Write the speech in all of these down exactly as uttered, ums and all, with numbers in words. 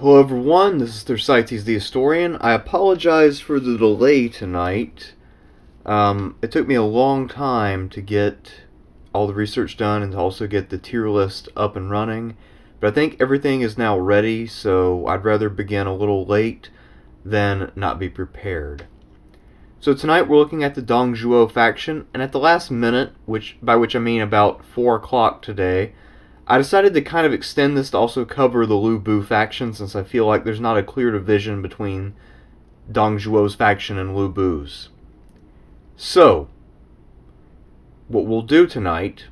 Hello everyone, this is Thersites the Historian. I apologize for the delay tonight. Um, it took me a long time to get all the research done and to also get the tier list up and running. But I think everything is now ready, so I'd rather begin a little late than not be prepared. So tonight we're looking at the Dong Zhuo faction, and at the last minute, which by which I mean about four o'clock today, I decided to kind of extend this to also cover the Lu Bu faction, since I feel like there's not a clear division between Dong Zhuo's faction and Lu Bu's. So, what we'll do tonight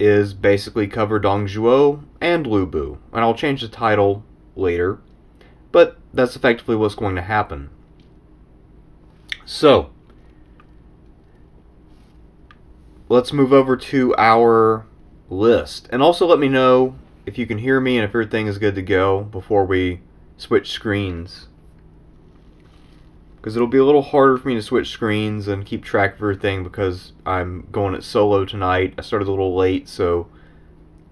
is basically cover Dong Zhuo and Lu Bu, and I'll change the title later, but that's effectively what's going to happen. So, let's move over to our list. And also let me know if you can hear me and if everything is good to go before we switch screens. Because it'll be a little harder for me to switch screens and keep track of everything because I'm going it solo tonight. I started a little late, so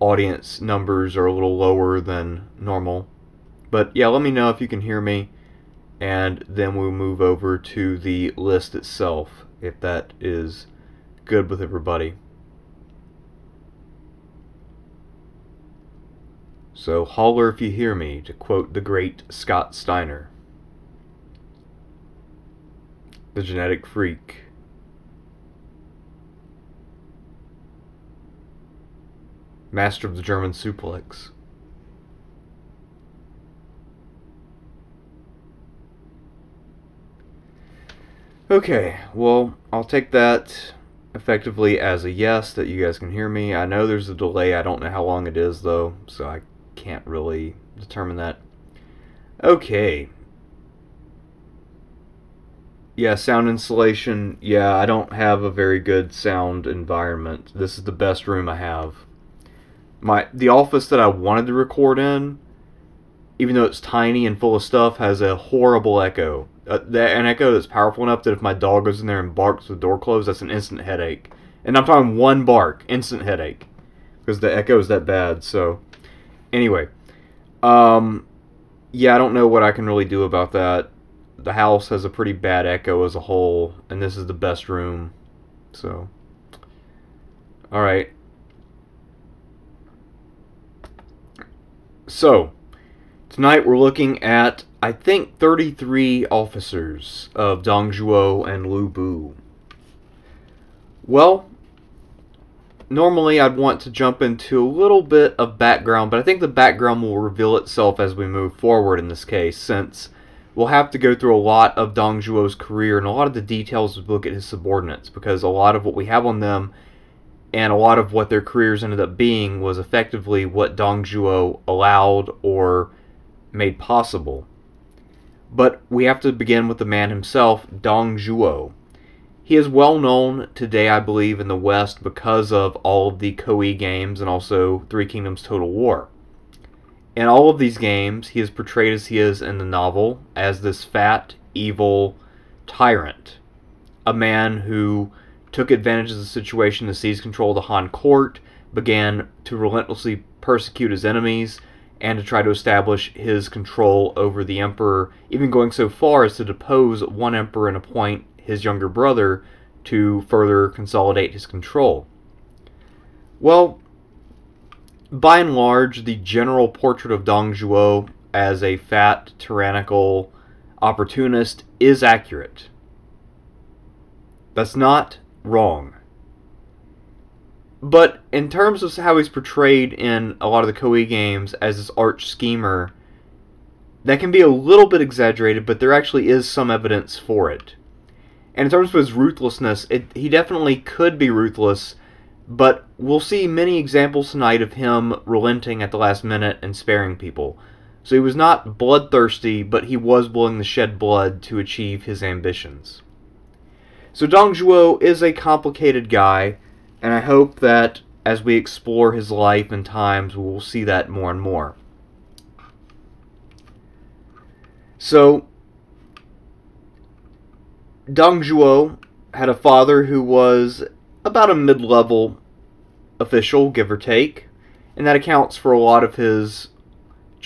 audience numbers are a little lower than normal. But yeah, let me know if you can hear me. And then we'll move over to the list itself, if that is good with everybody. So, holler if you hear me, to quote the great Scott Steiner. The genetic freak. Master of the German suplex. Okay, well, I'll take that effectively as a yes, that you guys can hear me. I know there's a delay, I don't know how long it is though, so I can't really determine that. Okay. Yeah, sound insulation, yeah, I don't have a very good sound environment. This is the best room I have. My the office that I wanted to record in, even though it's tiny and full of stuff, has a horrible echo. Uh, an echo that's powerful enough that if my dog goes in there and barks with the door closed, that's an instant headache. And I'm talking one bark, instant headache. Because the echo is that bad, so... Anyway. Um, yeah, I don't know what I can really do about that. The house has a pretty bad echo as a whole, and this is the best room. So... Alright. So... Tonight we're looking at, I think, thirty-three officers of Dong Zhuo and Lu Bu. Well, normally I'd want to jump into a little bit of background, but I think the background will reveal itself as we move forward in this case, since we'll have to go through a lot of Dong Zhuo's career and a lot of the details as we look at his subordinates, because a lot of what we have on them and a lot of what their careers ended up being was effectively what Dong Zhuo allowed or made possible. But we have to begin with the man himself, Dong Zhuo. He is well known today, I believe, in the West because of all of the Koei games and also Three Kingdoms Total War. In all of these games, he is portrayed as he is in the novel, as this fat, evil tyrant. A man who took advantage of the situation to seize control of the Han court, began to relentlessly persecute his enemies, and to try to establish his control over the emperor, even going so far as to depose one emperor and appoint his younger brother to further consolidate his control. Well, by and large, the general portrait of Dong Zhuo as a fat, tyrannical opportunist is accurate. That's not wrong. But in terms of how he's portrayed in a lot of the Koei games as this arch schemer, that can be a little bit exaggerated, but there actually is some evidence for it. And in terms of his ruthlessness, it, he definitely could be ruthless, but we'll see many examples tonight of him relenting at the last minute and sparing people. So he was not bloodthirsty, but he was willing to shed blood to achieve his ambitions. So Dong Zhuo is a complicated guy, and I hope that as we explore his life and times, we'll see that more and more. So, Dong Zhuo had a father who was about a mid-level official, give or take, and that accounts for a lot of his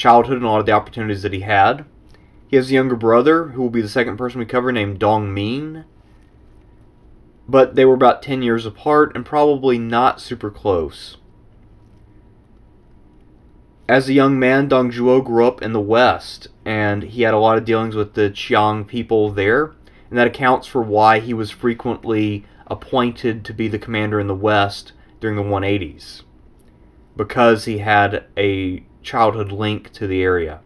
childhood and a lot of the opportunities that he had. He has a younger brother, who will be the second person we cover, named Dong Min. But they were about ten years apart and probably not super close. As a young man, Dong Zhuo grew up in the West, and he had a lot of dealings with the Qiang people there, and that accounts for why he was frequently appointed to be the commander in the West during the one eighties, because he had a childhood link to the area.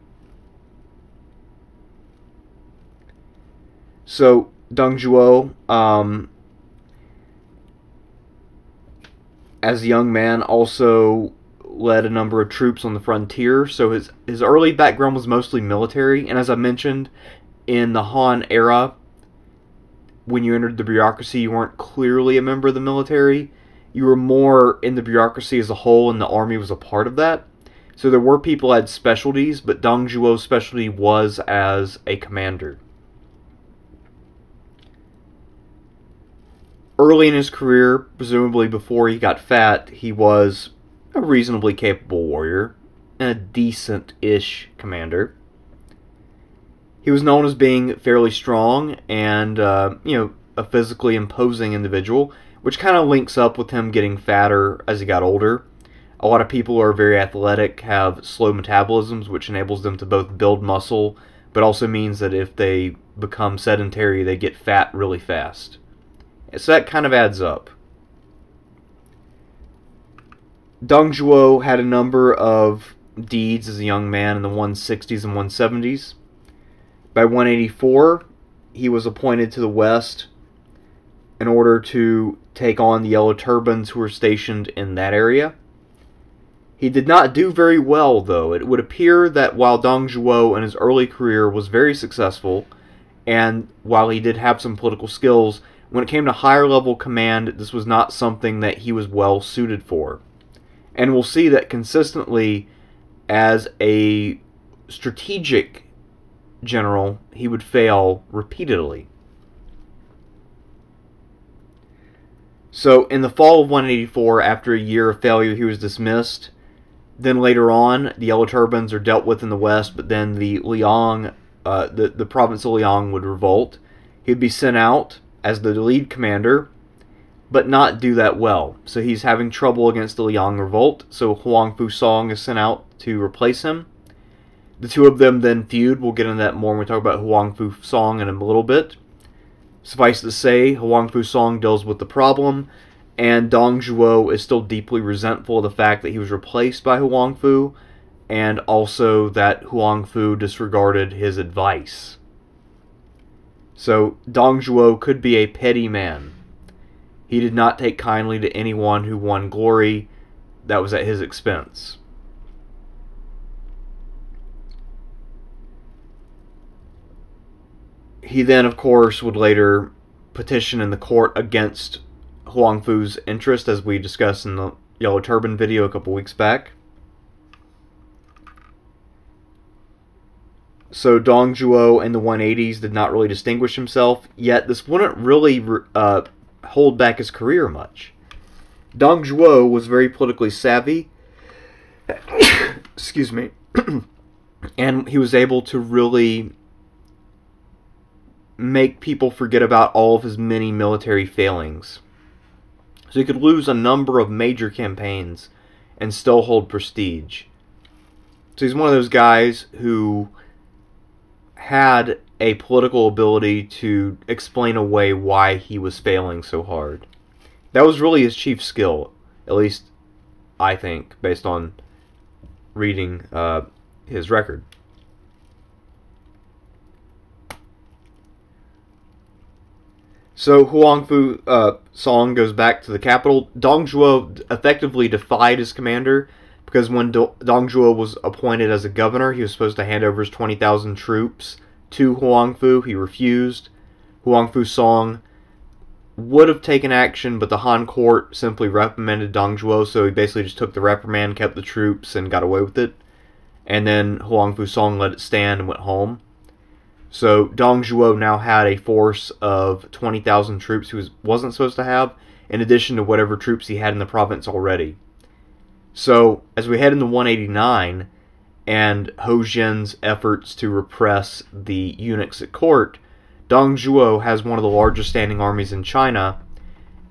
So, Dong Zhuo, um, as a young man, also led a number of troops on the frontier, so his, his early background was mostly military, and as I mentioned, in the Han era, when you entered the bureaucracy, you weren't clearly a member of the military. You were more in the bureaucracy as a whole, and the army was a part of that. So there were people who had specialties, but Dong Zhuo's specialty was as a commander. Early in his career, presumably before he got fat, he was a reasonably capable warrior and a decent-ish commander. He was known as being fairly strong and, uh, you know, a physically imposing individual, which kind of links up with him getting fatter as he got older. A lot of people who are very athletic have slow metabolisms, which enables them to both build muscle, but also means that if they become sedentary, they get fat really fast. So that kind of adds up. Dong Zhuo had a number of deeds as a young man in the one sixties and one seventies. By one eighty-four, he was appointed to the West in order to take on the Yellow Turbans who were stationed in that area. He did not do very well, though. It would appear that while Dong Zhuo in his early career was very successful, and while he did have some political skills, when it came to higher-level command, this was not something that he was well-suited for. And we'll see that consistently, as a strategic general, he would fail repeatedly. So, in the fall of one eighty-four, after a year of failure, he was dismissed. Then later on, the Yellow Turbans are dealt with in the West, but then the Luoyang, uh, the, the province of Luoyang would revolt. He'd be sent out as the lead commander, but not do that well. So he's having trouble against the Luoyang revolt, so Huangfu Song is sent out to replace him. The two of them then feud. We'll get into that more when we talk about Huangfu Song in a little bit. Suffice to say, Huangfu Song deals with the problem, and Dong Zhuo is still deeply resentful of the fact that he was replaced by Huangfu, and also that Huangfu disregarded his advice. So Dong Zhuo could be a petty man. He did not take kindly to anyone who won glory that was at his expense. He then, of course, would later petition in the court against Huangfu's interest, as we discussed in the Yellow Turban video a couple weeks back. So Dong Zhuo in the one eighties did not really distinguish himself, yet this wouldn't really uh, hold back his career much. Dong Zhuo was very politically savvy, excuse me, and he was able to really make people forget about all of his many military failings. So he could lose a number of major campaigns and still hold prestige. So he's one of those guys who had a political ability to explain away why he was failing so hard. That was really his chief skill, at least I think, based on reading uh, his record. So Huangfu uh, Song goes back to the capital. Dong Zhuo effectively defied his commander, because when Do Dong Zhuo was appointed as a governor, he was supposed to hand over his twenty thousand troops to Huangfu. He refused. Huangfu Song would have taken action, but the Han court simply reprimanded Dong Zhuo, so he basically just took the reprimand, kept the troops, and got away with it. And then Huangfu Song let it stand and went home. So Dong Zhuo now had a force of twenty thousand troops he was, wasn't supposed to have, in addition to whatever troops he had in the province already. So as we head into one eighty-nine, and Ho Zhen's efforts to repress the eunuchs at court, Dong Zhuo has one of the largest standing armies in China,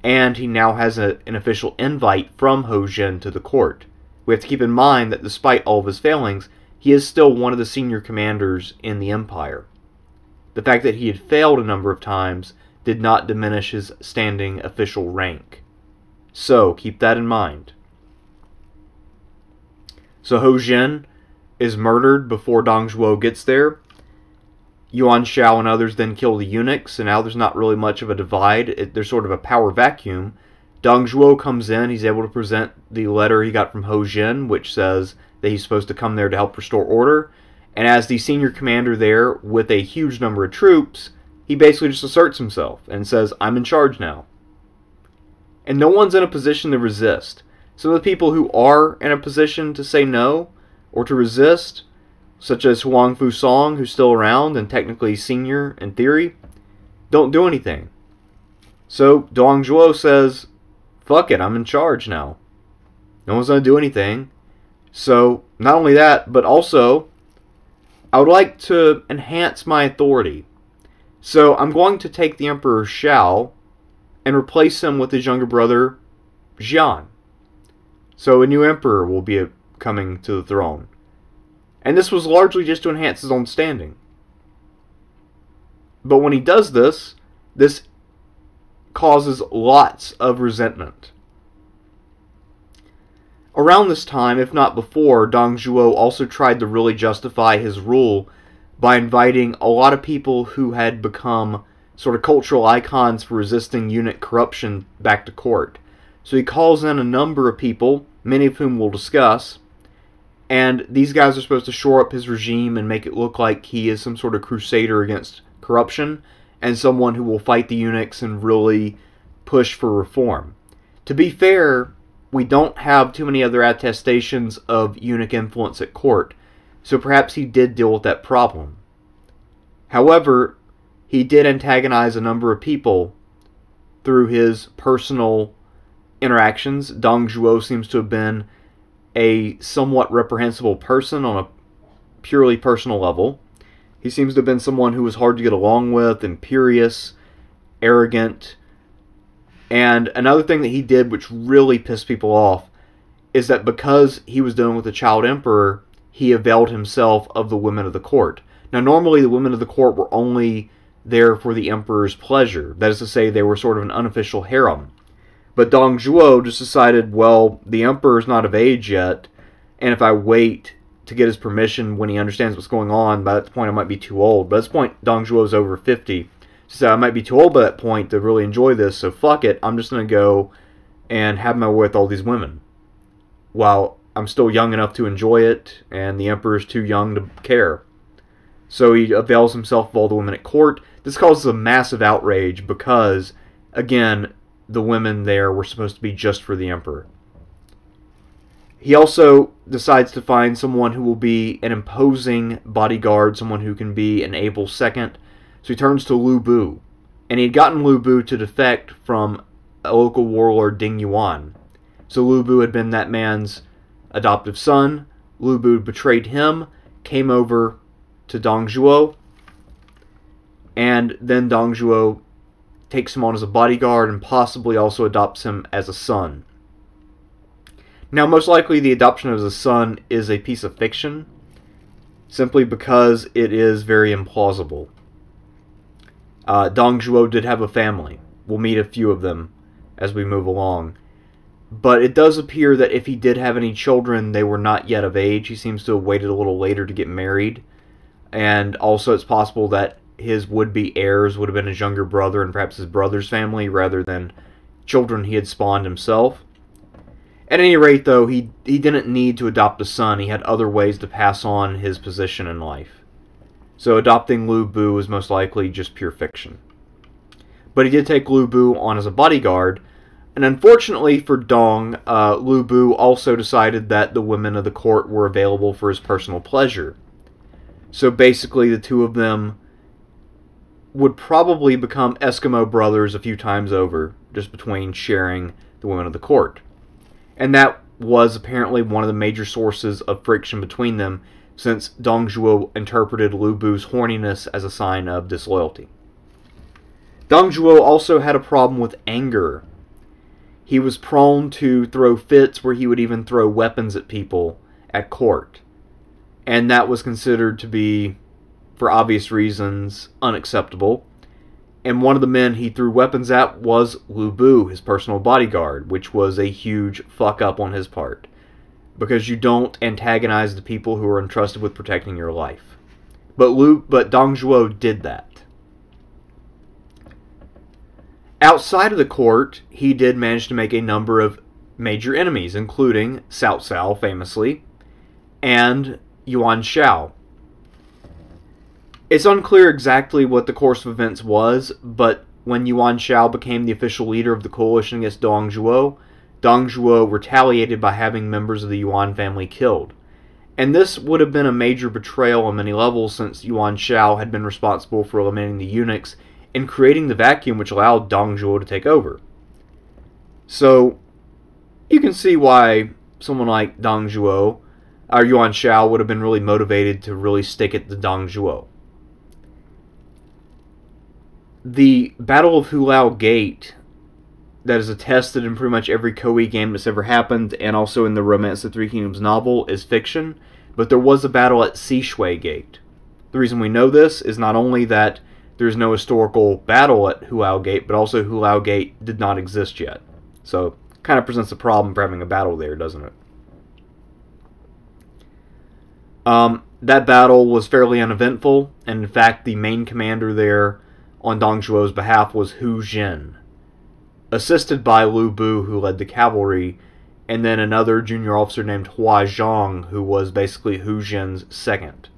and he now has a, an official invite from Hu Zhen to the court. We have to keep in mind that despite all of his failings, he is still one of the senior commanders in the empire. The fact that he had failed a number of times did not diminish his standing official rank. So, keep that in mind. So Hu Zhen is murdered before Dong Zhuo gets there. Yuan Shao and others then kill the eunuchs, and now there's not really much of a divide. It, there's sort of a power vacuum. Dong Zhuo comes in. He's able to present the letter he got from Hu Zhen, which says that he's supposed to come there to help restore order. And as the senior commander there with a huge number of troops, he basically just asserts himself and says, I'm in charge now. And no one's in a position to resist. Some of the people who are in a position to say no or to resist, such as Huangfu Song, who's still around and technically senior in theory, don't do anything. So Dong Zhuo says, fuck it, I'm in charge now. No one's going to do anything. So not only that, but also I would like to enhance my authority. So I'm going to take the Emperor Shao and replace him with his younger brother Xian. So a new emperor will be coming to the throne. And this was largely just to enhance his own standing. But when he does this, this causes lots of resentment. Around this time, if not before, Dong Zhuo also tried to really justify his rule by inviting a lot of people who had become sort of cultural icons for resisting eunuch corruption back to court. So he calls in a number of people, many of whom we'll discuss, and these guys are supposed to shore up his regime and make it look like he is some sort of crusader against corruption and someone who will fight the eunuchs and really push for reform. To be fair, we don't have too many other attestations of eunuch influence at court, so perhaps he did deal with that problem. However, he did antagonize a number of people through his personal interactions. Dong Zhuo seems to have been a somewhat reprehensible person on a purely personal level. He seems to have been someone who was hard to get along with, imperious, arrogant. And another thing that he did which really pissed people off is that because he was dealing with a child emperor, he availed himself of the women of the court. Now normally the women of the court were only there for the emperor's pleasure. That is to say, they were sort of an unofficial harem. But Dong Zhuo just decided, well, the emperor's not of age yet, and if I wait to get his permission when he understands what's going on, by that point I might be too old. By this point, Dong Zhuo's over fifty, so I might be too old by that point to really enjoy this, so fuck it, I'm just going to go and have my way with all these women while I'm still young enough to enjoy it, and the emperor's too young to care. So he avails himself of all the women at court. This causes a massive outrage because, again, the women there were supposed to be just for the emperor. He also decides to find someone who will be an imposing bodyguard, someone who can be an able second. So he turns to Lu Bu, and he had gotten Lu Bu to defect from a local warlord, Ding Yuan. So Lu Bu had been that man's adoptive son. Lu Bu betrayed him, came over to Dong Zhuo, and then Dong Zhuo takes him on as a bodyguard and possibly also adopts him as a son. Now, most likely the adoption as a son is a piece of fiction, simply because it is very implausible. Uh, Dong Zhuo did have a family. We'll meet a few of them as we move along. But it does appear that if he did have any children, they were not yet of age. He seems to have waited a little later to get married. And also it's possible that his would-be heirs would have been his younger brother and perhaps his brother's family rather than children he had spawned himself. At any rate, though, he, he didn't need to adopt a son. He had other ways to pass on his position in life. So adopting Lu Bu was most likely just pure fiction. But he did take Lu Bu on as a bodyguard, and unfortunately for Dong, uh, Lu Bu also decided that the women of the court were available for his personal pleasure. So basically the two of them would probably become Eskimo brothers a few times over, just between sharing the women of the court. And that was apparently one of the major sources of friction between them, since Dong Zhuo interpreted Lu Bu's horniness as a sign of disloyalty. Dong Zhuo also had a problem with anger. He was prone to throw fits where he would even throw weapons at people at court. And that was considered to be, for obvious reasons, unacceptable. And one of the men he threw weapons at was Lu Bu, his personal bodyguard, which was a huge fuck-up on his part. Because you don't antagonize the people who are entrusted with protecting your life. But Lu, but Dong Zhuo did that. Outside of the court, he did manage to make a number of major enemies, including Cao Cao, famously, and Yuan Shao. It's unclear exactly what the course of events was, but when Yuan Shao became the official leader of the coalition against Dong Zhuo, Dong Zhuo retaliated by having members of the Yuan family killed. And this would have been a major betrayal on many levels, since Yuan Shao had been responsible for eliminating the eunuchs and creating the vacuum which allowed Dong Zhuo to take over. So, you can see why someone like Dong Zhuo, or Yuan Shao, would have been really motivated to really stick it to Dong Zhuo. The Battle of Hulao Gate, that is attested in pretty much every Koei game that's ever happened, and also in the Romance of the Three Kingdoms novel, is fiction, but there was a battle at Sishui Gate. The reason we know this is not only that there's no historical battle at Hulao Gate, but also Hulao Gate did not exist yet. So, kind of presents a problem for having a battle there, doesn't it? Um, that battle was fairly uneventful, and in fact, the main commander there on Dong Zhuo's behalf was Hu Zhen, assisted by Lu Bu, who led the cavalry, and then another junior officer named Hua Zhang, who was basically Hu Zhen's second.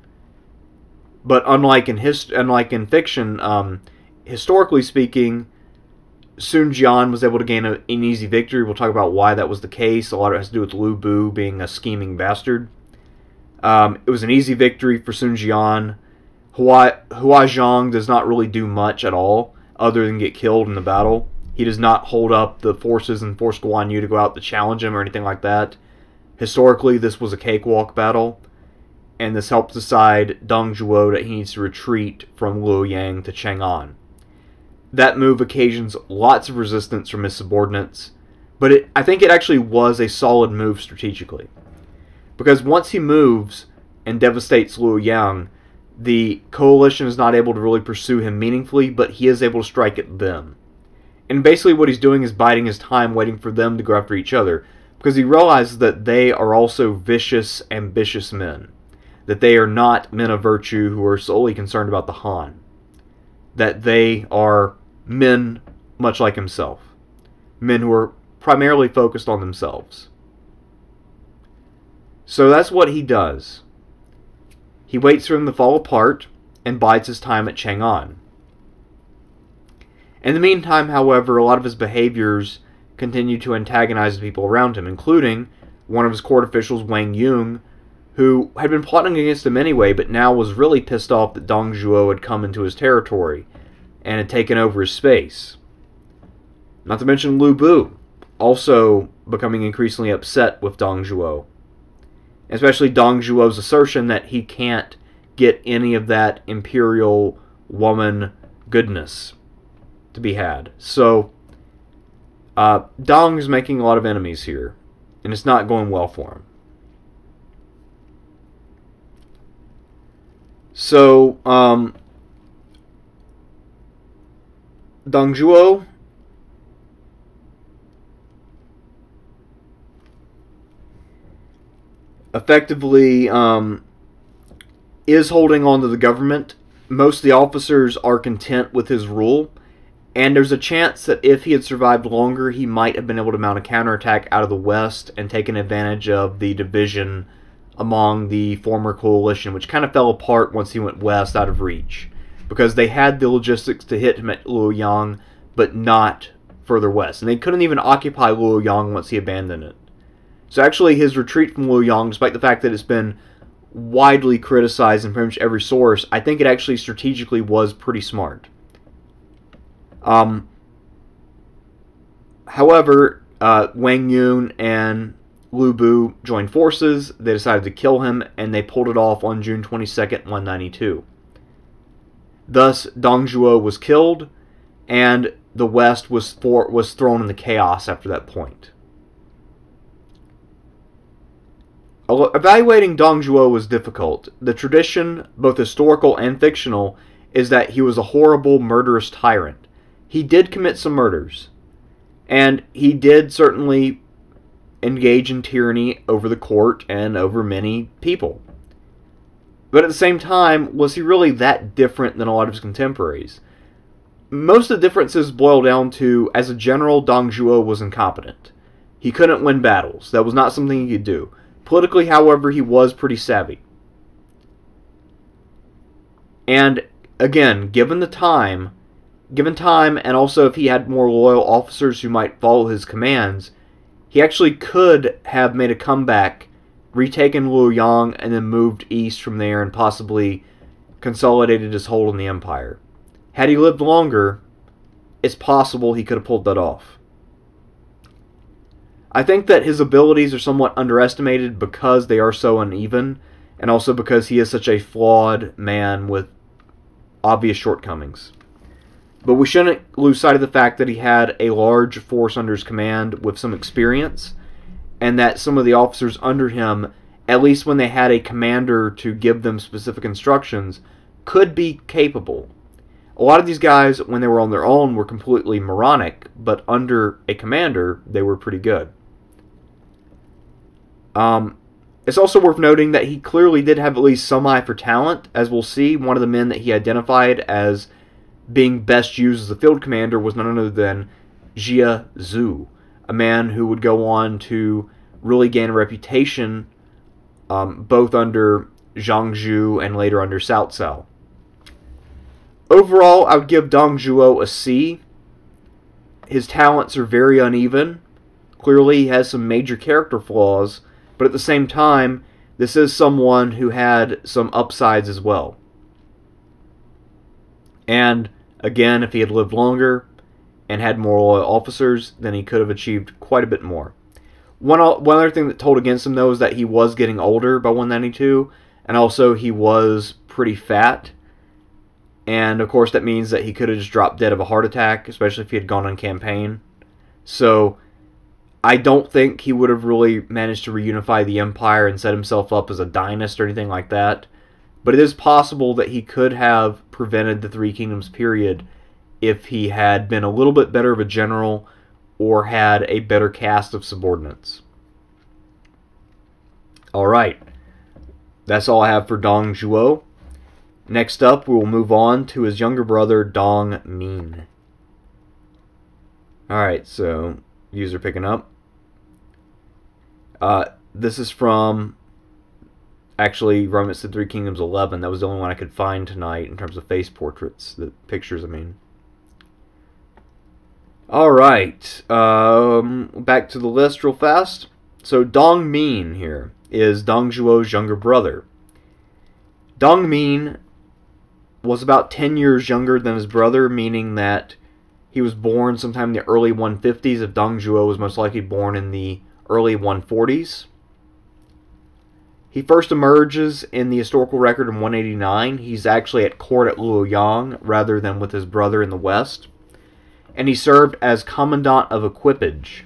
But unlike in his, unlike in fiction, um, historically speaking, Sun Jian was able to gain a, an easy victory. We'll talk about why that was the case. A lot of it has to do with Lu Bu being a scheming bastard. Um, it was an easy victory for Sun Jian. Hua, Hua Zhang does not really do much at all, other than get killed in the battle. He does not hold up the forces and force Guan Yu to go out to challenge him or anything like that. Historically, this was a cakewalk battle. And this helped decide Dong Zhuo that he needs to retreat from Luoyang to Chang'an. That move occasions lots of resistance from his subordinates, but it, I think it actually was a solid move strategically. Because once he moves and devastates Luoyang, the coalition is not able to really pursue him meaningfully, but he is able to strike at them. And basically what he's doing is biding his time, waiting for them to go after each other, because he realizes that they are also vicious, ambitious men. That they are not men of virtue who are solely concerned about the Han. That they are men much like himself. Men who are primarily focused on themselves. So that's what he does. He waits for them to fall apart and bides his time at Chang'an. In the meantime, however, a lot of his behaviors continue to antagonize the people around him, including one of his court officials, Wang Yun, who had been plotting against him anyway, but now was really pissed off that Dong Zhuo had come into his territory and had taken over his space. Not to mention Lu Bu, also becoming increasingly upset with Dong Zhuo. Especially Dong Zhuo's assertion that he can't get any of that imperial woman goodness to be had. So, uh, Dong's making a lot of enemies here, and it's not going well for him. So, um, Dong Zhuo effectively um, is holding on to the government. Most of the officers are content with his rule, and there's a chance that if he had survived longer, he might have been able to mount a counterattack out of the west and taken advantage of the division among the former coalition, which kind of fell apart once he went west out of reach, because they had the logistics to hit him at Luoyang, but not further west. And they couldn't even occupy Luoyang once he abandoned it. So actually his retreat from Luoyang, despite the fact that it's been widely criticized in pretty much every source, I think it actually strategically was pretty smart. Um, however, uh, Wang Yun and Lu Bu joined forces, they decided to kill him, and they pulled it off on June twenty-second, one ninety-two. Thus, Dong Zhuo was killed, and the West was, for, was thrown into chaos after that point. Evaluating Dong Zhuo was difficult. The tradition, both historical and fictional, is that he was a horrible, murderous tyrant. He did commit some murders, and he did certainly engage in tyranny over the court and over many people. But at the same time, was he really that different than a lot of his contemporaries? Most of the differences boil down to, as a general, Dong Zhuo was incompetent. He couldn't win battles. That was not something he could do. Politically, however, he was pretty savvy. And, again, given the time, given time, and also if he had more loyal officers who might follow his commands, he actually could have made a comeback, retaken Luoyang, and then moved east from there and possibly consolidated his hold on the empire. Had he lived longer, it's possible he could have pulled that off. I think that his abilities are somewhat underestimated because they are so uneven, and also because he is such a flawed man with obvious shortcomings. But we shouldn't lose sight of the fact that he had a large force under his command with some experience, and that some of the officers under him, at least when they had a commander to give them specific instructions, could be capable. A lot of these guys, when they were on their own, were completely moronic, but under a commander, they were pretty good. Um, it's also worth noting that he clearly did have at least some eye for talent. As we'll see, one of the men that he identified as being best used as a field commander was none other than Jia Xu, a man who would go on to really gain a reputation um, both under Zhang Zhu and later under Cao Cao. Overall, I would give Dong Zhuo a C. His talents are very uneven. Clearly, he has some major character flaws, but at the same time, this is someone who had some upsides as well. And, again, if he had lived longer and had more loyal officers, then he could have achieved quite a bit more. One, one other thing that told against him, though, is that he was getting older by one ninety-two, and also he was pretty fat. And, of course, that means that he could have just dropped dead of a heart attack, especially if he had gone on campaign. So, I don't think he would have really managed to reunify the empire and set himself up as a dynast or anything like that. But it is possible that he could have prevented the Three Kingdoms period if he had been a little bit better of a general or had a better cast of subordinates. Alright, that's all I have for Dong Zhuo. Next up, we will move on to his younger brother, Dong Min. Alright, so, views are picking up. Uh, this is from, actually, Romance of the Three Kingdoms eleven. That was the only one I could find tonight in terms of face portraits, the pictures, I mean. Alright, um, back to the list real fast. So, Dong Min here is Dong Zhuo's younger brother. Dong Min was about ten years younger than his brother, meaning that he was born sometime in the early one fifties, if Dong Zhuo was most likely born in the early one forties. He first emerges in the historical record in one eighty-nine. He's actually at court at Luoyang rather than with his brother in the West. And he served as commandant of equipage.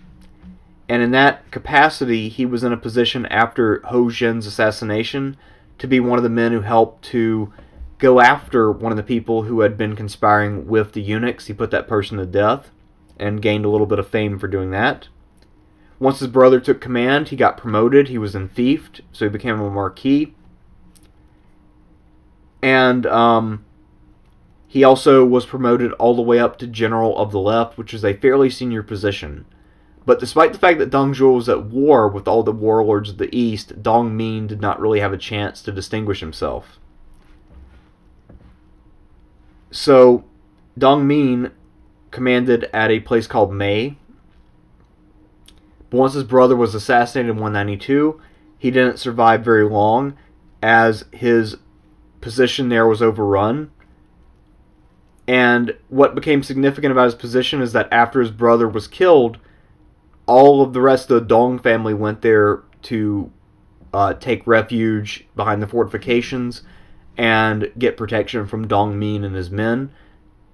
And in that capacity, he was in a position after Hu Zhen's assassination to be one of the men who helped to go after one of the people who had been conspiring with the eunuchs. He put that person to death and gained a little bit of fame for doing that. Once his brother took command, he got promoted. He was enfeoffed, so he became a marquis. And um, he also was promoted all the way up to General of the Left, which is a fairly senior position. But despite the fact that Dong Zhuo was at war with all the warlords of the East, Dong Min did not really have a chance to distinguish himself. So, Dong Min commanded at a place called Mei. But once his brother was assassinated in one ninety-two, he didn't survive very long, as his position there was overrun. And what became significant about his position is that after his brother was killed, all of the rest of the Dong family went there to uh, take refuge behind the fortifications and get protection from Dong Min and his men.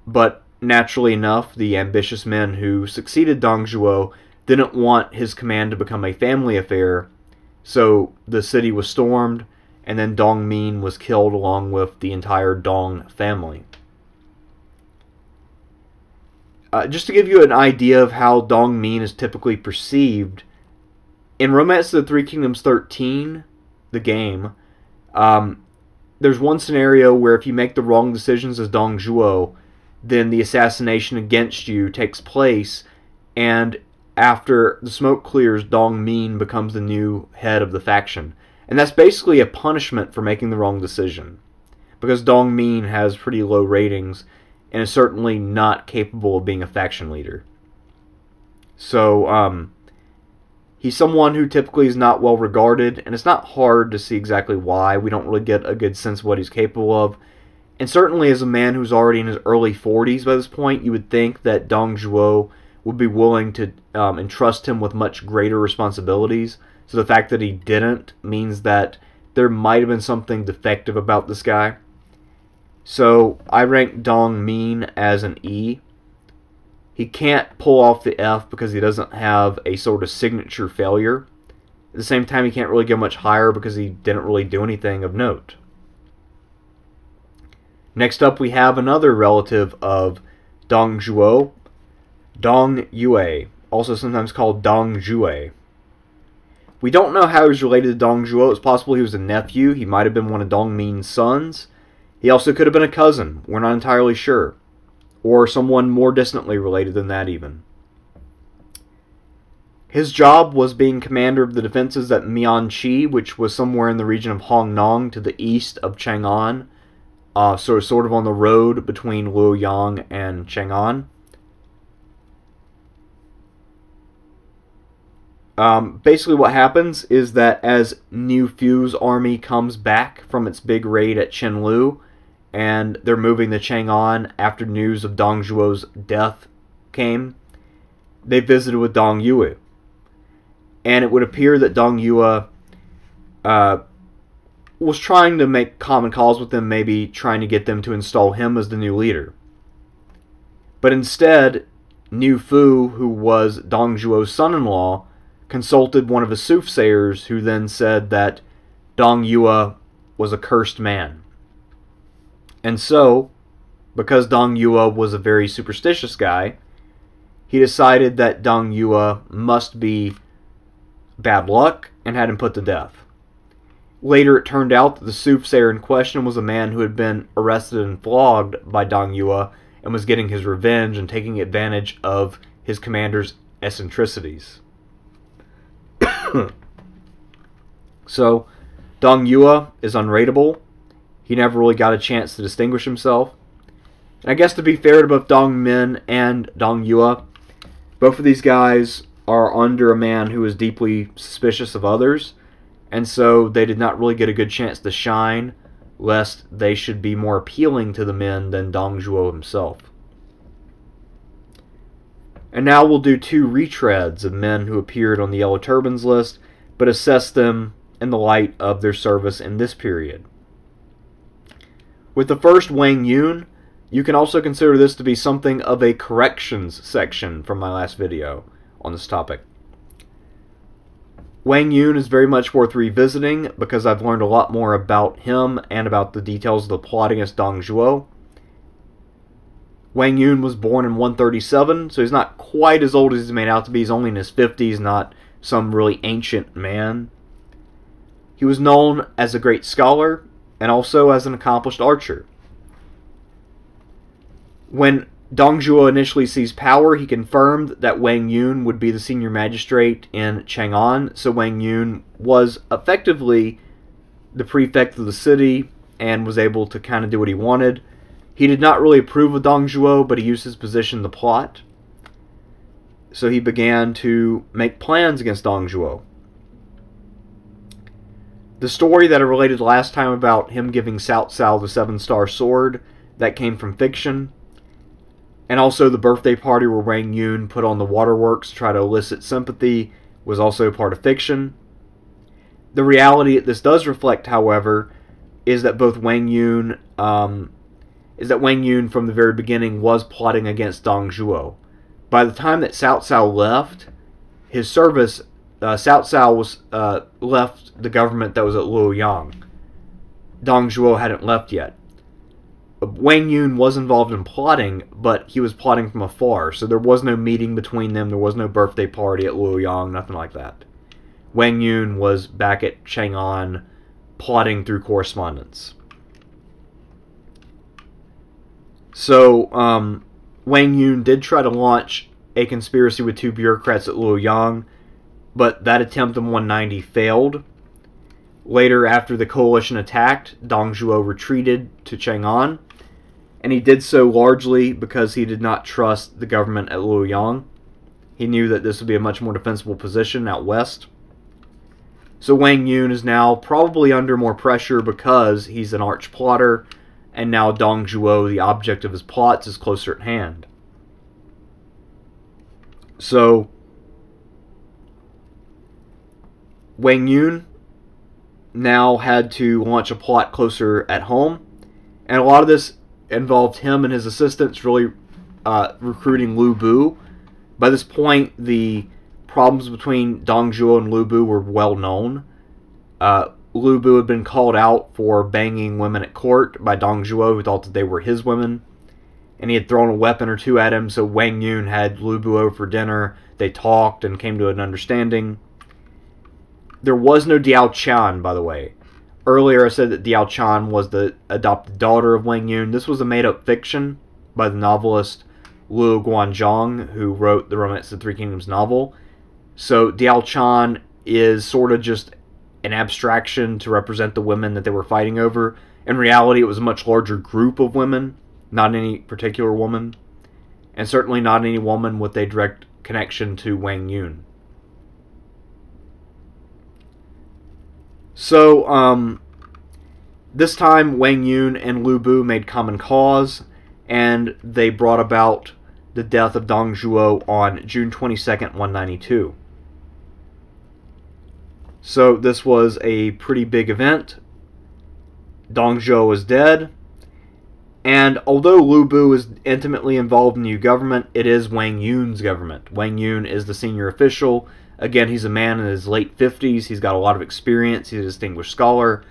But naturally enough, the ambitious men who succeeded Dong Zhuo didn't want his command to become a family affair, so the city was stormed, and then Dong Min was killed along with the entire Dong family. Uh, just to give you an idea of how Dong Min is typically perceived, in Romance of the Three Kingdoms thirteen, the game, um, there's one scenario where if you make the wrong decisions as Dong Zhuo, then the assassination against you takes place, and after the smoke clears, Dong Min becomes the new head of the faction. And that's basically a punishment for making the wrong decision, because Dong Min has pretty low ratings and is certainly not capable of being a faction leader. So, um, he's someone who typically is not well regarded, and it's not hard to see exactly why. We don't really get a good sense of what he's capable of. And certainly as a man who's already in his early forties by this point, you would think that Dong Zhuo would be willing to um, entrust him with much greater responsibilities. So the fact that he didn't means that there might have been something defective about this guy. So I rank Dong Min as an E. He can't pull off the F because he doesn't have a sort of signature failure. At the same time, he can't really go much higher because he didn't really do anything of note. Next up, we have another relative of Dong Zhuo, Dong Yue, also sometimes called Dong Zhuo. We don't know how he was related to Dong Zhuo. It's possible he was a nephew. He might have been one of Dong Min's sons. He also could have been a cousin. We're not entirely sure. Or someone more distantly related than that even. His job was being commander of the defenses at Mianqi, which was somewhere in the region of Hongnong to the east of Chang'an. Uh, so sort of on the road between Luoyang and Chang'an. Um, basically what happens is that as Niu Fu's army comes back from its big raid at Chenlu, and they're moving to Chang'an after news of Dong Zhuo's death came, they visited with Dong Yue. And it would appear that Dong Yue uh, was trying to make common calls with them, maybe trying to get them to install him as the new leader. But instead, Niu Fu, who was Dong Zhuo's son-in-law, consulted one of his soothsayers, who then said that Dong Yue was a cursed man. And so, because Dong Yue was a very superstitious guy, he decided that Dong Yue must be bad luck and had him put to death. Later, it turned out that the soothsayer in question was a man who had been arrested and flogged by Dong Yue and was getting his revenge and taking advantage of his commander's eccentricities. So, Dong Yue is unrateable. He never really got a chance to distinguish himself. And I guess to be fair to both Dong Min and Dong Yue, both of these guys are under a man who is deeply suspicious of others, and so they did not really get a good chance to shine, lest they should be more appealing to the men than Dong Zhuo himself. And now we'll do two retreads of men who appeared on the Yellow Turbans list, but assess them in the light of their service in this period. With the first, Wang Yun, you can also consider this to be something of a corrections section from my last video on this topic. Wang Yun is very much worth revisiting because I've learned a lot more about him and about the details of the plot against Dong Zhuo. Wang Yun was born in one thirty-seven, so he's not quite as old as he's made out to be. He's only in his fifties, not some really ancient man. He was known as a great scholar and also as an accomplished archer. When Dong Zhuo initially seized power, he confirmed that Wang Yun would be the senior magistrate in Chang'an, so Wang Yun was effectively the prefect of the city and was able to kind of do what he wanted. He did not really approve of Dong Zhuo, but he used his position to plot. So he began to make plans against Dong Zhuo. The story that I related last time about him giving Cao Cao the seven-star sword, that came from fiction. And also the birthday party where Wang Yun put on the waterworks to try to elicit sympathy was also part of fiction. The reality that this does reflect, however, is that both Wang Yun, um, is that Wang Yun from the very beginning was plotting against Dong Zhuo. By the time that Cao Cao left his service, uh, Cao Cao was uh, left the government that was at Luoyang. Dong Zhuo hadn't left yet. Wang Yun was involved in plotting, but he was plotting from afar, so there was no meeting between them, there was no birthday party at Luoyang, nothing like that. Wang Yun was back at Chang'an plotting through correspondence. So, um, Wang Yun did try to launch a conspiracy with two bureaucrats at Luoyang, but that attempt in one ninety failed. Later, after the coalition attacked, Dong Zhuo retreated to Chang'an, and he did so largely because he did not trust the government at Luoyang. He knew that this would be a much more defensible position out west. So Wang Yun is now probably under more pressure because he's an arch plotter, and now Dong Zhuo, the object of his plots, is closer at hand. So, Wang Yun now had to launch a plot closer at home, and a lot of this involved him and his assistants really uh, recruiting Lu Bu. By this point, the problems between Dong Zhuo and Lu Bu were well known. Uh, Lu Bu had been called out for banging women at court by Dong Zhuo, who thought that they were his women, and he had thrown a weapon or two at him, so Wang Yun had Lu Bu over for dinner. They talked and came to an understanding. There was no Diao Chan, by the way. Earlier I said that Diao Chan was the adopted daughter of Wang Yun. This was a made-up fiction by the novelist Liu Guanzhong, who wrote the Romance of the Three Kingdoms novel. So Diao Chan is sort of just an abstraction to represent the women that they were fighting over. In reality, it was a much larger group of women, not any particular woman, and certainly not any woman with a direct connection to Wang Yun. So, um, this time Wang Yun and Lu Bu made common cause, and they brought about the death of Dong Zhuo on June twenty-second, one ninety-two. So this was a pretty big event. Dong Zhuo was dead, and although Lu Bu is intimately involved in the new government, it is Wang Yun's government. Wang Yun is the senior official. Again, he's a man in his late fifties, he's got a lot of experience, he's a distinguished scholar,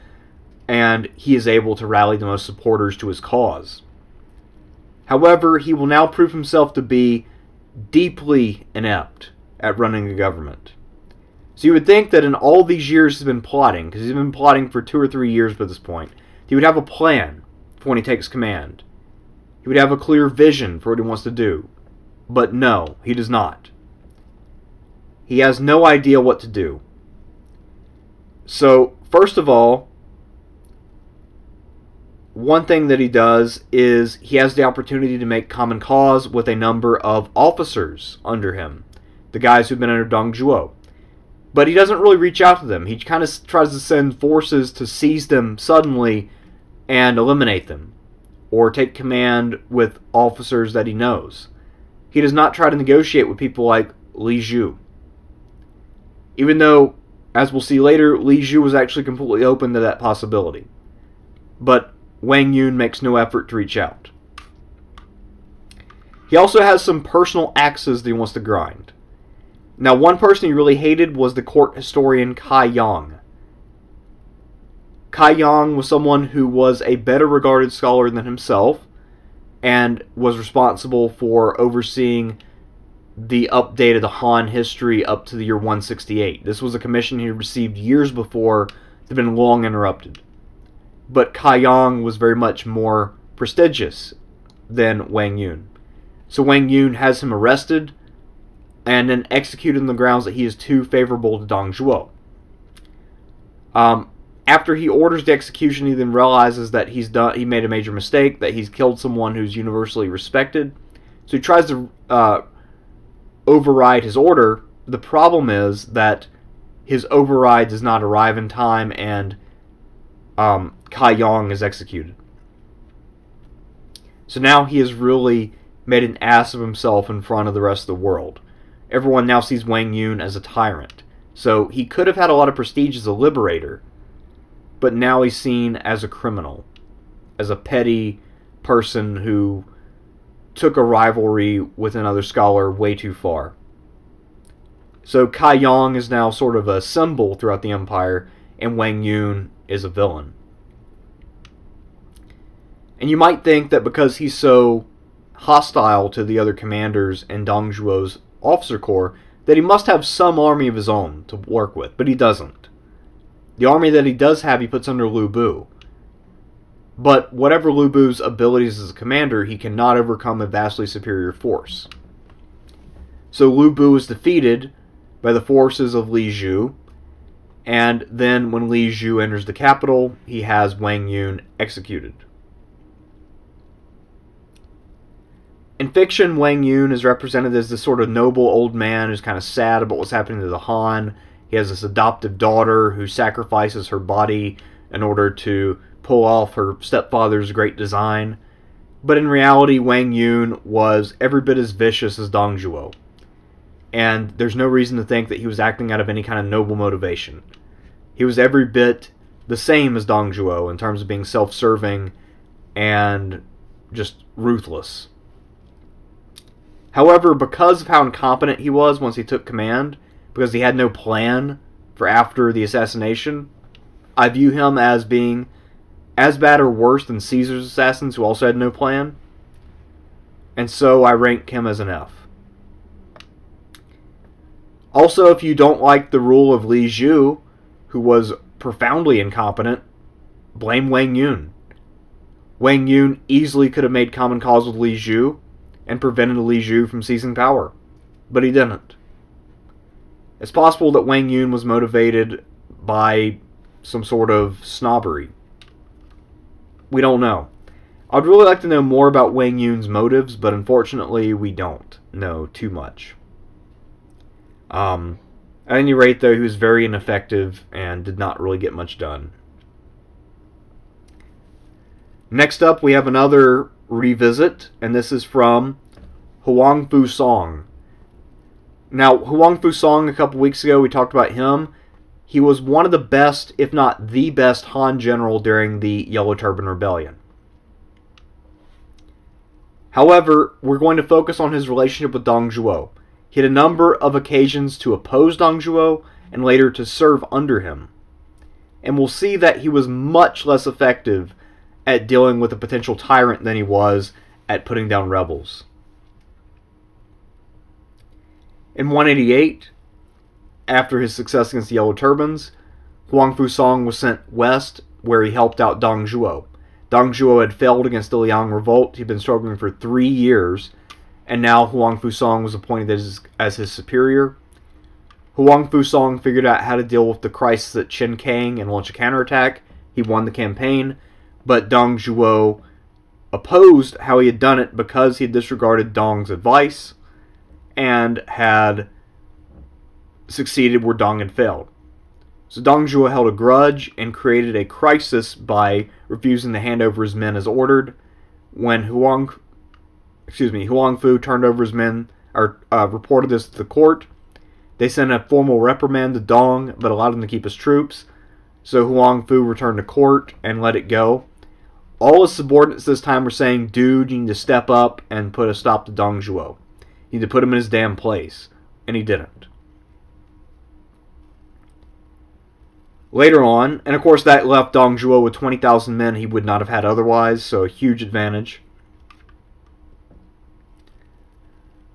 and he is able to rally the most supporters to his cause. However, he will now prove himself to be deeply inept at running a government. So you would think that in all these years he's been plotting, because he's been plotting for two or three years by this point, he would have a plan for when he takes command. He would have a clear vision for what he wants to do. But no, he does not. He has no idea what to do. So, first of all, one thing that he does is he has the opportunity to make common cause with a number of officers under him, the guys who've been under Dong Zhuo. But he doesn't really reach out to them. He kind of tries to send forces to seize them suddenly and eliminate them, or take command with officers that he knows. He does not try to negotiate with people like Li Jue. Even though, as we'll see later, Li Jue was actually completely open to that possibility. But Wang Yun makes no effort to reach out. He also has some personal axes that he wants to grind. Now, one person he really hated was the court historian Cai Yong. Cai Yong was someone who was a better regarded scholar than himself and was responsible for overseeing the update of the Han history up to the year one sixty-eight. This was a commission he received years before that had been long interrupted. But Cai Yong was very much more prestigious than Wang Yun. So Wang Yun has him arrested and then executed on the grounds that he is too favorable to Dong Zhuo. Um, after he orders the execution, he then realizes that he's done, he made a major mistake, that he's killed someone who's universally respected. So he tries to uh, override his order. The problem is that his override does not arrive in time, and um, Cai Yong is executed. So now he is really made an ass of himself in front of the rest of the world. Everyone now sees Wang Yun as a tyrant. So he could have had a lot of prestige as a liberator, but now he's seen as a criminal, as a petty person who took a rivalry with another scholar way too far. So Cai Yong is now sort of a symbol throughout the empire, and Wang Yun is a villain. And you might think that because he's so hostile to the other commanders and Dong Zhuo's officer corps, that he must have some army of his own to work with, but he doesn't. The army that he does have, he puts under Lu Bu. But whatever Lu Bu's abilities as a commander, he cannot overcome a vastly superior force. So Lu Bu is defeated by the forces of Li Jue, and then when Li Jue enters the capital, he has Wang Yun executed. In fiction, Wang Yun is represented as this sort of noble old man who's kind of sad about what's happening to the Han. He has this adoptive daughter who sacrifices her body in order to pull off her stepfather's great design. But in reality, Wang Yun was every bit as vicious as Dong Zhuo. And there's no reason to think that he was acting out of any kind of noble motivation. He was every bit the same as Dong Zhuo in terms of being self-serving and just ruthless. However, because of how incompetent he was once he took command, because he had no plan for after the assassination, I view him as being as bad or worse than Caesar's assassins, who also had no plan. And so I rank him as an F. Also, if you don't like the rule of Li Jue, who was profoundly incompetent, blame Wang Yun. Wang Yun easily could have made common cause with Li Jue and prevented Li Jue from seizing power. But he didn't. It's possible that Wang Yun was motivated by some sort of snobbery. We don't know. I'd really like to know more about Wang Yun's motives, but unfortunately we don't know too much. Um, at any rate, though, he was very ineffective and did not really get much done. Next up, we have another revisit, and this is from Huangfu Song. Now, Huangfu Song, a couple weeks ago, we talked about him. He was one of the best, if not the best, Han general during the Yellow Turban Rebellion. However, we're going to focus on his relationship with Dong Zhuo. He had a number of occasions to oppose Dong Zhuo and later to serve under him. And we'll see that he was much less effective at dealing with a potential tyrant than he was at putting down rebels. In one eighty-eight, after his success against the Yellow Turbans, Huangfu Song was sent west, where he helped out Dong Zhuo. Dong Zhuo had failed against the Luoyang revolt. He'd been struggling for three years, and now Huangfu Song was appointed as, as his superior. Huangfu Song figured out how to deal with the crisis at Chen Gong and launch a counterattack. He won the campaign, but Dong Zhuo opposed how he had done it because he had disregarded Dong's advice and had succeeded where Dong had failed. So Dong Zhuo held a grudge and created a crisis by refusing to hand over his men as ordered. When Huang, excuse me, Huangfu turned over his men, or uh, reported this to the court, they sent a formal reprimand to Dong, but allowed him to keep his troops. So Huangfu returned to court and let it go. All his subordinates this time were saying, dude, you need to step up and put a stop to Dong Zhuo. You need to put him in his damn place. And he didn't. Later on, and of course that left Dong Zhuo with twenty thousand men he would not have had otherwise, so a huge advantage.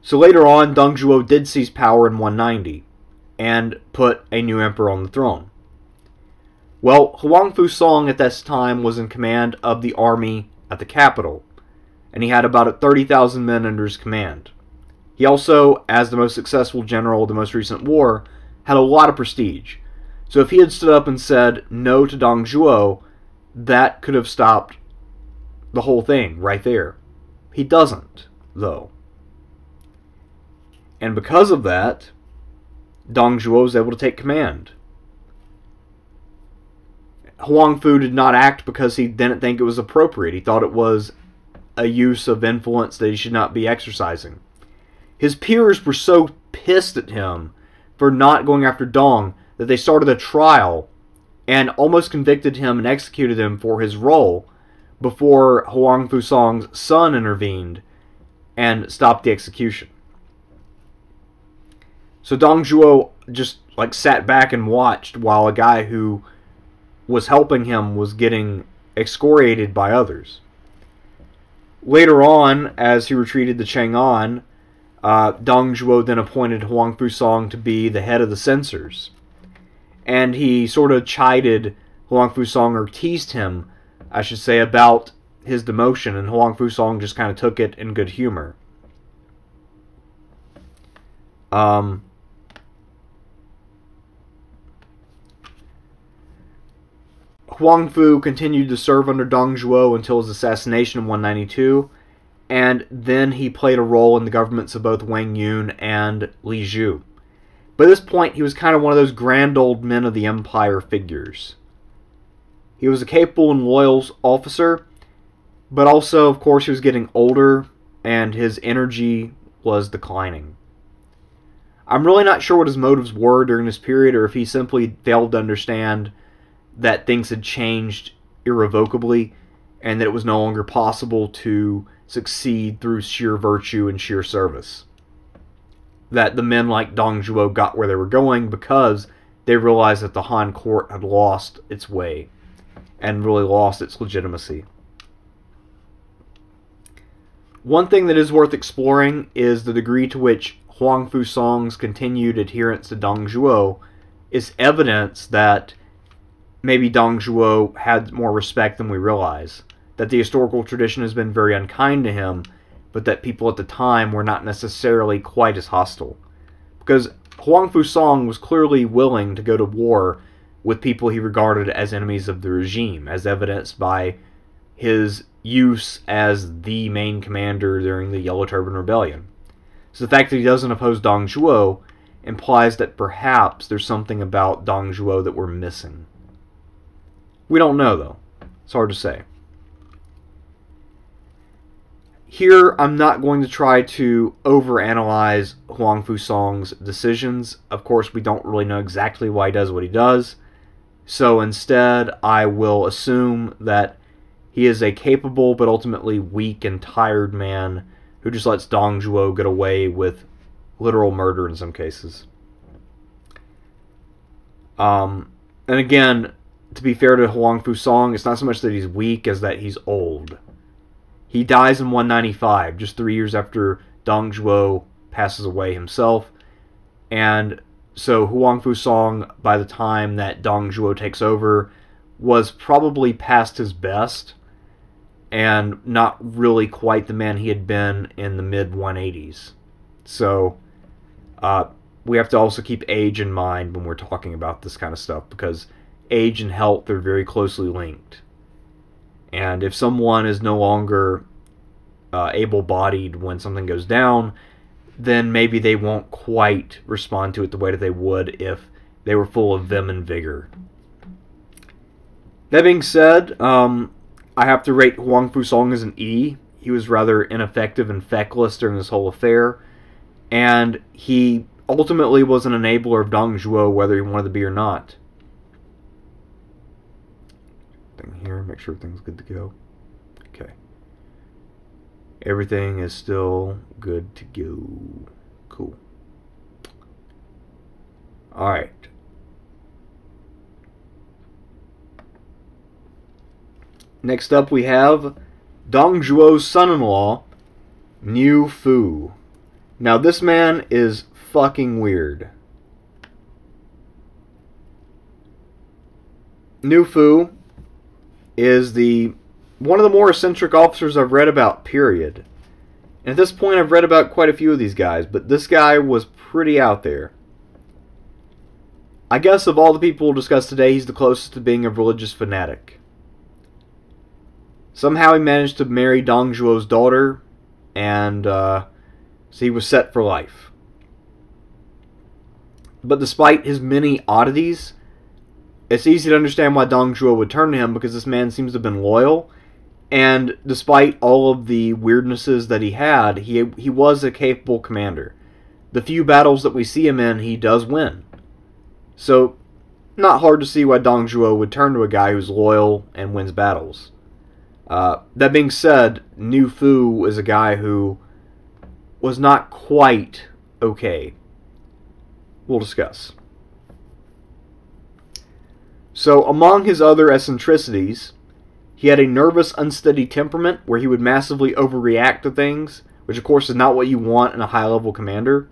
So later on, Dong Zhuo did seize power in one ninety and put a new emperor on the throne. Well, Huangfu Song at this time was in command of the army at the capital, and he had about thirty thousand men under his command. He also, as the most successful general of the most recent war, had a lot of prestige. So if he had stood up and said no to Dong Zhuo, that could have stopped the whole thing right there. He doesn't, though. And because of that, Dong Zhuo was able to take command. Huangfu did not act because he didn't think it was appropriate. He thought it was a use of influence that he should not be exercising. His peers were so pissed at him for not going after Dong that they started a trial and almost convicted him and executed him for his role before Huangfu Song's son intervened and stopped the execution. So Dong Zhuo just like sat back and watched while a guy who was helping him was getting excoriated by others. Later on, as he retreated to Chang'an, uh, Dong Zhuo then appointed Huangfu Song to be the head of the censors. And he sort of chided Huangfu Song, or teased him, I should say, about his demotion, and Huangfu Song just kind of took it in good humor. Um, Huangfu continued to serve under Dong Zhuo until his assassination in one ninety-two, and then he played a role in the governments of both Wang Yun and Li Jue. By this point, he was kind of one of those grand old men of the empire figures. He was a capable and loyal officer, but also, of course, he was getting older, and his energy was declining. I'm really not sure what his motives were during this period, or if he simply failed to understand that things had changed irrevocably, and that it was no longer possible to succeed through sheer virtue and sheer service. That the men like Dong Zhuo got where they were going because they realized that the Han court had lost its way, and really lost its legitimacy. One thing that is worth exploring is the degree to which Huangfu Song's continued adherence to Dong Zhuo is evidence that maybe Dong Zhuo had more respect than we realize, that the historical tradition has been very unkind to him, but that people at the time were not necessarily quite as hostile. Because Huangfu Song was clearly willing to go to war with people he regarded as enemies of the regime, as evidenced by his use as the main commander during the Yellow Turban Rebellion. So the fact that he doesn't oppose Dong Zhuo implies that perhaps there's something about Dong Zhuo that we're missing. We don't know, though. It's hard to say. Here, I'm not going to try to overanalyze Huangfu Song's decisions. Of course, we don't really know exactly why he does what he does. So instead, I will assume that he is a capable but ultimately weak and tired man who just lets Dong Zhuo get away with literal murder in some cases. Um, and again, to be fair to Huangfu Song, it's not so much that he's weak as that he's old. He dies in one ninety-five, just three years after Dong Zhuo passes away himself. And so Huangfu Song, by the time that Dong Zhuo takes over, was probably past his best and not really quite the man he had been in the mid one eighties. So uh, we have to also keep age in mind when we're talking about this kind of stuff, because age and health are very closely linked. And if someone is no longer uh, able-bodied when something goes down, then maybe they won't quite respond to it the way that they would if they were full of vim and vigor. That being said, um, I have to rate Huangfu Song as an E. He was rather ineffective and feckless during this whole affair, and he ultimately was an enabler of Dong Zhuo whether he wanted to be or not. Thing here, make sure everything's good to go. Okay. Everything is still good to go. Cool. Alright. Next up we have Dong Zhuo's son-in-law, Niu Fu. Now this man is fucking weird. Niu Fu is the one of the more eccentric officers I've read about, period. And at this point I've read about quite a few of these guys, but this guy was pretty out there. I guess of all the people we'll discuss today, he's the closest to being a religious fanatic. Somehow he managed to marry Dong Zhuo's daughter, and uh, so he was set for life. But despite his many oddities, it's easy to understand why Dong Zhuo would turn to him, because this man seems to have been loyal And despite all of the weirdnesses that he had, he, he was a capable commander. The few battles that we see him in, he does win. So, not hard to see why Dong Zhuo would turn to a guy who's loyal and wins battles. Uh, that being said, Niu Fu is a guy who was not quite okay. We'll discuss. So, among his other eccentricities, he had a nervous, unsteady temperament where he would massively overreact to things, which of course is not what you want in a high-level commander.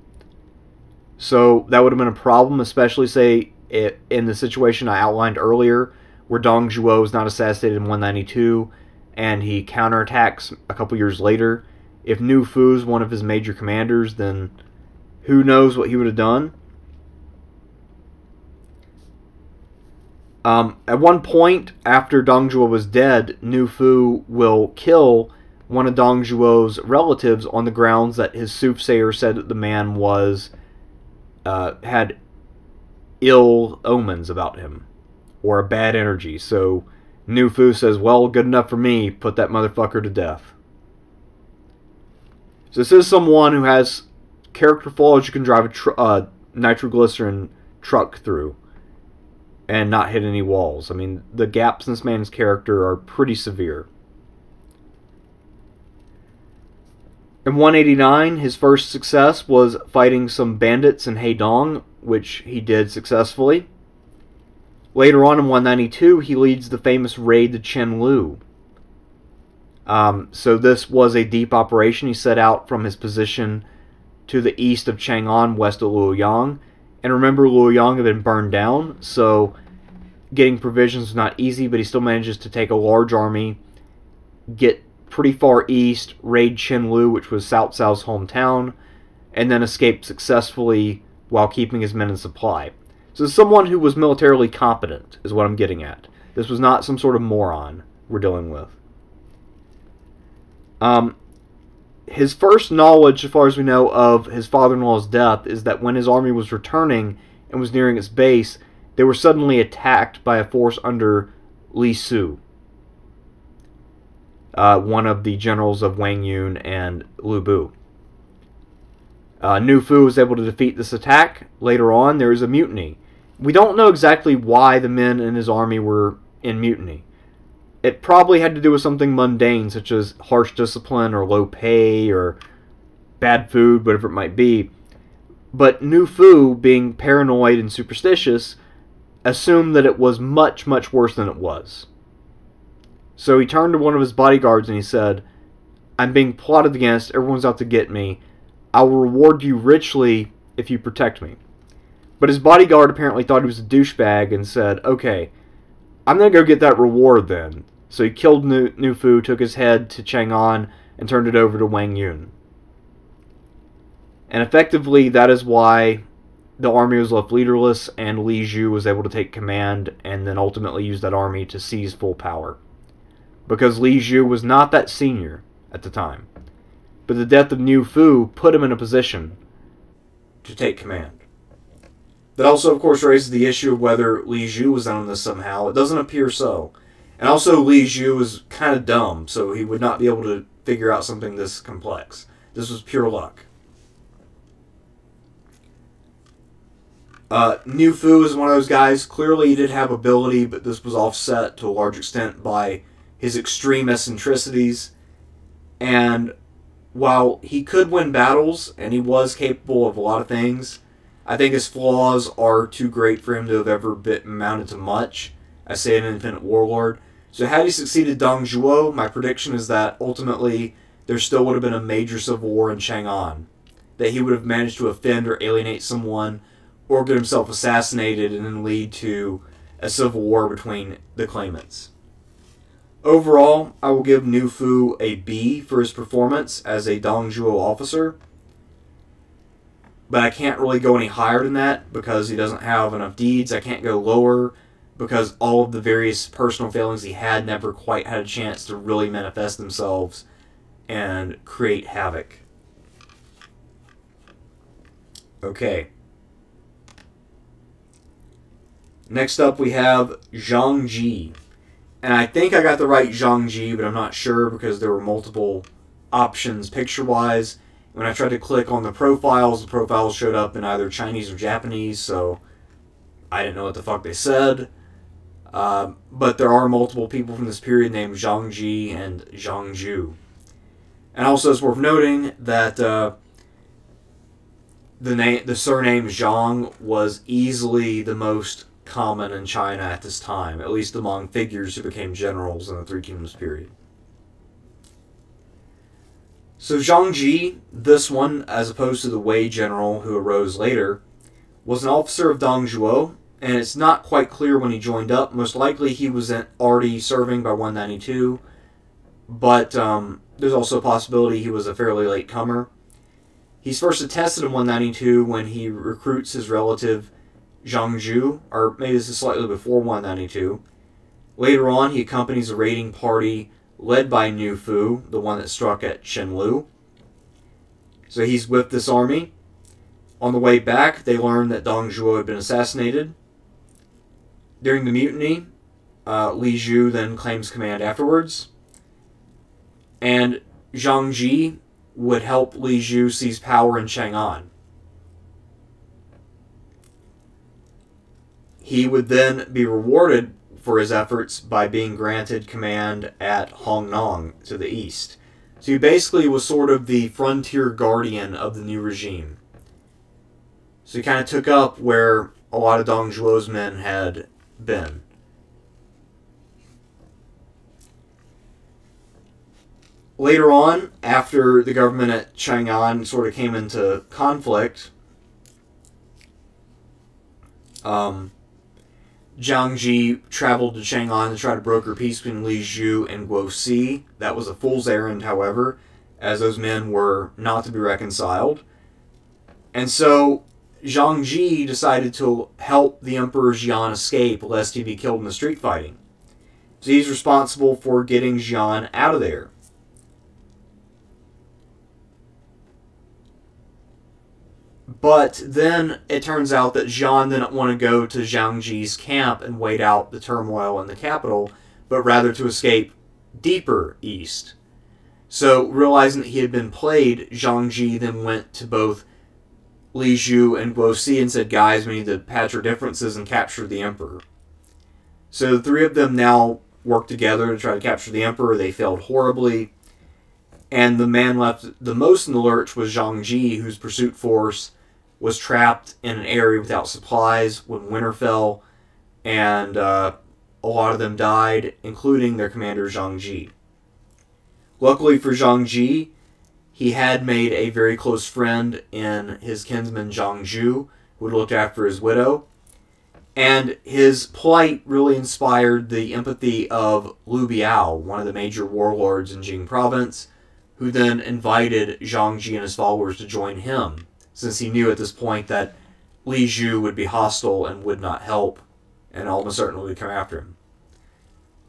So that would have been a problem, especially, say, it, in the situation I outlined earlier, where Dong Zhuo is not assassinated in one ninety-two, and he counterattacks a couple years later. If Niu Fu is one of his major commanders, then who knows what he would have done. Um, at one point, after Dong Zhuo was dead, Niu Fu will kill one of Dong Zhuo's relatives on the grounds that his soothsayer said that the man was uh, had ill omens about him, or a bad energy. So Niu Fu says, well, good enough for me, put that motherfucker to death. So this is someone who has character flaws you can drive a tr uh, nitroglycerin truck through and not hit any walls. I mean, the gaps in this man's character are pretty severe. In one eighty-nine, his first success was fighting some bandits in Heidong, which he did successfully. Later on in one ninety-two, he leads the famous raid to Chenlu. Um, so this was a deep operation. He set out from his position to the east of Chang'an, west of Luoyang. And remember, Luoyang had been burned down, so getting provisions was not easy, but he still manages to take a large army, get pretty far east, raid Chenlu, which was Cao Cao's hometown, and then escaped successfully while keeping his men in supply. So someone who was militarily competent is what I'm getting at. This was not some sort of moron we're dealing with. Um, his first knowledge, as far as we know, of his father-in-law's death is that when his army was returning and was nearing its base, they were suddenly attacked by a force under Li Su, Uh, one of the generals of Wang Yun and Lu Bu. Uh, Niu Fu was able to defeat this attack. Later on, there is a mutiny. We don't know exactly why the men in his army were in mutiny. It probably had to do with something mundane, such as harsh discipline or low pay or bad food, whatever it might be. But Niu Fu, being paranoid and superstitious, assumed that it was much, much worse than it was. So he turned to one of his bodyguards and he said, I'm being plotted against, everyone's out to get me. I'll reward you richly if you protect me. But his bodyguard apparently thought he was a douchebag and said, okay, I'm going to go get that reward then. So he killed Niu Fu, took his head to Chang'an, and turned it over to Wang Yun. And effectively, that is why the army was left leaderless and Li Jue was able to take command and then ultimately use that army to seize full power, because Li Jue was not that senior at the time. But the death of Niu Fu put him in a position to take command. That also, of course, raises the issue of whether Li Jue was in on this somehow. It doesn't appear so. And also, Li Jue was kind of dumb, so he would not be able to figure out something this complex. This was pure luck. Uh, Niu Fu is one of those guys. Clearly, he did have ability, but this was offset to a large extent by his extreme eccentricities, and while he could win battles, and he was capable of a lot of things, I think his flaws are too great for him to have ever been amounted to much, as say an independent warlord. So had he succeeded Dong Zhuo, my prediction is that ultimately there still would have been a major civil war in Chang'an, that he would have managed to offend or alienate someone, or get himself assassinated and then lead to a civil war between the claimants. Overall, I will give Niu Fu a B for his performance as a Dong Zhuo officer, but I can't really go any higher than that because he doesn't have enough deeds. I can't go lower because all of the various personal failings he had never quite had a chance to really manifest themselves and create havoc. Okay. Next up we have Zhang Ji. And I think I got the right Zhang Ji, but I'm not sure because there were multiple options picture-wise. When I tried to click on the profiles, the profiles showed up in either Chinese or Japanese, so I didn't know what the fuck they said. Uh, but there are multiple people from this period named Zhang Ji and Zhang Zhu. And also it's worth noting that uh, the, name, the surname Zhang was easily the most common in China at this time, at least among figures who became generals in the Three Kingdoms period. So Zhang Ji, this one, as opposed to the Wei general who arose later, was an officer of Dong Zhuo, and it's not quite clear when he joined up. Most likely he was already serving by one ninety-two, but um, there's also a possibility he was a fairly late comer. He's first attested in one ninety-two when he recruits his relative Zhang Zhu, or maybe this is slightly before one ninety-two. Later on, he accompanies a raiding party led by Niu Fu, the one that struck at Chenlu. So he's with this army. On the way back, they learned that Dong Zhuo had been assassinated. During the mutiny, uh, Li Jue then claims command afterwards. And Zhang Ji would help Li Jue seize power in Chang'an. He would then be rewarded for his efforts by being granted command at Hongnong to the east. So he basically was sort of the frontier guardian of the new regime. So he kind of took up where a lot of Dong Zhuo's men had been. Later on, after the government at Chang'an sort of came into conflict, um, Zhang Ji traveled to Chang'an to try to broker peace between Li Jue and Guo Si. That was a fool's errand, however, as those men were not to be reconciled. And so Zhang Ji decided to help the Emperor Xian escape lest he be killed in the street fighting. So he's responsible for getting Xian out of there. But then it turns out that Xian didn't want to go to Zhang Ji's camp and wait out the turmoil in the capital, but rather to escape deeper east. So realizing that he had been played, Zhang Ji then went to both Li Jue and Guo Si and said, guys, we need to patch our differences and capture the emperor. So the three of them now work together to try to capture the emperor. They failed horribly. And the man left the most in the lurch was Zhang Ji, whose pursuit force was trapped in an area without supplies when winter fell. And uh, a lot of them died, including their commander Zhang Ji. Luckily for Zhang Ji, he had made a very close friend in his kinsman Zhang Zhu, who had looked after his widow. And his plight really inspired the empathy of Lu Biao, one of the major warlords in Jing province, who then invited Zhang Ji and his followers to join him, since he knew at this point that Li Jue would be hostile and would not help, and almost certainly would come after him.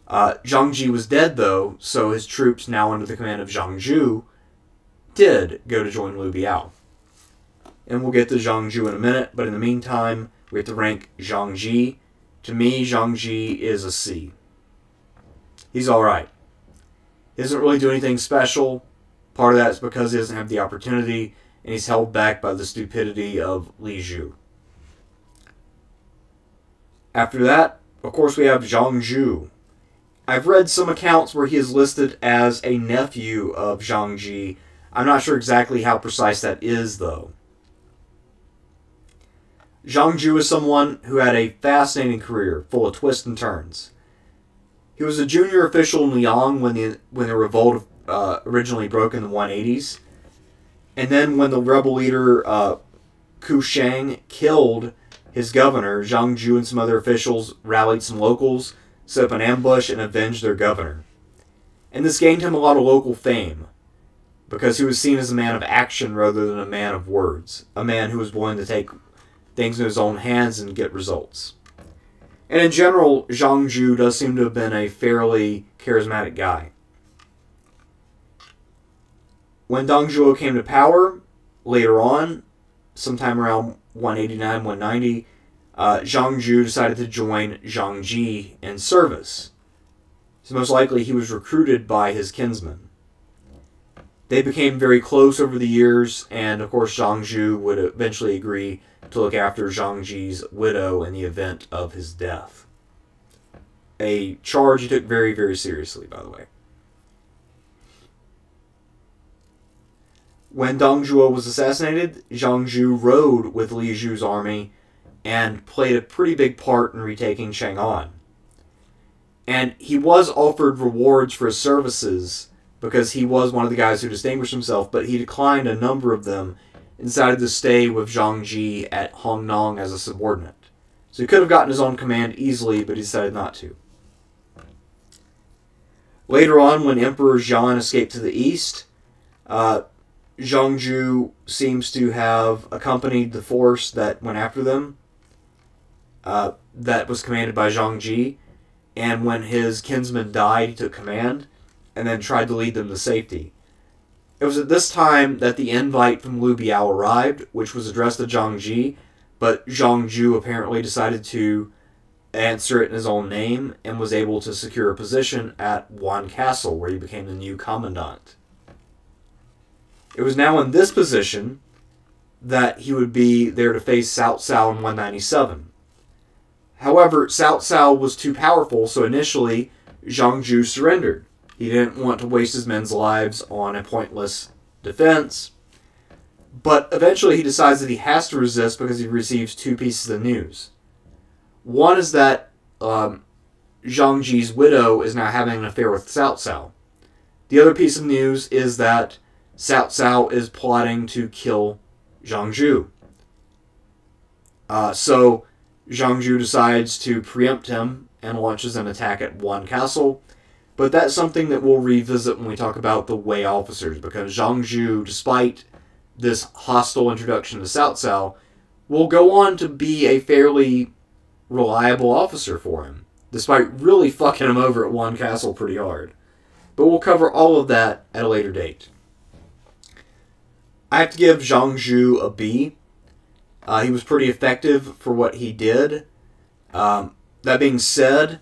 Uh, Zhang Ji was dead, though, so his troops, now under the command of Zhang Zhu, did go to join Lu Biao. And we'll get to Zhang Zhu in a minute, but in the meantime, we have to rank Zhang Ji. To me, Zhang Ji is a C. He's alright. He doesn't really do anything special. Part of that is because he doesn't have the opportunity, and he's held back by the stupidity of Li Jue. After that, of course, we have Zhang Zhu. I've read some accounts where he is listed as a nephew of Zhang Ji. I'm not sure exactly how precise that is, though. Zhang Zhu is someone who had a fascinating career, full of twists and turns. He was a junior official in Luoyang when the, when the revolt of Uh, originally broke in the one eighties, and then when the rebel leader uh, Ku Shang killed his governor, Zhang Zhu and some other officials rallied some locals, set up an ambush, and avenged their governor. And this gained him a lot of local fame, because he was seen as a man of action rather than a man of words, a man who was willing to take things in his own hands and get results. And in general, Zhang Zhu does seem to have been a fairly charismatic guy. When Dong Zhuo came to power, later on, sometime around one eighty-nine, one ninety, uh, Zhang Zhu decided to join Zhang Ji in service. so most likely he was recruited by his kinsmen. They became very close over the years, and of course Zhang Zhu would eventually agree to look after Zhang Ji's widow in the event of his death. A charge he took very, very seriously, by the way. When Dong Zhuo was assassinated, Zhang Zhu rode with Li Zhu's army and played a pretty big part in retaking Chang'an. And he was offered rewards for his services because he was one of the guys who distinguished himself, but he declined a number of them and decided to stay with Zhang Ji at Hongnong as a subordinate. So he could have gotten his own command easily, but he decided not to. Later on, when Emperor Jian escaped to the east, uh, Zhang Zhu seems to have accompanied the force that went after them, uh, that was commanded by Zhang Ji, and when his kinsman died, he took command, and then tried to lead them to safety. It was at this time that the invite from Lu Biao arrived, which was addressed to Zhang Ji, but Zhang Zhu apparently decided to answer it in his own name and was able to secure a position at Wan Castle, where he became the new commandant. It was now in this position that he would be there to face Cao Cao in one ninety-seven. However, Cao Cao was too powerful, so initially Zhang Zhu surrendered. He didn't want to waste his men's lives on a pointless defense. But eventually he decides that he has to resist because he receives two pieces of news. One is that um, Zhang Ji's widow is now having an affair with Cao Cao. The other piece of news is that Cao Cao is plotting to kill Zhang Zhu. Uh, so Zhang Zhu decides to preempt him and launches an attack at Wan Castle. But that's something that we'll revisit when we talk about the Wei officers, because Zhang Zhu, despite this hostile introduction to Cao Cao, will go on to be a fairly reliable officer for him, despite really fucking him over at Wan Castle pretty hard. But we'll cover all of that at a later date. I have to give Zhang Zhu a B. Uh, he was pretty effective for what he did. Um, that being said,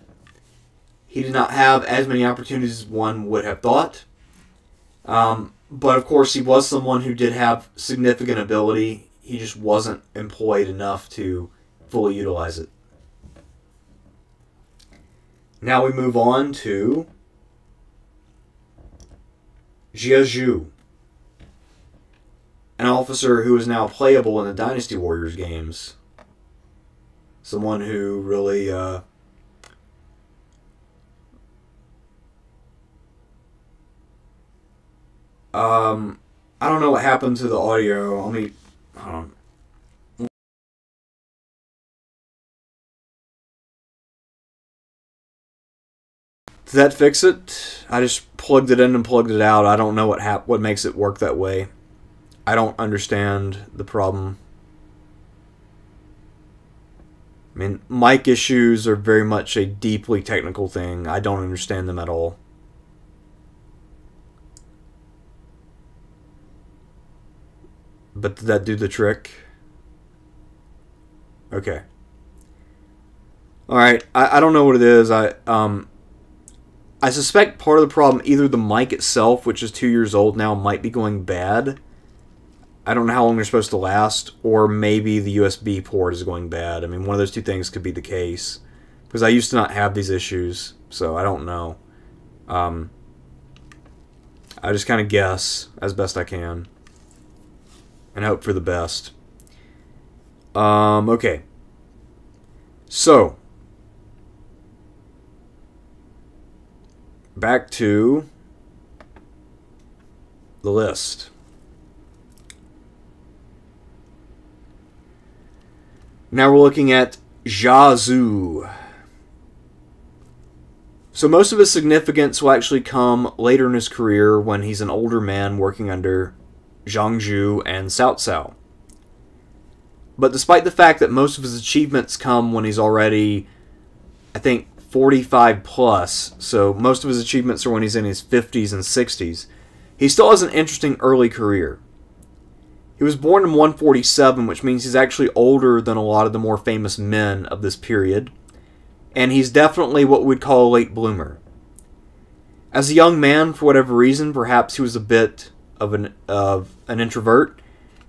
he did not have as many opportunities as one would have thought. Um, but of course he was someone who did have significant ability. He just wasn't employed enough to fully utilize it. Now we move on to Jia Xu, an officer who is now playable in the Dynasty Warriors games. Someone who really... Uh, Um, I don't know what happened to the audio. Let me, hold on. Did that fix it? I just plugged it in and plugged it out. I don't know what hap what makes it work that way. I don't understand the problem. I mean, mic issues are very much a deeply technical thing. I don't understand them at all. But did that do the trick? Okay. Alright, I, I don't know what it is. I um, I suspect part of the problem, either the mic itself, which is two years old now, might be going bad. I don't know how long they're supposed to last. Or maybe the U S B port is going bad. I mean, one of those two things could be the case. Because I used to not have these issues, so I don't know. Um, I just kind of guess as best I can. And hope for the best. Um, okay. So. Back to the list. Now we're looking at Jia Xu. So most of his significance will actually come later in his career when he's an older man working under Zhang Zhu and Cao Cao. But despite the fact that most of his achievements come when he's already, I think, forty-five plus, so most of his achievements are when he's in his fifties and sixties, he still has an interesting early career. He was born in one forty-seven, which means he's actually older than a lot of the more famous men of this period, and he's definitely what we'd call a late bloomer. As a young man, for whatever reason, perhaps he was a bit of an, of an introvert.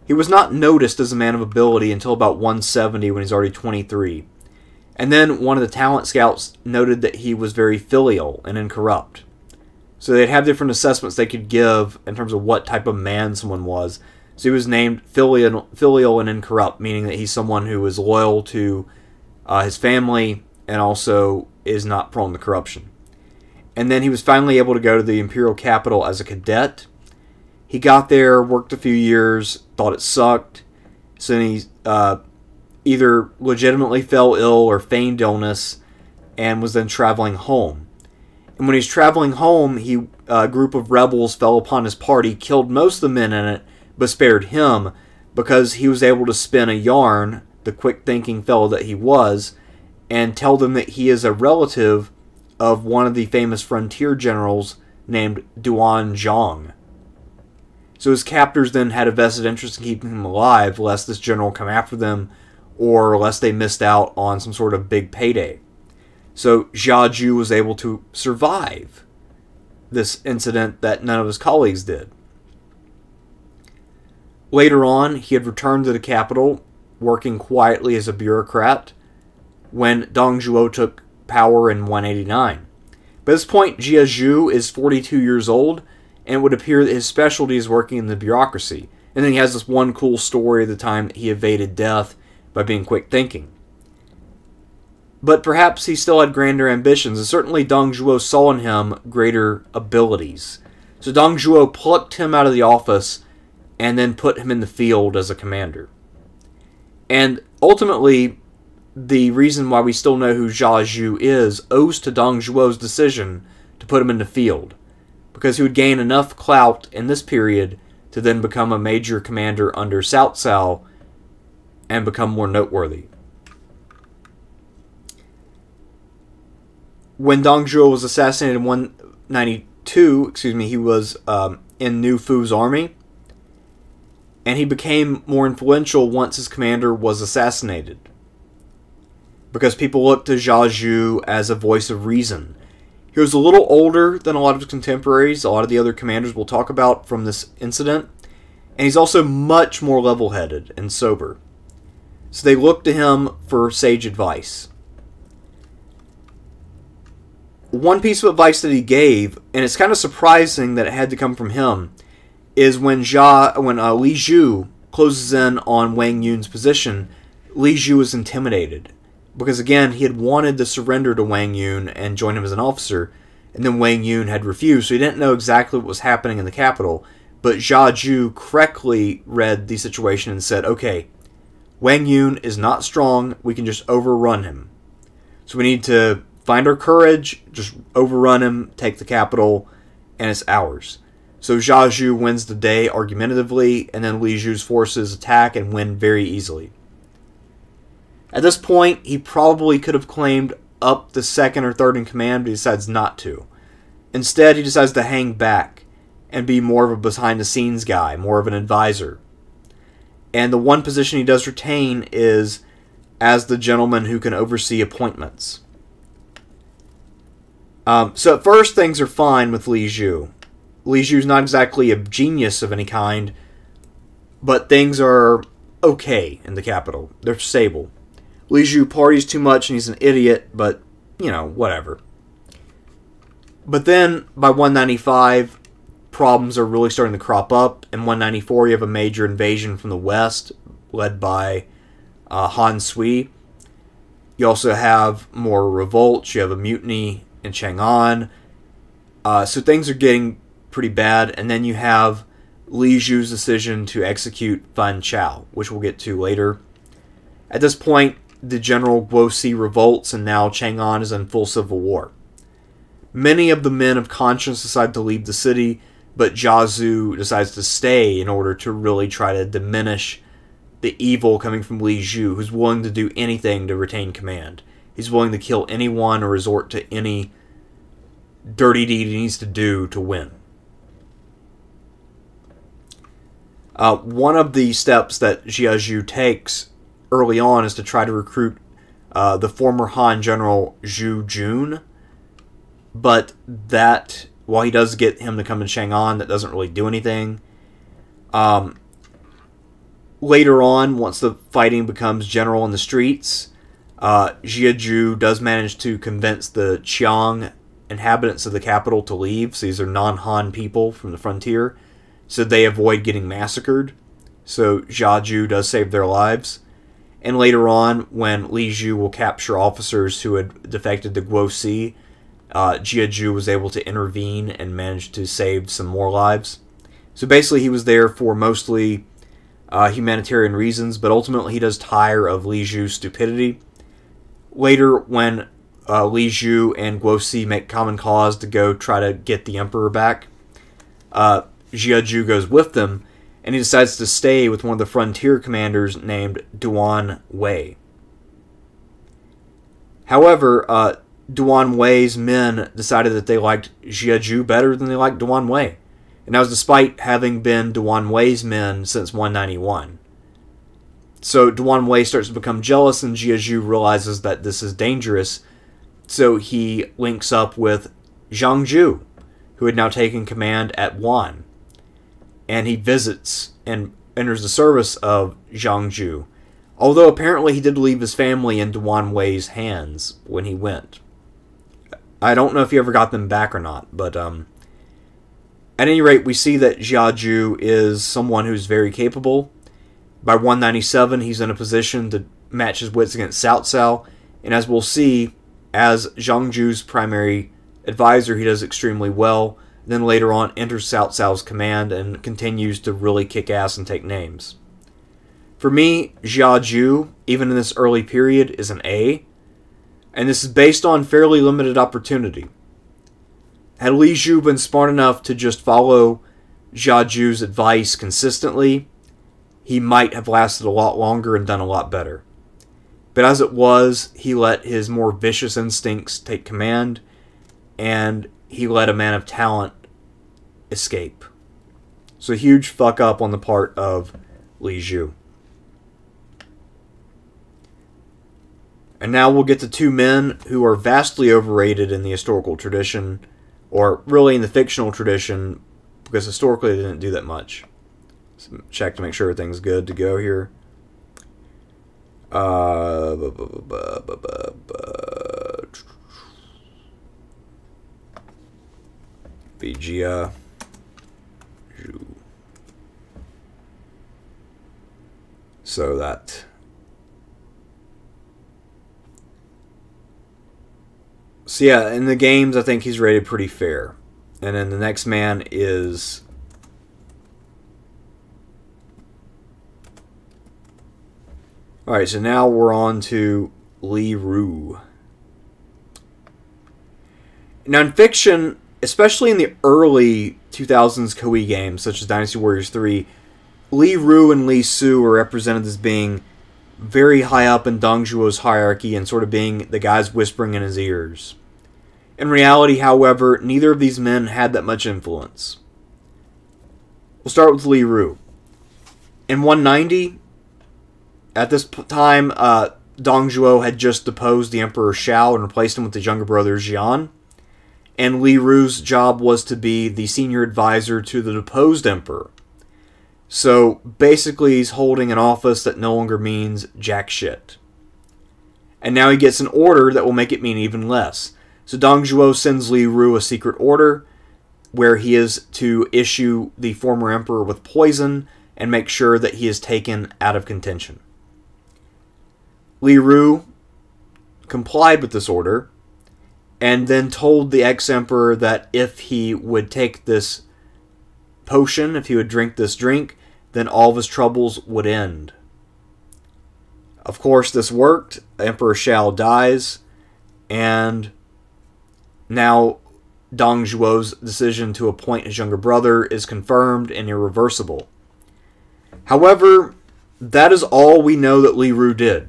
He was not noticed as a man of ability until about one seventy when he's already twenty-three. And then one of the talent scouts noted that he was very filial and incorrupt. So they'd have different assessments they could give in terms of what type of man someone was. So he was named filial, filial and incorrupt, meaning that he's someone who is loyal to uh, his family and also is not prone to corruption. And then he was finally able to go to the imperial capital as a cadet. He got there, worked a few years, thought it sucked. So then he uh, either legitimately fell ill or feigned illness and was then traveling home. And when he was traveling home, he, a group of rebels fell upon his party, killed most of the men in it, but spared him because he was able to spin a yarn, the quick-thinking fellow that he was, and tell them that he is a relative of one of the famous frontier generals named Duan Zhang. So his captors then had a vested interest in keeping him alive lest this general come after them or lest they missed out on some sort of big payday. So Jia Xu was able to survive this incident that none of his colleagues did. Later on, he had returned to the capital, working quietly as a bureaucrat, when Dong Zhuo took power in one eighty-nine. By this point, Jia Xu is forty-two years old, and it would appear that his specialty is working in the bureaucracy. And then he has this one cool story of the time that he evaded death by being quick-thinking. But perhaps he still had grander ambitions, and certainly Dong Zhuo saw in him greater abilities. So Dong Zhuo plucked him out of the office and then put him in the field as a commander. And ultimately, the reason why we still know who Jia Xu is owes to Dong Zhuo's decision to put him in the field, because he would gain enough clout in this period to then become a major commander under Cao Cao and become more noteworthy. When Dong Zhuo was assassinated in one ninety-two, excuse me, he was um, in Niu Fu's army, and he became more influential once his commander was assassinated, because people looked to Jia Xu as a voice of reason. He was a little older than a lot of his contemporaries, a lot of the other commanders we'll talk about from this incident, and he's also much more level-headed and sober. So they looked to him for sage advice. One piece of advice that he gave, and it's kind of surprising that it had to come from him, is when, Jia, when uh, Li Jue closes in on Wang Yun's position, Li Jue is intimidated. Because again, he had wanted to surrender to Wang Yun and join him as an officer, and then Wang Yun had refused, so he didn't know exactly what was happening in the capital. But Jia Xu correctly read the situation and said, okay, Wang Yun is not strong, we can just overrun him. So we need to find our courage, just overrun him, take the capital, and it's ours. So Jia Xu wins the day argumentatively, and then Li Zhu's forces attack and win very easily. At this point, he probably could have claimed up the second or third in command, but he decides not to. Instead, he decides to hang back and be more of a behind-the-scenes guy, more of an advisor. And the one position he does retain is as the gentleman who can oversee appointments. Um, so at first, things are fine with Li Jue. Li Jue's not exactly a genius of any kind, but things are okay in the capital. They're stable. Li Jue parties too much and he's an idiot, but, you know, whatever. But then, by one ninety-five, problems are really starting to crop up. In one ninety-four, you have a major invasion from the west, led by uh, Han Sui. You also have more revolts. You have a mutiny in Chang'an. Uh, so things are getting pretty bad. And then you have Li Jue's decision to execute Fan Chao, which we'll get to later. At this point, the general Guo Si revolts, and now Chang'an is in full civil war. Many of the men of conscience decide to leave the city, but Jia Xu decides to stay in order to really try to diminish the evil coming from Li Jue, who's willing to do anything to retain command. He's willing to kill anyone or resort to any dirty deed he needs to do to win. Uh, one of the steps that Jia Xu takes early on is to try to recruit uh, the former Han general Zhu Jun, but that While he does get him to come to Chang'an, that doesn't really do anything. Um, later on, once the fighting becomes general in the streets, uh, Jia Zhu does manage to convince the Qiang inhabitants of the capital to leave. So these are non-Han people from the frontier, so they avoid getting massacred. So Jia Zhu does save their lives. And later on, when Li Jue will capture officers who had defected to Guo Si, uh, Jia Zhu was able to intervene and managed to save some more lives. So basically he was there for mostly uh, humanitarian reasons, but ultimately he does tire of Li Jue's stupidity. Later, when uh, Li Jue and Guo Si make common cause to go try to get the emperor back, uh, Jia Zhu goes with them, and he decides to stay with one of the frontier commanders named Duan Wei. However, uh, Duan Wei's men decided that they liked Jia Zhu better than they liked Duan Wei. And that was despite having been Duan Wei's men since one ninety-one. So Duan Wei starts to become jealous, and Jia Zhu realizes that this is dangerous. So he links up with Zhang Zhu, who had now taken command at Wan. And he visits and enters the service of Zhang Zhu, although apparently he did leave his family in Duan Wei's hands when he went. I don't know if he ever got them back or not, but um, at any rate, we see that Jia Zhu is someone who's very capable. By one ninety-seven, he's in a position to match his wits against Cao Cao, and as we'll see, as Zhang Zhu's primary advisor, he does extremely well. Then later on enters Cao Cao's command and continues to really kick ass and take names. For me, Jia Zhu, even in this early period, is an A, and this is based on fairly limited opportunity. Had Li Jue been smart enough to just follow Jia Zhu's advice consistently, he might have lasted a lot longer and done a lot better. But as it was, he let his more vicious instincts take command, and he let a man of talent escape. So a huge fuck up on the part of Li Jue. And now we'll get to two men who are vastly overrated in the historical tradition, or really in the fictional tradition, because historically they didn't do that much. So check to make sure everything's good to go here. Uh, buh, buh, buh, buh, buh, buh, buh. Jia Zhu. So that So yeah, in the games I think he's rated pretty fair. And then the next man is Alright, so now we're on to Li Ru. Now in fiction, especially in the early two thousands Koei games, such as Dynasty Warriors three, Li Ru and Li Su are represented as being very high up in Dong Zhuo's hierarchy and sort of being the guys whispering in his ears. In reality, however, neither of these men had that much influence. We'll start with Li Ru. In one ninety, at this time, uh, Dong Zhuo had just deposed the Emperor Shao and replaced him with his younger brother Jian. And Li Ru's job was to be the senior advisor to the deposed emperor. So basically he's holding an office that no longer means jack shit. And now he gets an order that will make it mean even less. So Dong Zhuo sends Li Ru a secret order where he is to issue the former emperor with poison and make sure that he is taken out of contention. Li Ru complied with this order, and then told the ex-emperor that if he would take this potion, if he would drink this drink, then all of his troubles would end. Of course, this worked. Emperor Shao dies, and now Dong Zhuo's decision to appoint his younger brother is confirmed and irreversible. However, that is all we know that Li Ru did.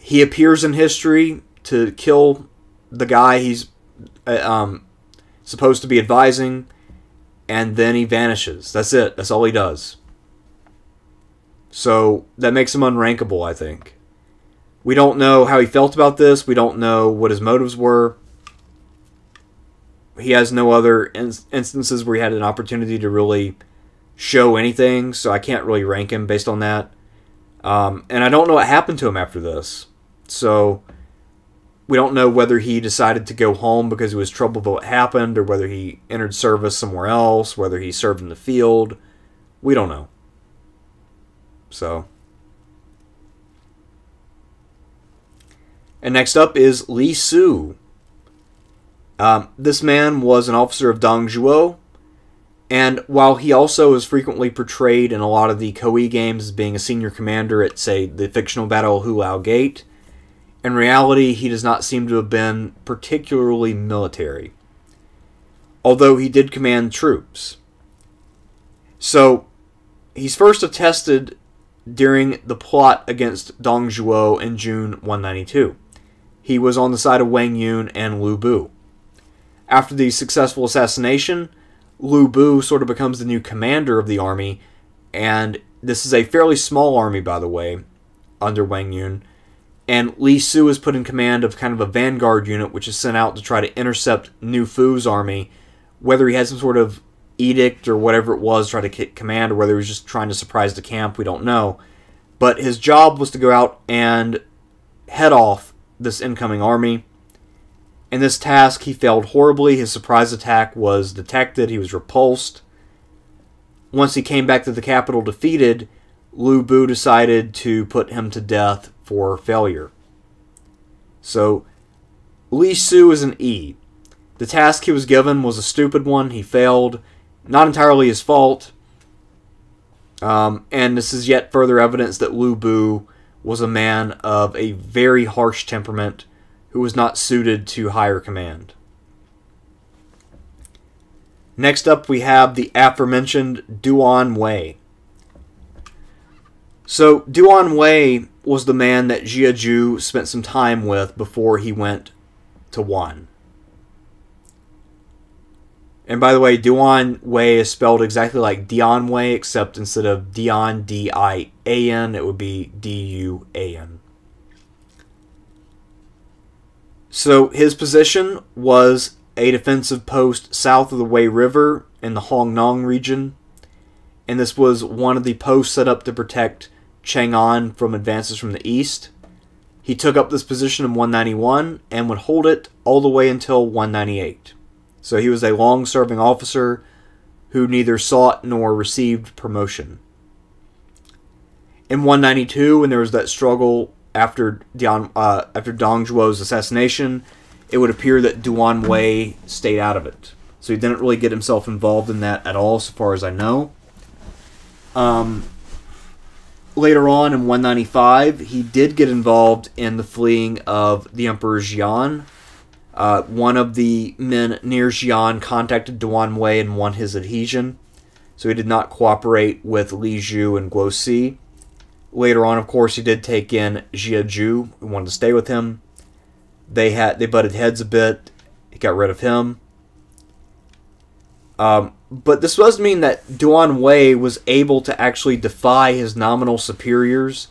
He appears in history to kill the guy he's um, supposed to be advising, and then he vanishes. That's it. That's all he does. So that makes him unrankable, I think. We don't know how he felt about this. We don't know what his motives were. he has no other in instances where he had an opportunity to really show anything, so I can't really rank him based on that. Um, and I don't know what happened to him after this. So we don't know whether he decided to go home because he was troubled by what happened, or whether he entered service somewhere else, whether he served in the field. We don't know. So. And next up is Li Su. Um, this man was an officer of Dong Zhuo, and while he also is frequently portrayed in a lot of the Koei games as being a senior commander at, say, the fictional Battle Hu Lao Gate, in reality he does not seem to have been particularly military, although he did command troops. So, he's first attested during the plot against Dong Zhuo in June one ninety-two. He was on the side of Wang Yun and Lu Bu. After the successful assassination, Lu Bu sort of becomes the new commander of the army, and this is a fairly small army, by the way, under Wang Yun, and Li Su is put in command of kind of a vanguard unit which is sent out to try to intercept Niu Fu's army, whether he had some sort of edict or whatever it was, try to get command, or whether he was just trying to surprise the camp, we don't know. But his job was to go out and head off this incoming army. In this task, he failed horribly. His surprise attack was detected. He was repulsed. Once he came back to the capital defeated, Lu Bu decided to put him to death for failure. So, Li Su is an E. The task he was given was a stupid one. He failed. Not entirely his fault, um, and this is yet further evidence that Lu Bu was a man of a very harsh temperament who was not suited to higher command. Next up we have the aforementioned Duan Wei. So Duan Wei was the man that Jia Xu spent some time with before he went to Wan. And by the way, Duan Wei is spelled exactly like Dian Wei, except instead of Dian, D I A N, it would be D U A N. So his position was a defensive post south of the Wei River in the Hongnong region. And this was one of the posts set up to protect Chang'an from advances from the east. He took up this position in one ninety-one and would hold it all the way until one ninety-eight. So he was a long-serving officer who neither sought nor received promotion. In one ninety-two, when there was that struggle after, Dian, uh, after Dong Zhuo's assassination, it would appear that Duan Wei stayed out of it. So he didn't really get himself involved in that at all, so far as I know. Um, later on, in one ninety-five, he did get involved in the fleeing of the Emperor Xian. Uh, one of the men near Xi'an contacted Duan Wei and won his adhesion, so he did not cooperate with Li Jue and Guo Si. Later on, of course, he did take in Jia Xu, who wanted to stay with him. They had they butted heads a bit. He got rid of him. Um, but this does mean that Duan Wei was able to actually defy his nominal superiors,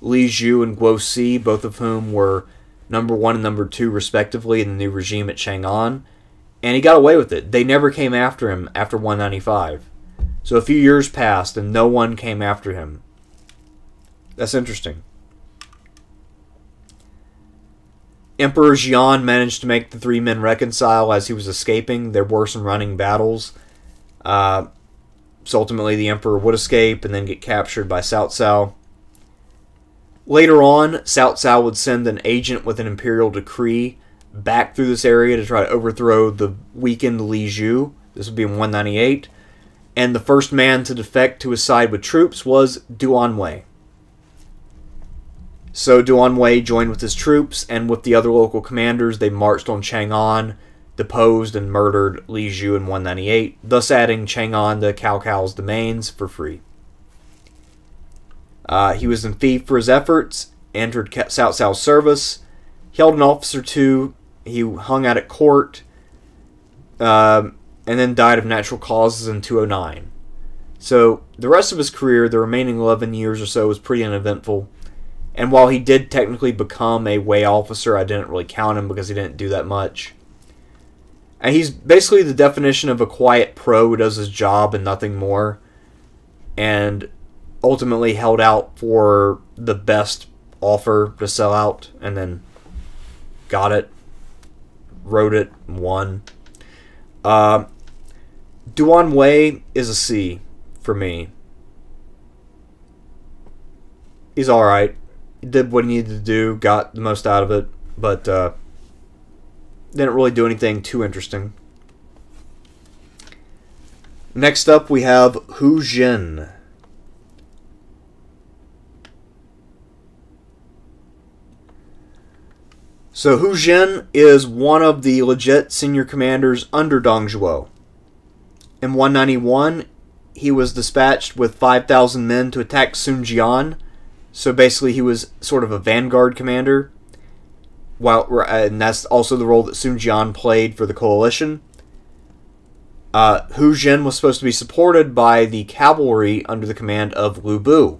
Li Jue and Guo Si, both of whom were number one and number two respectively in the new regime at Chang'an, and he got away with it. They never came after him after one ninety-five. So a few years passed and no one came after him. That's interesting. Emperor Xian managed to make the three men reconcile as he was escaping. There were some running battles. Uh, so ultimately the emperor would escape and then get captured by Cao Cao. Later on, Cao Cao would send an agent with an imperial decree back through this area to try to overthrow the weakened Li Jue. This would be in one ninety-eight. And the first man to defect to his side with troops was Duan Wei. So Duan Wei joined with his troops, and with the other local commanders, they marched on Chang'an, deposed and murdered Li Jue in one ninety-eight, thus adding Chang'an to Cao Cao's domains for free. Uh, he was in fee for his efforts, entered Cao Cao's service, held an officer too, he hung out at court, um, and then died of natural causes in two oh nine. So the rest of his career, the remaining eleven years or so, was pretty uneventful. And while he did technically become a Wei officer, I didn't really count him because he didn't do that much. And he's basically the definition of a quiet pro who does his job and nothing more. And ultimately held out for the best offer to sell out, and then got it, wrote it, won. Uh, Duan Wei is a C for me. He's alright. He did what he needed to do, got the most out of it, but uh, didn't really do anything too interesting. Next up we have Hu Zhen. So Hu Zhen is one of the legit senior commanders under Dong Zhuo. In one ninety-one, he was dispatched with five thousand men to attack Sun Jian. So basically he was sort of a vanguard commander. While, and that's also the role that Sun Jian played for the coalition. Uh, Hu Zhen was supposed to be supported by the cavalry under the command of Lu Bu.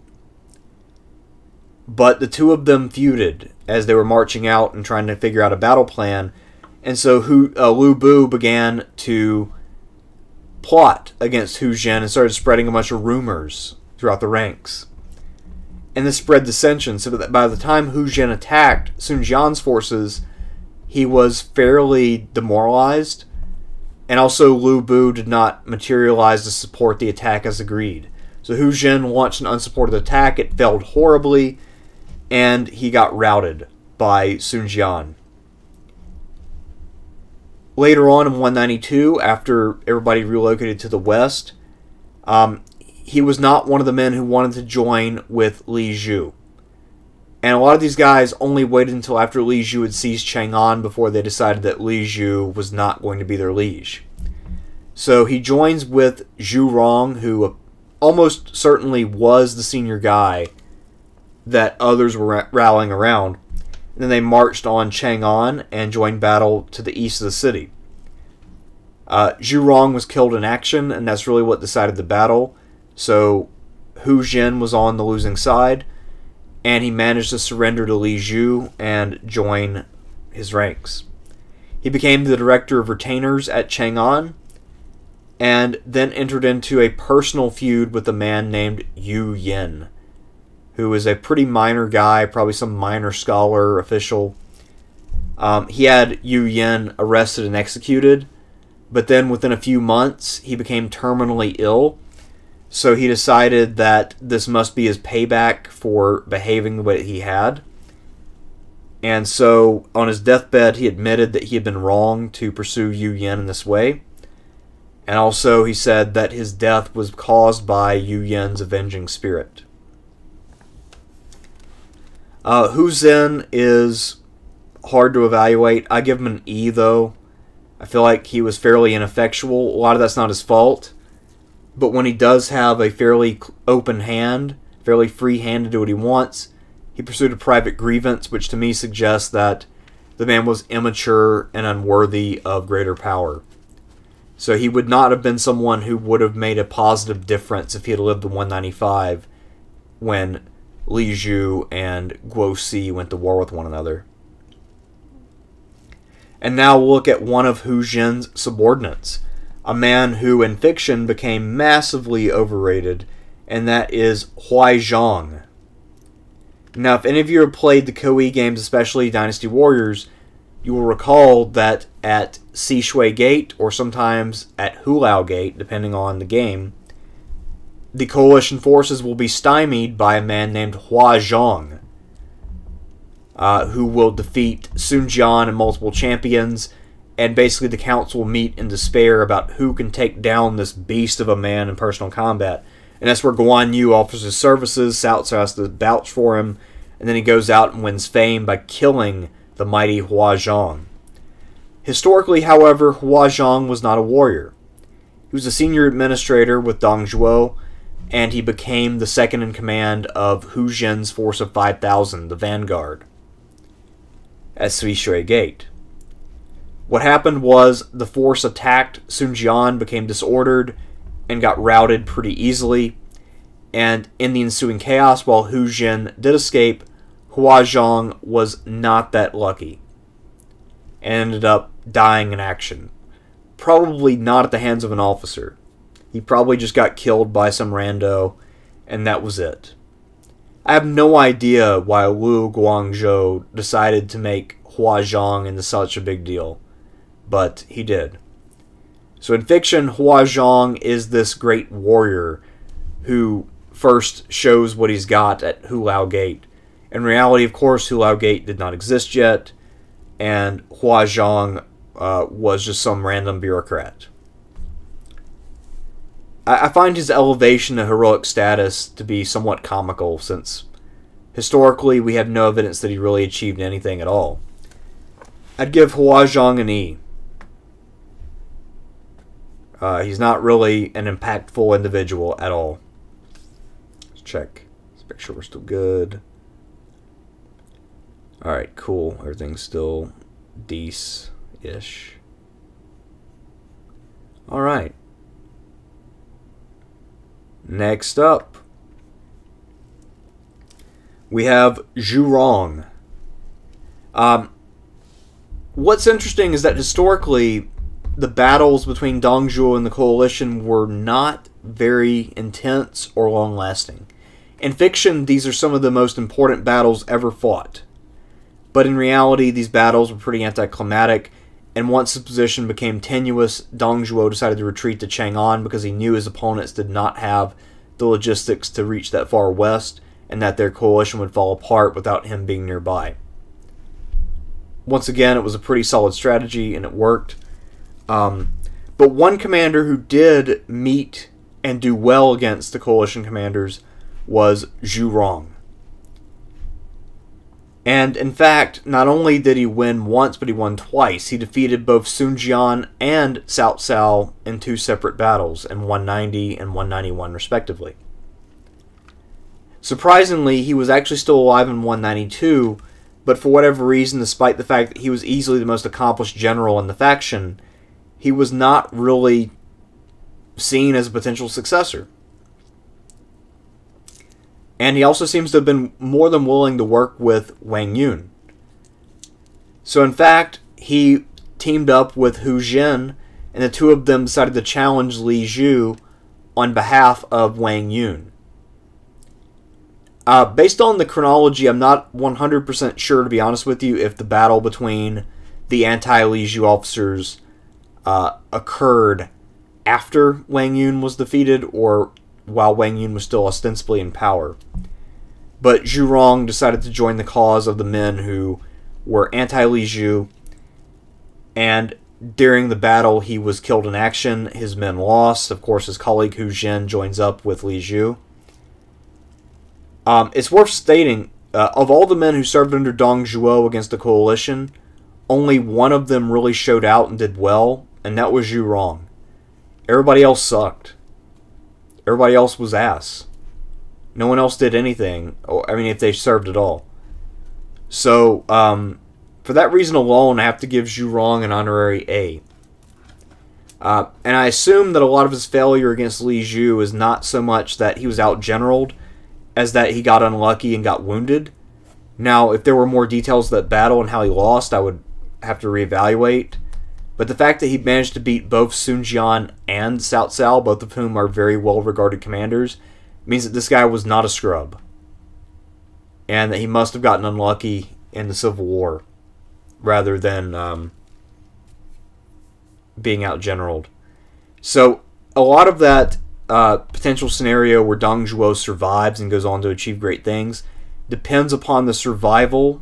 But the two of them feuded as they were marching out and trying to figure out a battle plan. And so Hu, uh, Lu Bu began to plot against Hu Zhen and started spreading a bunch of rumors throughout the ranks. And this spread dissension so that by the time Hu Zhen attacked Sun Jian's forces, he was fairly demoralized. And also Lu Bu did not materialize to support the attack as agreed. So Hu Zhen launched an unsupported attack, it failed horribly, and he got routed by Sun Jian. Later on in one ninety-two, after everybody relocated to the west, um, he was not one of the men who wanted to join with Li Jue. And a lot of these guys only waited until after Li Jue had seized Chang'an before they decided that Li Jue was not going to be their liege. So he joins with Zhu Rong, who almost certainly was the senior guy that others were rallying around. And then they marched on Chang'an and joined battle to the east of the city. Uh, Zhu Rong was killed in action, and that's really what decided the battle. So Hu Zhen was on the losing side, and he managed to surrender to Li Jue and join his ranks. He became the director of retainers at Chang'an, and then entered into a personal feud with a man named Yu Yin, who is a pretty minor guy, probably some minor scholar, official. Um, he had Yu Yin arrested and executed, but then within a few months, he became terminally ill. So he decided that this must be his payback for behaving the way that he had. And so on his deathbed, he admitted that he had been wrong to pursue Yu Yin in this way. And also he said that his death was caused by Yu Yin's avenging spirit. Uh, Hu Zhen is hard to evaluate. I give him an E, though. I feel like he was fairly ineffectual. A lot of that's not his fault. But when he does have a fairly open hand, fairly free hand to do what he wants, he pursued a private grievance, which to me suggests that the man was immature and unworthy of greater power. So he would not have been someone who would have made a positive difference if he had lived to one ninety-five when Li Jue and Guo Si went to war with one another. And now we'll look at one of Hu Zhen's subordinates, a man who in fiction became massively overrated, and that is Hua Zhang. Now, if any of you have played the Koei games, especially Dynasty Warriors, you will recall that at Sishui Gate, or sometimes at Hulao Gate, depending on the game, the coalition forces will be stymied by a man named Hua Zhang, uh, who will defeat Sun Jian and multiple champions. And basically the council will meet in despair about who can take down this beast of a man in personal combat. And that's where Guan Yu offers his services, Cao Cao has to vouch for him, and then he goes out and wins fame by killing the mighty Hua Zhang. Historically, however, Hua Zhang was not a warrior. He was a senior administrator with Dong Zhuo, and he became the second in command of Hu Zhen's force of five thousand, the vanguard, at Sishui Gate. What happened was the force attacked Sun Jian, became disordered, and got routed pretty easily. And in the ensuing chaos, while Hu Zhen did escape, Hua Zhang was not that lucky and ended up dying in action. probably not at the hands of an officer. He probably just got killed by some rando, and that was it. I have no idea why Lu Guangzhou decided to make Hua Zhang into such a big deal, but he did. So in fiction, Hua Zhang is this great warrior who first shows what he's got at Hulao Gate. In reality, of course, Hulao Gate did not exist yet, and Hua Zhang uh, was just some random bureaucrat. I, I find his elevation to heroic status to be somewhat comical, since historically we have no evidence that he really achieved anything at all. I'd give Hua Zhang an E. Uh, he's not really an impactful individual at all. Let's check. Let's make sure we're still good. Alright, cool. Everything's still decent-ish. Alright. Next up, we have Zhu Rong. Um, what's interesting is that historically, the battles between Dong Zhuo and the coalition were not very intense or long-lasting. In fiction, these are some of the most important battles ever fought. But in reality, these battles were pretty anticlimactic, and once the position became tenuous, Dong Zhuo decided to retreat to Chang'an because he knew his opponents did not have the logistics to reach that far west, and that their coalition would fall apart without him being nearby. Once again, it was a pretty solid strategy, and it worked. Um, but one commander who did meet and do well against the coalition commanders was Zhu Rong. And in fact, not only did he win once, but he won twice. He defeated both Sun Jian and Cao Cao in two separate battles, in one ninety and one ninety-one respectively. Surprisingly, he was actually still alive in one ninety-two, but for whatever reason, despite the fact that he was easily the most accomplished general in the faction, he was not really seen as a potential successor. And he also seems to have been more than willing to work with Wang Yun. So in fact, he teamed up with Hu Zhen, and the two of them decided to challenge Li Jue on behalf of Wang Yun. Uh, based on the chronology, I'm not one hundred percent sure, to be honest with you, if the battle between the anti-Li Jue officers Uh, occurred after Wang Yun was defeated or while Wang Yun was still ostensibly in power. But Zhu Rong decided to join the cause of the men who were anti-Li Jue, and during the battle he was killed in action. His men lost. Of course, his colleague Hu Zhen joins up with Li Jue. Um, it's worth stating, uh, of all the men who served under Dong Zhuo against the coalition, only one of them really showed out and did well, and that was Zhu Rong. Everybody else sucked. Everybody else was ass. No one else did anything. I mean, if they served at all. So, um, for that reason alone, I have to give Zhu Rong an honorary A. Uh, and I assume that a lot of his failure against Li Jue is not so much that he was out-generaled, as that he got unlucky and got wounded. Now, if there were more details of that battle and how he lost, I would have to reevaluate. But the fact that he managed to beat both Sun Jian and Cao Cao, both of whom are very well-regarded commanders, means that this guy was not a scrub. And that he must have gotten unlucky in the Civil War, rather than um, being out-generaled. So, a lot of that uh, potential scenario where Dong Zhuo survives and goes on to achieve great things depends upon the survival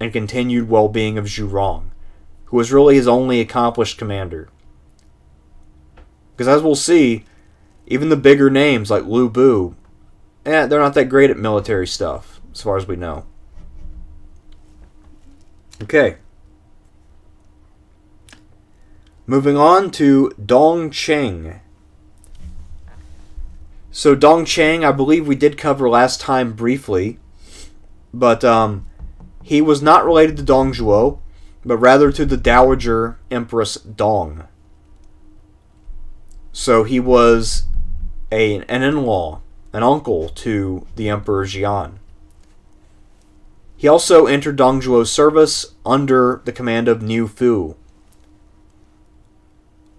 and continued well-being of Zhu Rong, who was really his only accomplished commander. Because as we'll see, even the bigger names like Lu Bu, eh, they're not that great at military stuff, as far as we know. Okay. Moving on to Dong Qing. So Dong Qing, I believe we did cover last time briefly, but um, he was not related to Dong Zhuo, but rather to the Dowager Empress Dong. So he was a, an in-law, an uncle to the Emperor Jian. He also entered Dong Zhuo's service under the command of Niu Fu.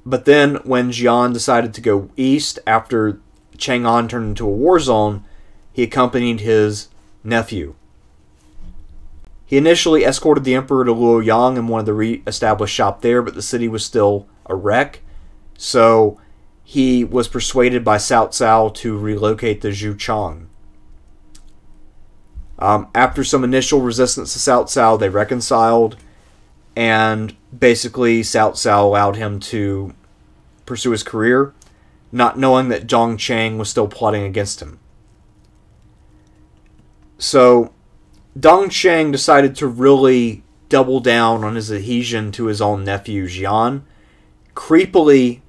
But then when Jian decided to go east after Chang'an turned into a war zone, he accompanied his nephew. He initially escorted the emperor to Luoyang and wanted to re-establish shop there, but the city was still a wreck. So he was persuaded by Cao Cao to relocate to Zhuchang. Um, after some initial resistance to Cao Cao, they reconciled, and basically Cao Cao allowed him to pursue his career, not knowing that Zhang Cheng was still plotting against him. So Dong Cheng decided to really double down on his adhesion to his own nephew, Jian, creepily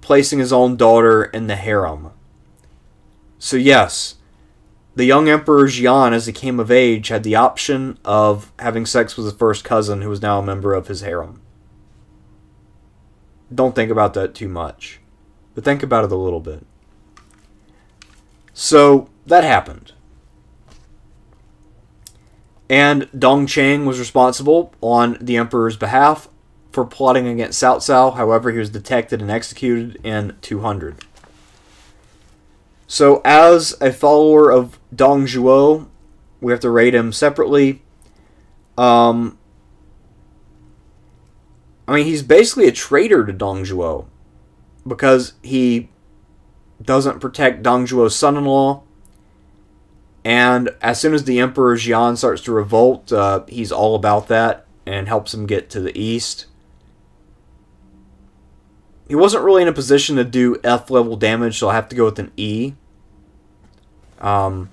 placing his own daughter in the harem. So yes, the young Emperor Jian, as he came of age, had the option of having sex with his first cousin, who was now a member of his harem. Don't think about that too much, but think about it a little bit. So that happened. And Dong Cheng was responsible, on the Emperor's behalf, for plotting against Cao Cao. However, he was detected and executed in two hundred. So as a follower of Dong Zhuo, we have to rate him separately. Um, I mean, he's basically a traitor to Dong Zhuo, because he doesn't protect Dong Zhuo's son-in-law. And as soon as the Emperor Jian starts to revolt, uh, he's all about that and helps him get to the east. He wasn't really in a position to do F-level damage, so I'll have to go with an E. Um,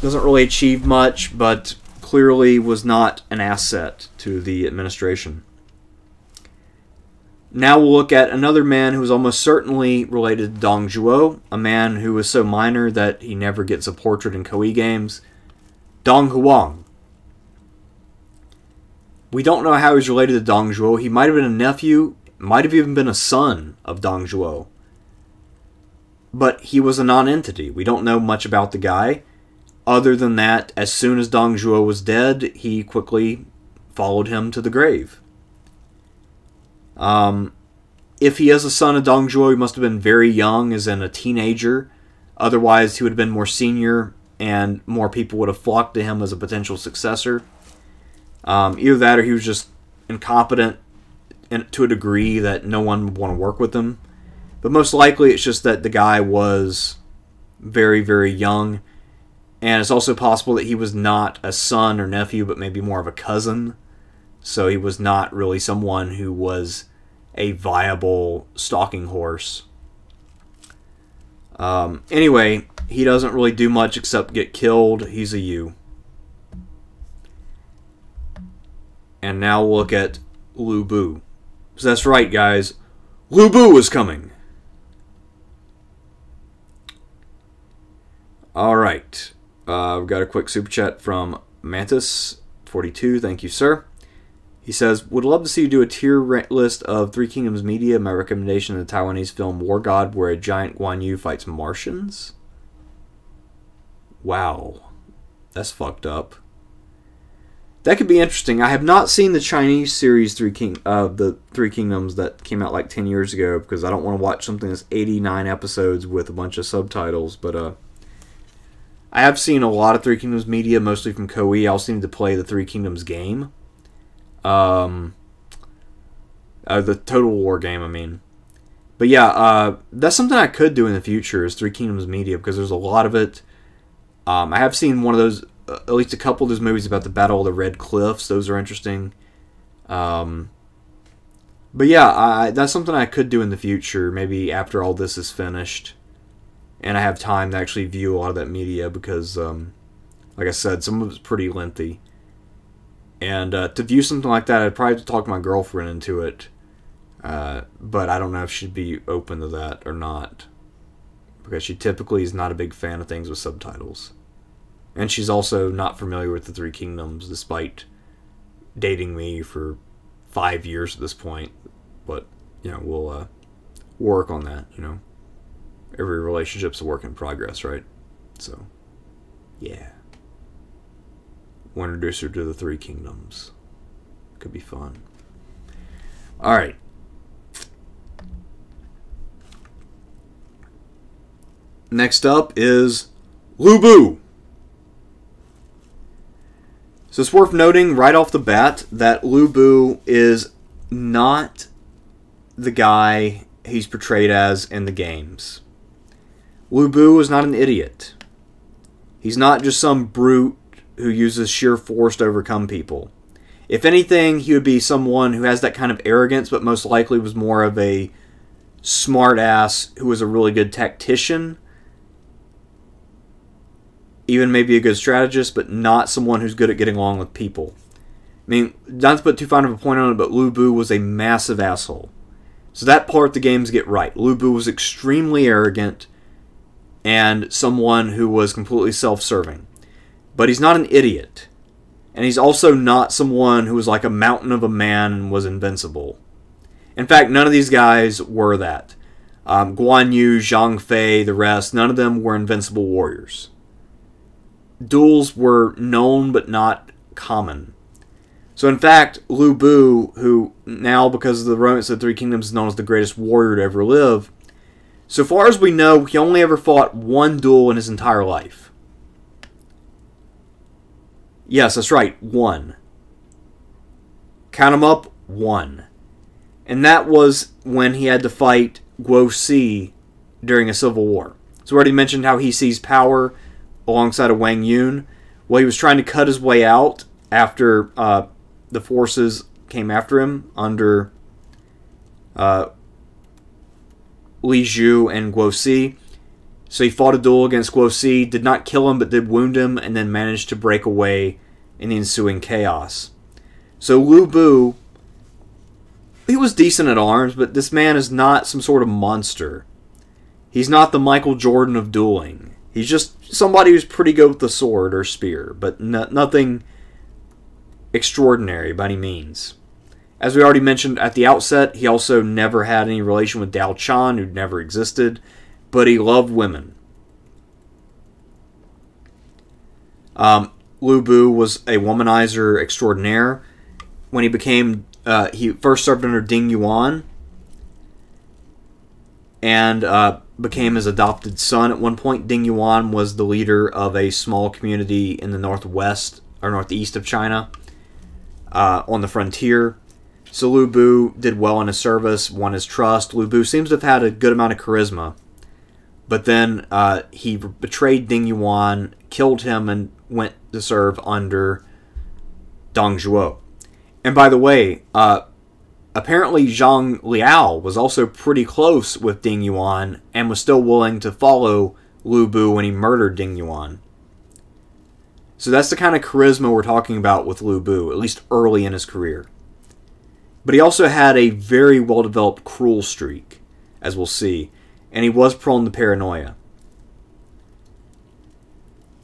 doesn't really achieve much, but clearly was not an asset to the administration. Now we'll look at another man who is almost certainly related to Dong Zhuo, a man who is so minor that he never gets a portrait in Koei games, Dong Huang. We don't know how he's related to Dong Zhuo. He might have been a nephew, might have even been a son of Dong Zhuo. But he was a non-entity. We don't know much about the guy. Other than that, as soon as Dong Zhuo was dead, he quickly followed him to the grave. Um, if he is a son of Dong Zhuo, he must have been very young, as in a teenager. Otherwise, he would have been more senior, and more people would have flocked to him as a potential successor. Um, either that, or he was just incompetent and to a degree that no one would want to work with him. But most likely, it's just that the guy was very, very young. And it's also possible that he was not a son or nephew, but maybe more of a cousin. So he was not really someone who was a viable stalking horse. Um, anyway, he doesn't really do much except get killed. He's a U. And now we'll look at Lu Bu. So that's right, guys. Lu Bu is coming. All right. Uh, we've got a quick super chat from Mantis forty-two. Thank you, sir. He says, would love to see you do a tier list of Three Kingdoms media. My recommendation of the Taiwanese film War God, where a giant Guan Yu fights Martians. Wow. That's fucked up. That could be interesting. I have not seen the Chinese series Three King of uh, the Three Kingdoms that came out like ten years ago, because I don't want to watch something that's eighty-nine episodes with a bunch of subtitles. But uh, I have seen a lot of Three Kingdoms media, mostly from Koei. I also need to play the Three Kingdoms game, um, uh, the Total War game. I mean, but yeah, uh, that's something I could do in the future, is Three Kingdoms media, because there's a lot of it. Um, I have seen one of those. Uh, at least a couple of those movies about the Battle of the Red Cliffs. Those are interesting. Um, but yeah, I, that's something I could do in the future, maybe after all this is finished and I have time to actually view a lot of that media, because, um, like I said, some of it's pretty lengthy. And uh, to view something like that, I'd probably have to talk my girlfriend into it. Uh, but I don't know if she'd be open to that or not, because she typically is not a big fan of things with subtitles. And she's also not familiar with the Three Kingdoms, despite dating me for five years at this point. But, you know, we'll uh, work on that, you know. Every relationship's a work in progress, right? So, yeah. We'll introduce her to the Three Kingdoms. Could be fun. Alright. Next up is Lu Bu. So it's worth noting right off the bat that Lu Bu is not the guy he's portrayed as in the games. Lu Bu is not an idiot. He's not just some brute who uses sheer force to overcome people. If anything, he would be someone who has that kind of arrogance, but most likely was more of a smart-ass who was a really good tactician. Even maybe a good strategist, but not someone who's good at getting along with people. I mean, not to put too fine of a point on it, but Lu Bu was a massive asshole. So that part the games get right. Lu Bu was extremely arrogant and someone who was completely self-serving. But he's not an idiot. And he's also not someone who was like a mountain of a man and was invincible. In fact, none of these guys were that. Um, Guan Yu, Zhang Fei, the rest, none of them were invincible warriors. Duels were known but not common. So in fact, Lu Bu, who now because of the Romance of the Three Kingdoms is known as the greatest warrior to ever live, so far as we know, he only ever fought one duel in his entire life. Yes, that's right, one. Count him up, one. And that was when he had to fight Guo Si during a civil war. So we already mentioned how he seized power alongside of Wang Yun. Well, he was trying to cut his way out after uh, the forces came after him under uh, Li Jue and Guo Si. So he fought a duel against Guo Si, did not kill him but did wound him, and then managed to break away in the ensuing chaos. So Lu Bu, he was decent at arms, but this man is not some sort of monster. He's not the Michael Jordan of dueling. He's just somebody who's pretty good with the sword or spear, but no, nothing extraordinary by any means. As we already mentioned at the outset, he also never had any relation with Dao Chan, who never existed, but he loved women. Um, Lu Bu was a womanizer extraordinaire. When he became... Uh, he first served under Ding Yuan and uh, became his adopted son. At one point, Ding Yuan was the leader of a small community in the northwest or northeast of China uh, on the frontier. So Lu Bu did well in his service, won his trust. Lu Bu seems to have had a good amount of charisma. But then uh, he betrayed Ding Yuan, killed him, and went to serve under Dong Zhuo. And by the way, uh, apparently Zhang Liao was also pretty close with Ding Yuan and was still willing to follow Lu Bu when he murdered Ding Yuan. So that's the kind of charisma we're talking about with Lu Bu, at least early in his career. But he also had a very well-developed cruel streak, as we'll see, and he was prone to paranoia.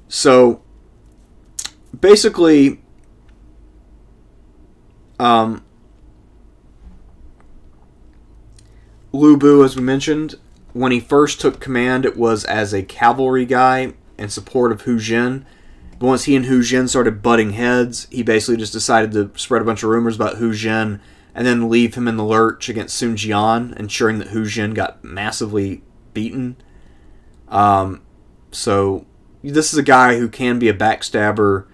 So, basically... Um, Lu Bu, as we mentioned, when he first took command, it was as a cavalry guy in support of Hu Zhen. But once he and Hu Zhen started butting heads, he basically just decided to spread a bunch of rumors about Hu Zhen and then leave him in the lurch against Sun Jian, ensuring that Hu Zhen got massively beaten. Um, so this is a guy who can be a backstabber.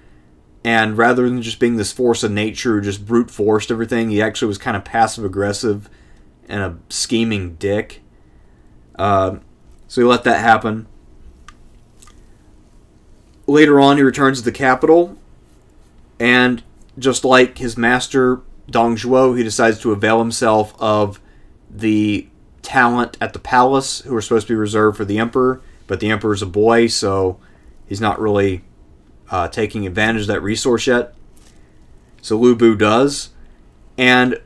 And rather than just being this force of nature who just brute forced everything, he actually was kind of passive aggressive and a scheming dick. Uh, so he let that happen. Later on, he returns to the capital, and just like his master Dong Zhuo, he decides to avail himself of the talent at the palace, who are supposed to be reserved for the emperor. But the emperor's a boy, so he's not really Uh, taking advantage of that resource yet. So Lu Bu does. And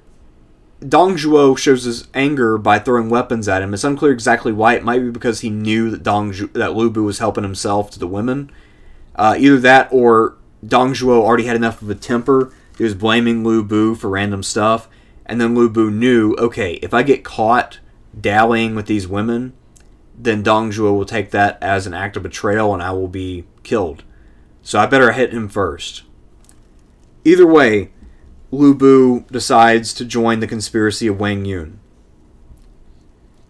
Dong Zhuo shows his anger by throwing weapons at him. It's unclear exactly why. It might be because he knew that Dong Zhu that Lu Bu was helping himself to the women. Uh, either that or Dong Zhuo already had enough of a temper. He was blaming Lu Bu for random stuff. And then Lu Bu knew, okay, if I get caught dallying with these women, then Dong Zhuo will take that as an act of betrayal and I will be killed. So I better hit him first. Either way, Lu Bu decides to join the conspiracy of Wang Yun.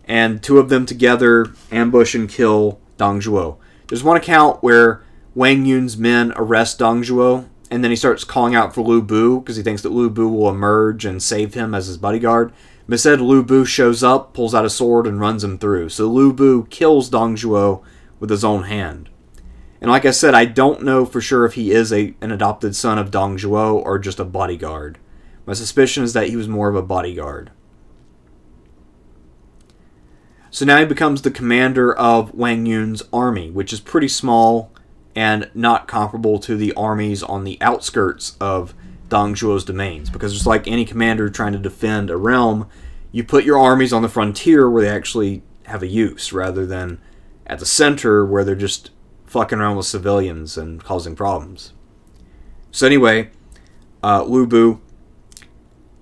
And two of them together ambush and kill Dong Zhuo. There's one account where Wang Yun's men arrest Dong Zhuo, and then he starts calling out for Lu Bu because he thinks that Lu Bu will emerge and save him as his bodyguard. But instead, Lu Bu shows up, pulls out a sword, and runs him through. So Lu Bu kills Dong Zhuo with his own hand. And like I said, I don't know for sure if he is a, an adopted son of Dong Zhuo or just a bodyguard. My suspicion is that he was more of a bodyguard. So now he becomes the commander of Wang Yun's army, which is pretty small and not comparable to the armies on the outskirts of Dong Zhuo's domains. Because just like any commander trying to defend a realm, you put your armies on the frontier where they actually have a use, rather than at the center where they're just fucking around with civilians and causing problems. So anyway, uh, Lu Bu,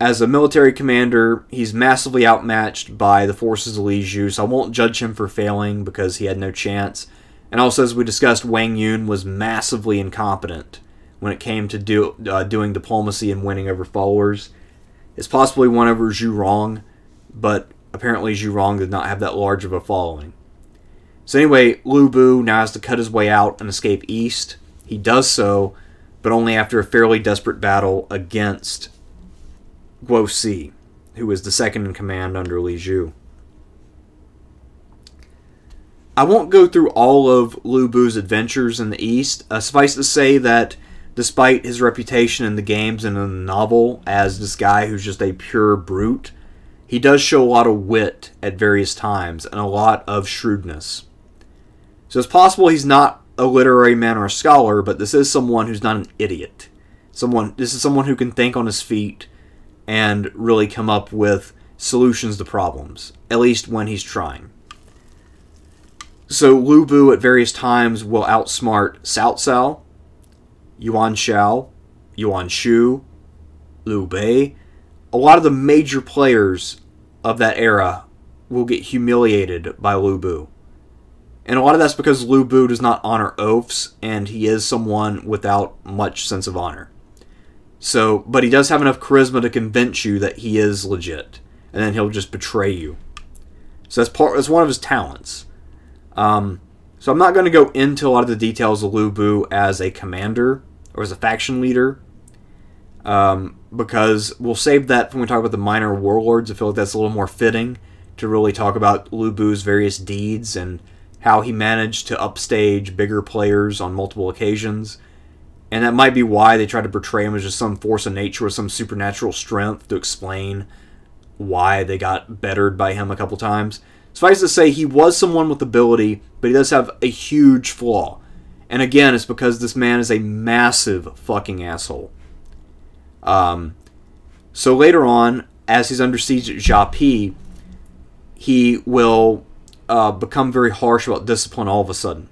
as a military commander, he's massively outmatched by the forces of Li Jue, so I won't judge him for failing because he had no chance. And also, as we discussed, Wang Yun was massively incompetent when it came to do, uh, doing diplomacy and winning over followers. It's possibly won over Zhu Rong, but apparently Zhu Rong did not have that large of a following. So anyway, Lu Bu now has to cut his way out and escape east. He does so, but only after a fairly desperate battle against Guo Si, who was the second in command under Li Jue. I won't go through all of Lu Bu's adventures in the East. Uh, suffice to say that despite his reputation in the games and in the novel as this guy who's just a pure brute, he does show a lot of wit at various times and a lot of shrewdness. So it's possible he's not a literary man or a scholar, but this is someone who's not an idiot. Someone, this is someone who can think on his feet and really come up with solutions to problems, at least when he's trying. So Lu Bu at various times will outsmart Cao Cao, Yuan Shao, Yuan Shu, Liu Bei. A lot of the major players of that era will get humiliated by Lu Bu. And a lot of that's because Lu Bu does not honor oaths, and he is someone without much sense of honor. So, but he does have enough charisma to convince you that he is legit, and then he'll just betray you. So that's part. That's one of his talents. Um, so I'm not going to go into a lot of the details of Lu Bu as a commander or as a faction leader, um, because we'll save that when we talk about the minor warlords. I feel like that's a little more fitting to really talk about Lu Bu's various deeds and how he managed to upstage bigger players on multiple occasions. And that might be why they try to portray him as just some force of nature or some supernatural strength to explain why they got bettered by him a couple times. Suffice to say, he was someone with ability, but he does have a huge flaw. And again, it's because this man is a massive fucking asshole. Um, so later on, as he's under siege at Xiapi, he will uh, become very harsh about discipline all of a sudden.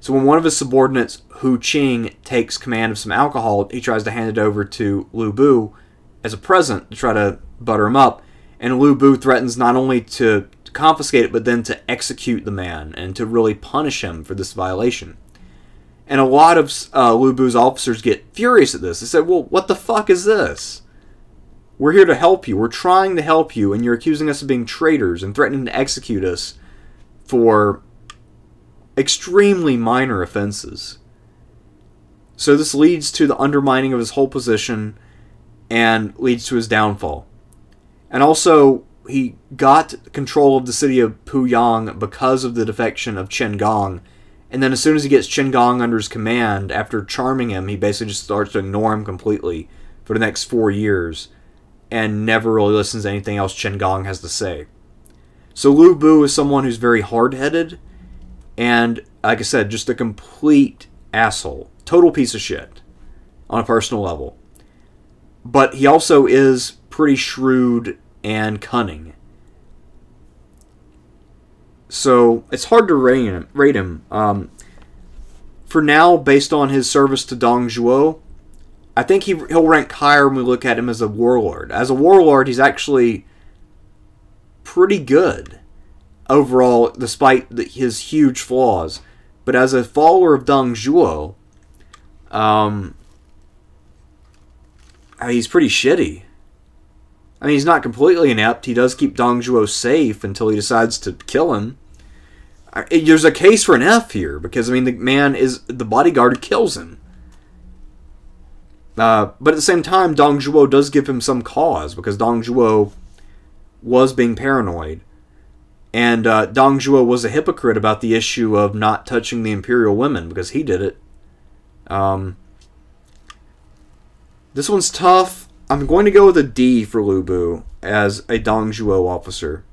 So when one of his subordinates, Hu Qing, takes command of some alcohol, he tries to hand it over to Lu Bu as a present to try to butter him up. And Lu Bu threatens not only to confiscate it, but then to execute the man and to really punish him for this violation. And a lot of uh, Lu Bu's officers get furious at this. They say, well, what the fuck is this? We're here to help you. We're trying to help you, and you're accusing us of being traitors and threatening to execute us for extremely minor offenses. So this leads to the undermining of his whole position and leads to his downfall. And also, he got control of the city of Puyang because of the defection of Chen Gong. And then as soon as he gets Chen Gong under his command, after charming him, he basically just starts to ignore him completely for the next four years and never really listens to anything else Chen Gong has to say. So Lu Bu is someone who's very hard-headed, and, like I said, just a complete asshole. Total piece of shit on a personal level. But he also is pretty shrewd and cunning. So it's hard to rate him. Um, for now, based on his service to Dong Zhuo, I think he, he'll rank higher when we look at him as a warlord. As a warlord, he's actually pretty good overall, despite the, his huge flaws. But as a follower of Dong Zhuo, um, he's pretty shitty. I mean, he's not completely inept. He does keep Dong Zhuo safe until he decides to kill him. I, there's a case for an F here, because I mean the man is the bodyguard kills him. Uh, but at the same time, Dong Zhuo does give him some cause, because Dong Zhuo was being paranoid. And uh, Dong Zhuo was a hypocrite about the issue of not touching the imperial women, because he did it. Um, this one's tough. I'm going to go with a D for Lu Bu as a Dong Zhuo officer.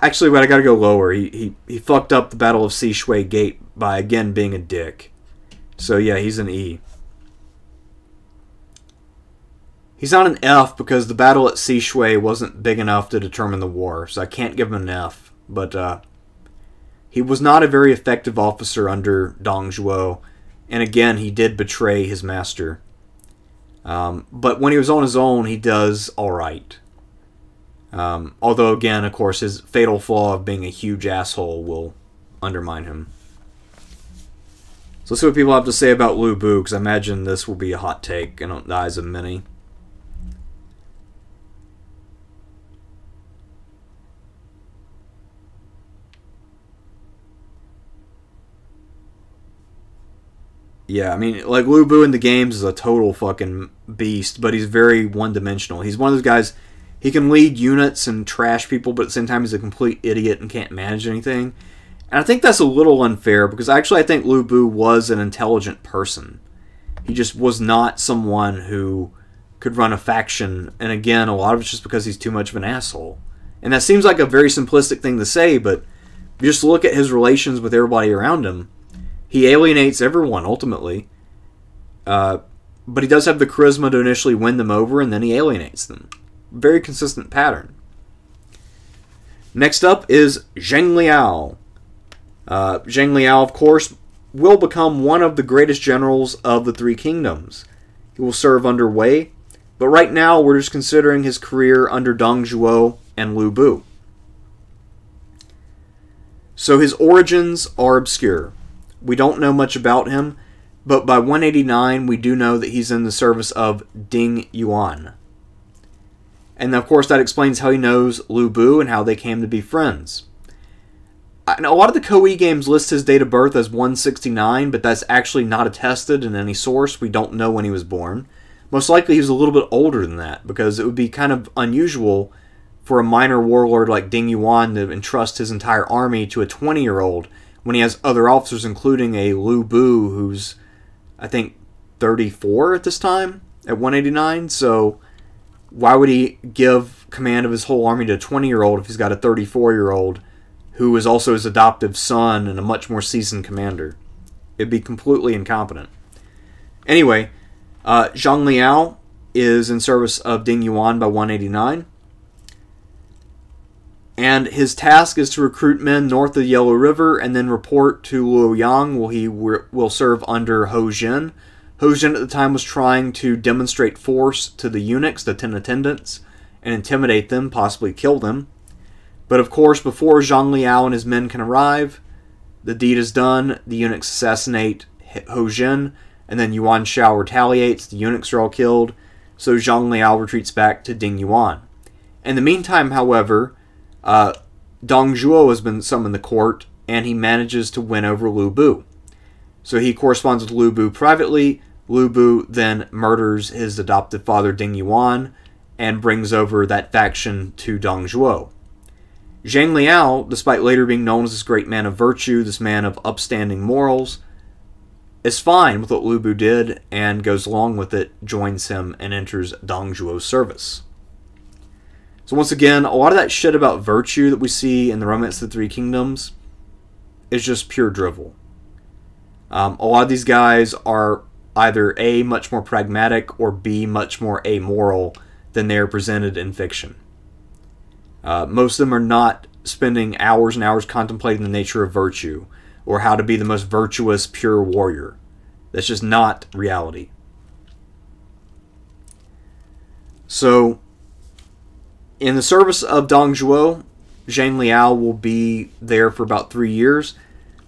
Actually, but I gotta go lower. He, he, he fucked up the Battle of Si Shui Gate by, again, being a dick. So yeah, he's an E. He's not an F because the battle at Si Shui wasn't big enough to determine the war, so I can't give him an F. But uh, he was not a very effective officer under Dong Zhuo, and again, he did betray his master. Um, but when he was on his own, he does alright. Um, although, again, of course, his fatal flaw of being a huge asshole will undermine him. So let's see what people have to say about Lu Bu, because I imagine this will be a hot take in the eyes of many. Yeah, I mean, like, Lu Bu in the games is a total fucking beast, but he's very one-dimensional. He's one of those guys, he can lead units and trash people, but at the same time he's a complete idiot and can't manage anything. And I think that's a little unfair, because actually I think Lu Bu was an intelligent person. He just was not someone who could run a faction, and again, a lot of it's just because he's too much of an asshole. And that seems like a very simplistic thing to say, but if you just look at his relations with everybody around him, he alienates everyone, ultimately. Uh, but he does have the charisma to initially win them over, and then he alienates them. Very consistent pattern. Next up is Zhang Liao. Uh, Zhang Liao, of course, will become one of the greatest generals of the Three Kingdoms. He will serve under Wei, but right now we're just considering his career under Dong Zhuo and Lu Bu. So his origins are obscure. We don't know much about him, but by one eighty-nine, we do know that he's in the service of Ding Yuan. And of course, that explains how he knows Lu Bu and how they came to be friends. And a lot of the Koei games list his date of birth as one sixty-nine, but that's actually not attested in any source. We don't know when he was born. Most likely, he was a little bit older than that, because it would be kind of unusual for a minor warlord like Ding Yuan to entrust his entire army to a twenty-year-old when he has other officers, including a Lu Bu, who's, I think, thirty-four at this time, at one eighty-nine. So why would he give command of his whole army to a twenty-year-old if he's got a thirty-four-year-old who is also his adoptive son and a much more seasoned commander? It'd be completely incompetent. Anyway, uh, Zhang Liao is in service of Ding Yuan by one eighty-nine. And his task is to recruit men north of the Yellow River and then report to Luoyang, where he will serve under Hu Zhen. Hu Zhen at the time was trying to demonstrate force to the eunuchs, the ten attendants, and intimidate them, possibly kill them. But of course, before Zhang Liao and his men can arrive, the deed is done. The eunuchs assassinate Hu Zhen, and then Yuan Shao retaliates. The eunuchs are all killed, so Zhang Liao retreats back to Ding Yuan. In the meantime, however, Uh, Dong Zhuo has been summoned to court, and he manages to win over Lu Bu. So he corresponds with Lu Bu privately. Lu Bu then murders his adoptive father Ding Yuan and brings over that faction to Dong Zhuo. Zhang Liao, despite later being known as this great man of virtue, this man of upstanding morals, is fine with what Lu Bu did and goes along with it, joins him, and enters Dong Zhuo's service. So once again, a lot of that shit about virtue that we see in the Romance of the Three Kingdoms is just pure drivel. Um, a lot of these guys are either A, much more pragmatic, or B, much more amoral than they are presented in fiction. Uh, most of them are not spending hours and hours contemplating the nature of virtue, or how to be the most virtuous, pure warrior. That's just not reality. So in the service of Dong Zhuo, Zhang Liao will be there for about three years,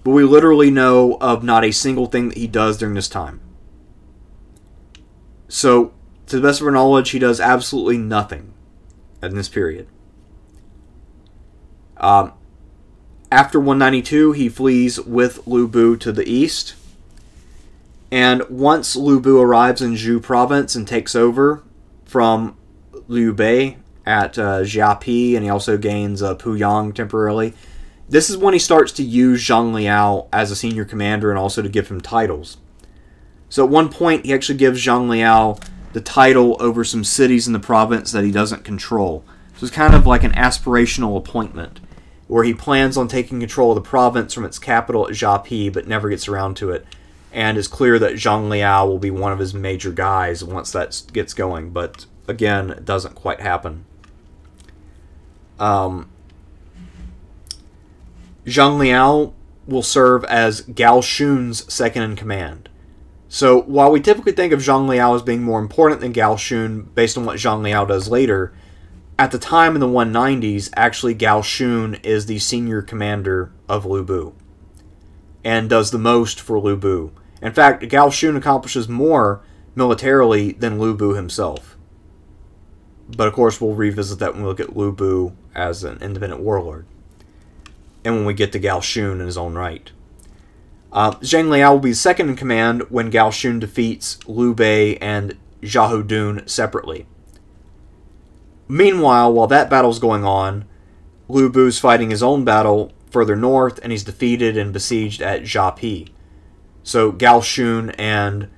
but we literally know of not a single thing that he does during this time. So, to the best of our knowledge, he does absolutely nothing in this period. Um, After one ninety-two, he flees with Lu Bu to the east. And once Lu Bu arrives in Zhu province and takes over from Liu Bei at uh, Xiapi, and he also gains uh, Puyang temporarily, this is when he starts to use Zhang Liao as a senior commander and also to give him titles. So at one point, he actually gives Zhang Liao the title over some cities in the province that he doesn't control. So it's kind of like an aspirational appointment, where he plans on taking control of the province from its capital at Xiapi, but never gets around to it. And it's clear that Zhang Liao will be one of his major guys once that gets going, but again, it doesn't quite happen. Um, Zhang Liao will serve as Gao Shun's second-in-command. So while we typically think of Zhang Liao as being more important than Gao Shun based on what Zhang Liao does later, at the time in the one nineties, actually Gao Shun is the senior commander of Lu Bu and does the most for Lu Bu. In fact, Gao Shun accomplishes more militarily than Lu Bu himself. But of course, we'll revisit that when we look at Lu Bu as an independent warlord and when we get to Gao Shun in his own right. Uh, Zhang Liao will be second in command when Gao Shun defeats Liu Bei and Zha Hudun separately. Meanwhile, while that battle's going on, Lu Bu's fighting his own battle further north, and he's defeated and besieged at Xiapi. So Gao Shun and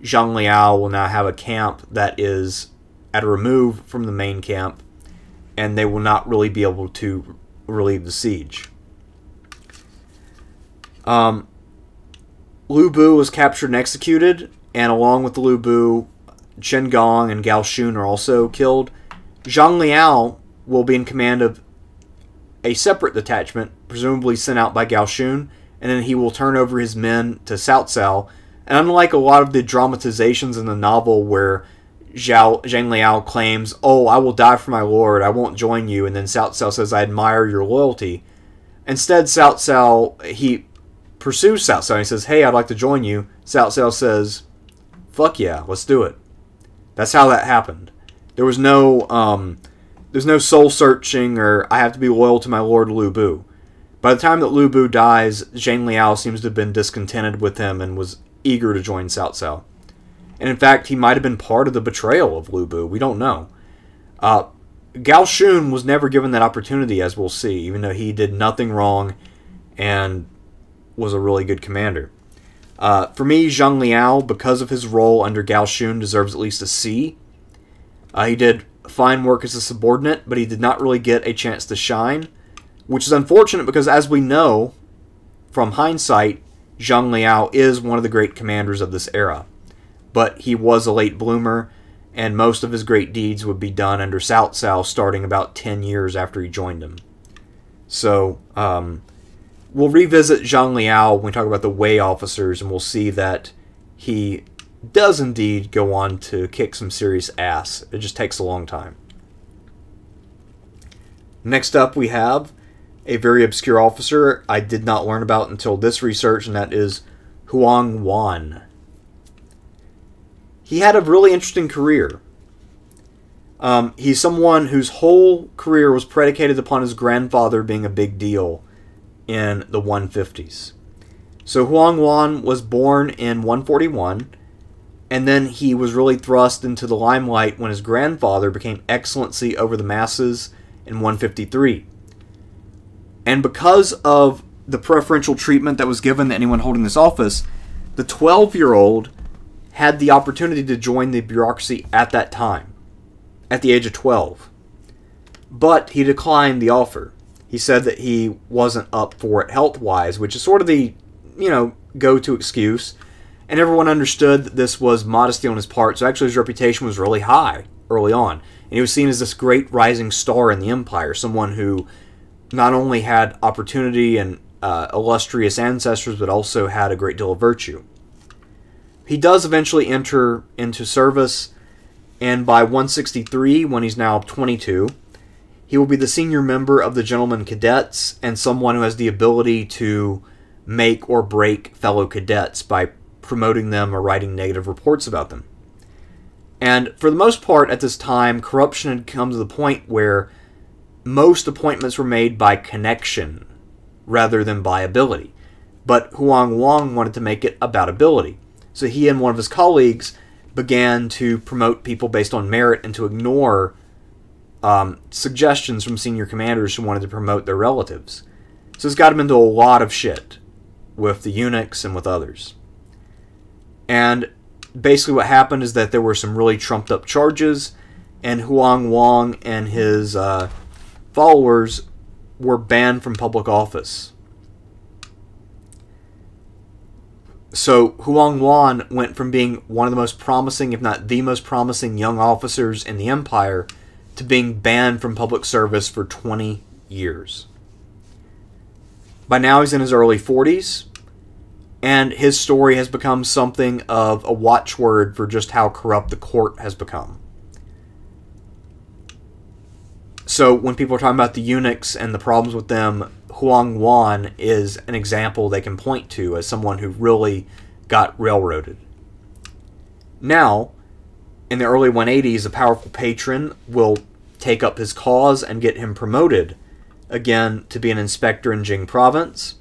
Zhang Liao will now have a camp that is at a remove from the main camp, and they will not really be able to relieve the siege. Um, Lu Bu was captured and executed, and along with Lu Bu, Chen Gong and Gao Shun are also killed. Zhang Liao will be in command of a separate detachment, presumably sent out by Gao Shun, and then he will turn over his men to Cao Cao. And unlike a lot of the dramatizations in the novel where Zhao, Zhang Liao claims, "Oh, I will die for my lord, I won't join you," and then Cao Cao says, "I admire your loyalty," instead Cao Cao, he pursues Cao Cao and he says, "Hey, I'd like to join you." Cao Cao says, "Fuck yeah, let's do it." That's how that happened. There was no, um, there's no soul searching or "I have to be loyal to my lord Lu Bu." By the time that Lu Bu dies, Zhang Liao seems to have been discontented with him and was eager to join Cao Cao. And in fact, he might have been part of the betrayal of Lu Bu. We don't know. Uh, Gao Shun was never given that opportunity, as we'll see, even though he did nothing wrong and was a really good commander. Uh, for me, Zhang Liao, because of his role under Gao Shun, deserves at least a C. Uh, he did fine work as a subordinate, but he did not really get a chance to shine, which is unfortunate because, as we know from hindsight, Zhang Liao is one of the great commanders of this era. But he was a late bloomer, and most of his great deeds would be done under Cao Cao starting about ten years after he joined him. So, um, we'll revisit Zhang Liao when we talk about the Wei officers, and we'll see that he does indeed go on to kick some serious ass. It just takes a long time. Next up we have a very obscure officer I did not learn about until this research, and that is Huang Wan. He had a really interesting career. Um, he's someone whose whole career was predicated upon his grandfather being a big deal in the one fifties. So Huang Wan was born in one forty-one, and then he was really thrust into the limelight when his grandfather became excellency over the masses in one fifty-three. And because of the preferential treatment that was given to anyone holding this office, the twelve-year-old had the opportunity to join the bureaucracy at that time, at the age of twelve. But he declined the offer. He said that he wasn't up for it health-wise, which is sort of the, you know, go-to excuse. And everyone understood that this was modesty on his part, so actually his reputation was really high early on. And he was seen as this great rising star in the empire, someone who not only had opportunity and uh, illustrious ancestors, but also had a great deal of virtue. He does eventually enter into service, and by one sixty-three, when he's now twenty-two, he will be the senior member of the Gentlemen Cadets and someone who has the ability to make or break fellow cadets by promoting them or writing negative reports about them. And for the most part at this time, corruption had come to the point where most appointments were made by connection rather than by ability. But Huang Wang wanted to make it about ability. So he and one of his colleagues began to promote people based on merit and to ignore um, suggestions from senior commanders who wanted to promote their relatives. So this got him into a lot of shit with the eunuchs and with others. And basically what happened is that there were some really trumped up charges, and Huang Wang and his uh, followers were banned from public office. So Huang Wang went from being one of the most promising, if not the most promising, young officers in the empire to being banned from public service for twenty years. By now he's in his early forties, and his story has become something of a watchword for just how corrupt the court has become. So when people are talking about the eunuchs and the problems with them, Huang Wan is an example they can point to as someone who really got railroaded. Now, in the early one eighties, a powerful patron will take up his cause and get him promoted, again, to be an inspector in Jing province.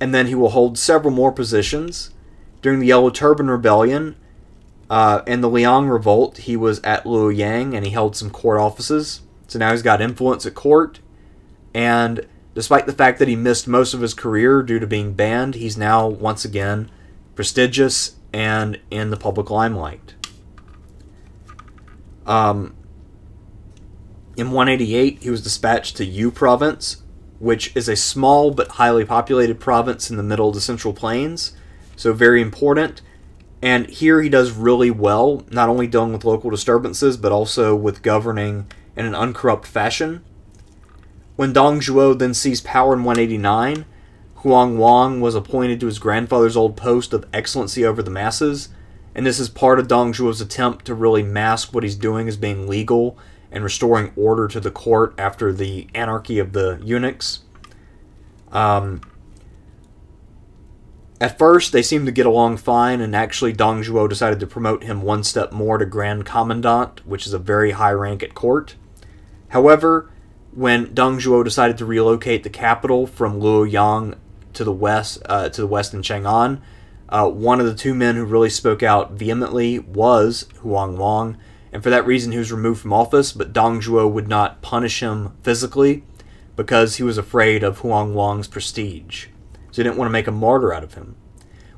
And then he will hold several more positions. During the Yellow Turban Rebellion uh, and the Liang Revolt, he was at Luoyang and he held some court offices. So now he's got influence at court, and despite the fact that he missed most of his career due to being banned, he's now, once again, prestigious and in the public limelight. Um, in one eighty-eight, he was dispatched to Yu Province, which is a small but highly populated province in the middle of the Central Plains, so very important. And here he does really well, not only dealing with local disturbances, but also with governing in an uncorrupt fashion. When Dong Zhuo then seized power in one eighty-nine, Huang Wang was appointed to his grandfather's old post of excellency over the masses, and this is part of Dong Zhuo's attempt to really mask what he's doing as being legal and restoring order to the court after the anarchy of the eunuchs. Um, at first, they seemed to get along fine, and actually Dong Zhuo decided to promote him one step more to Grand Commandant, which is a very high rank at court. However, when Dong Zhuo decided to relocate the capital from Luoyang to the west, uh, to the west in Chang'an, uh, one of the two men who really spoke out vehemently was Huang Wang, and for that reason he was removed from office. But Dong Zhuo would not punish him physically because he was afraid of Huang Wang's prestige, so he didn't want to make a martyr out of him,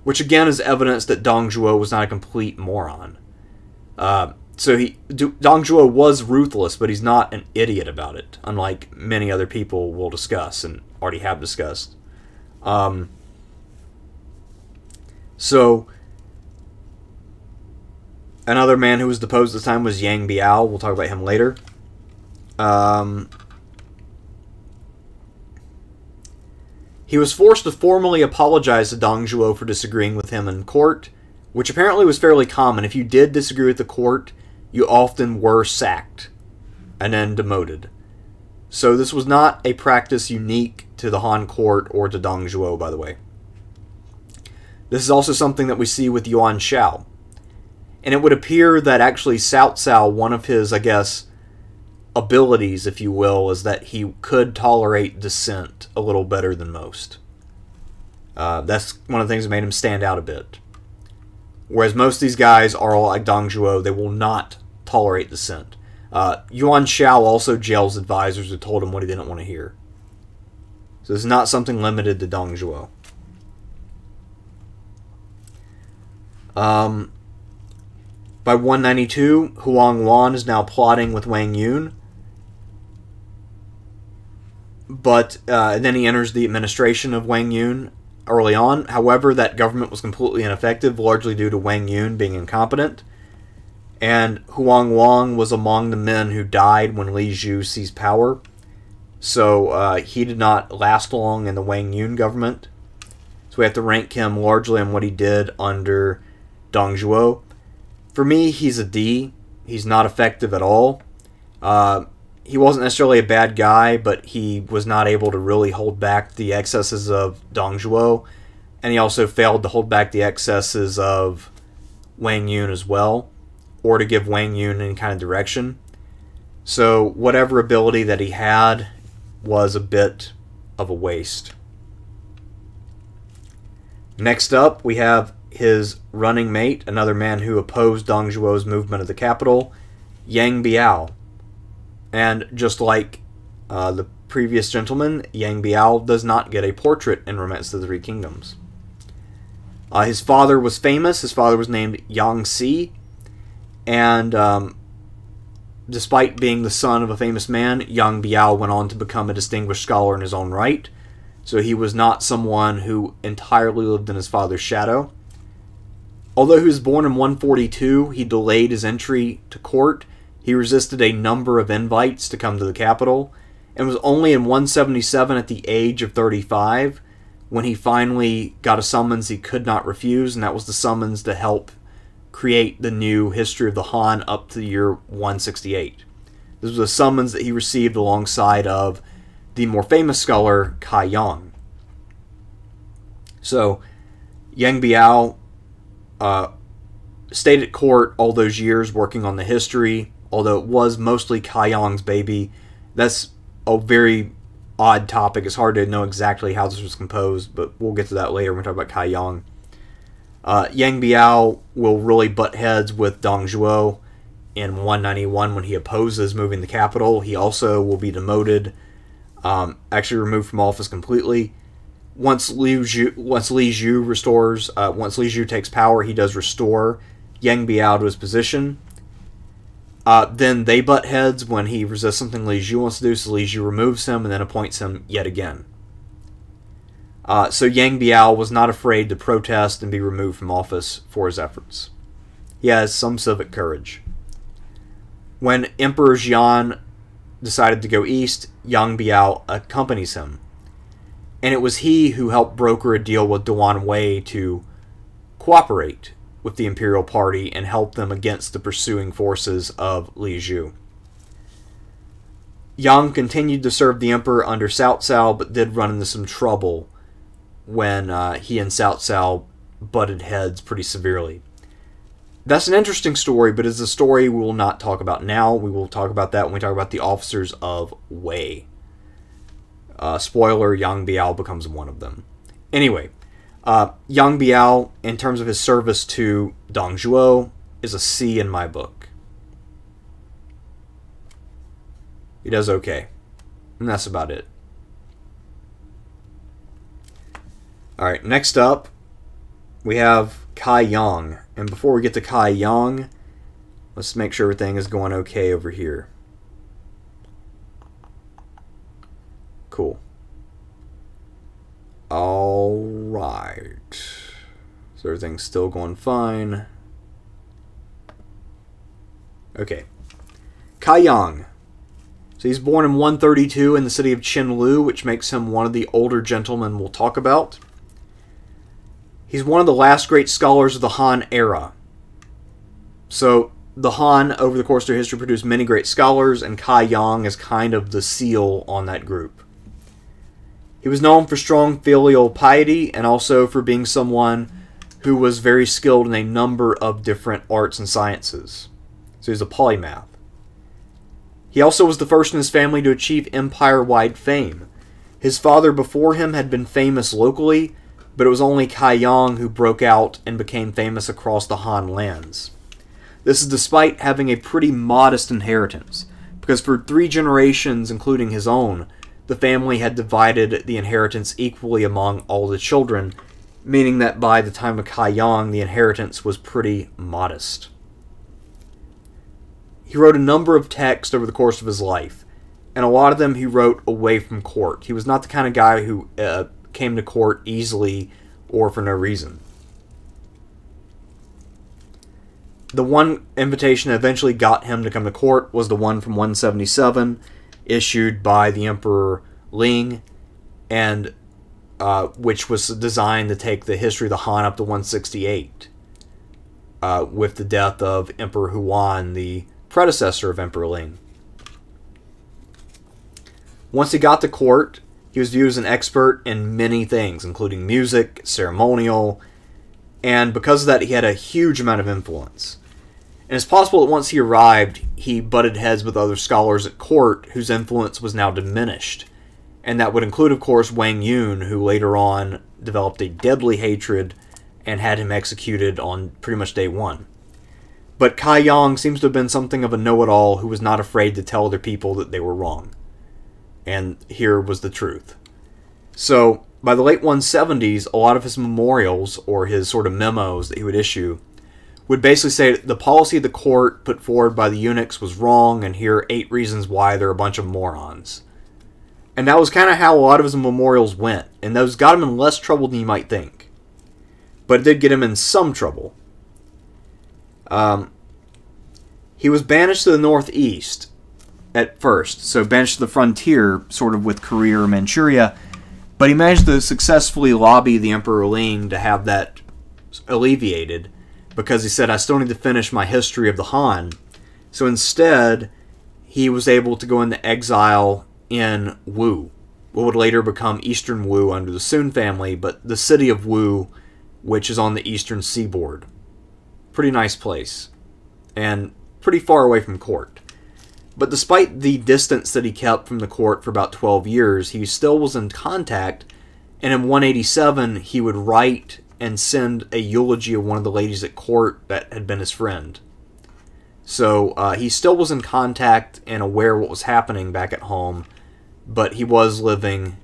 which again is evidence that Dong Zhuo was not a complete moron. Uh, So he, Dong Zhuo was ruthless, but he's not an idiot about it, unlike many other people we'll discuss and already have discussed. Um, so another man who was deposed this time was Yang Biao. We'll talk about him later. Um, he was forced to formally apologize to Dong Zhuo for disagreeing with him in court, which apparently was fairly common. If you did disagree with the court, you often were sacked and then demoted. So this was not a practice unique to the Han court or to Dong Zhuo, by the way. This is also something that we see with Yuan Shao. And it would appear that actually Cao Cao, one of his, I guess, abilities, if you will, is that he could tolerate dissent a little better than most. Uh, that's one of the things that made him stand out a bit. Whereas most of these guys are all like Dong Zhuo, they will not tolerate dissent. Uh, Yuan Shao also jails advisors who told him what he didn't want to hear. So this is not something limited to Dong Zhuo. Um, by one ninety-two, Huang Wan is now plotting with Wang Yun. But uh, then he enters the administration of Wang Yun early on. However, that government was completely ineffective, largely due to Wang Yun being incompetent. And Huang Wang was among the men who died when Li Jue seized power. So uh, he did not last long in the Wang Yun government. So we have to rank him largely on what he did under Dong Zhuo. For me, he's a D. He's not effective at all. Uh, He wasn't necessarily a bad guy, but he was not able to really hold back the excesses of Dong Zhuo, and he also failed to hold back the excesses of Wang Yun as well, or to give Wang Yun any kind of direction. So whatever ability that he had was a bit of a waste. Next up, we have his running mate, another man who opposed Dong Zhuo's movement of the capital, Yang Biao. And just like uh, the previous gentleman, Yang Biao does not get a portrait in Romance of the Three Kingdoms. Uh, his father was famous. His father was named Yang Si, and um, despite being the son of a famous man, Yang Biao went on to become a distinguished scholar in his own right, so he was not someone who entirely lived in his father's shadow. Although he was born in one forty-two, he delayed his entry to court. He resisted a number of invites to come to the capital, and was only in one seventy-seven at the age of thirty-five when he finally got a summons he could not refuse, and that was the summons to help create the new history of the Han up to the year one sixty-eight. This was a summons that he received alongside of the more famous scholar Cai Yong. So, Yang Biao uh, stayed at court all those years working on the history, although it was mostly Cai Yong's baby. That's a very odd topic. It's hard to know exactly how this was composed, but we'll get to that later when we talk about Cai Yong. Uh, Yang Biao will really butt heads with Dong Zhuo in one ninety-one when he opposes moving the capital. He also will be demoted, um, actually removed from office completely. Once Li Jue, once Li Jue restores, uh, once Li Jue takes power, he does restore Yang Biao to his position. Uh, then they butt heads when he resists something Li Jue wants to do, so Li Jue removes him and then appoints him yet again. Uh, so Yang Biao was not afraid to protest and be removed from office for his efforts. He has some civic courage. When Emperor Xian decided to go east, Yang Biao accompanies him. And it was he who helped broker a deal with Duan Wei to cooperate with the Imperial Party and help them against the pursuing forces of Li Jue. Yang continued to serve the Emperor under Cao Cao, but did run into some trouble when uh, he and Cao Cao butted heads pretty severely. That's an interesting story, but it's a story we will not talk about now. We will talk about that when we talk about the officers of Wei. Uh, spoiler, Yang Biao becomes one of them. Anyway, Uh, Yang Biao, in terms of his service to Dong Zhuo, is a C in my book. He does okay. And that's about it. Alright, next up, we have Cai Yong. And before we get to Cai Yong, let's make sure everything is going okay over here. Cool. Alright. So everything's still going fine. Okay. Cai Yong. So he's born in one thirty-two in the city of Qinlu, which makes him one of the older gentlemen we'll talk about. He's one of the last great scholars of the Han era. So the Han, over the course of their history, produced many great scholars, and Cai Yong is kind of the seal on that group. He was known for strong filial piety and also for being someone who was very skilled in a number of different arts and sciences. So he was a polymath. He also was the first in his family to achieve empire-wide fame. His father before him had been famous locally, but it was only Cai Yong who broke out and became famous across the Han lands. This is despite having a pretty modest inheritance, because for three generations, including his own, the family had divided the inheritance equally among all the children, meaning that by the time of Cai Yong, the inheritance was pretty modest. He wrote a number of texts over the course of his life, and a lot of them he wrote away from court. He was not the kind of guy who uh, came to court easily or for no reason. The one invitation that eventually got him to come to court was the one from one seventy-seven, issued by the Emperor Ling, and uh, which was designed to take the history of the Han up to one sixty-eight uh, with the death of Emperor Huan, the predecessor of Emperor Ling. Once he got to court, he was viewed as an expert in many things, including music, ceremonial, and because of that he had a huge amount of influence. And it's possible that once he arrived, he butted heads with other scholars at court whose influence was now diminished, And that would include, of course, Wang Yun, who later on developed a deadly hatred and had him executed on pretty much day one. But Cai Yong seems to have been something of a know-it-all who was not afraid to tell other people that they were wrong. And here was the truth. So, by the late one seventies, a lot of his memorials, or his sort of memos that he would issue, would basically say that the policy of the court put forward by the eunuchs was wrong, and here are eight reasons why they're a bunch of morons. And that was kind of how a lot of his memorials went, and those got him in less trouble than you might think. But it did get him in some trouble. Um, he was banished to the northeast at first, so banished to the frontier, sort of with Korea or Manchuria, but he managed to successfully lobby the Emperor Ling to have that alleviated, because he said, I still need to finish my history of the Han. So instead, he was able to go into exile in Wu, what would later become Eastern Wu under the Sun family, but the city of Wu, which is on the eastern seaboard. Pretty nice place, and pretty far away from court. But despite the distance that he kept from the court for about twelve years, he still was in contact, and in one eighty-seven, he would write and send a eulogy of one of the ladies at court that had been his friend. So uh, he still was in contact and aware of what was happening back at home, but he was living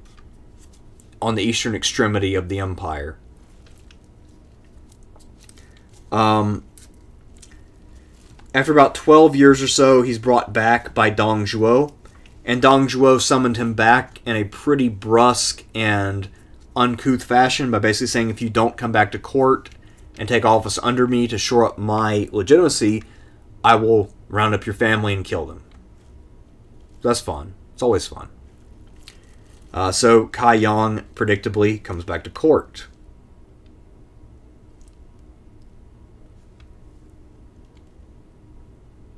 on the eastern extremity of the empire. Um, after about twelve years or so, he's brought back by Dong Zhuo, and Dong Zhuo summoned him back in a pretty brusque and uncouth fashion by basically saying, if you don't come back to court and take office under me to shore up my legitimacy, I will round up your family and kill them. That's fun. It's always fun. Uh, so Cai Yong, predictably, comes back to court.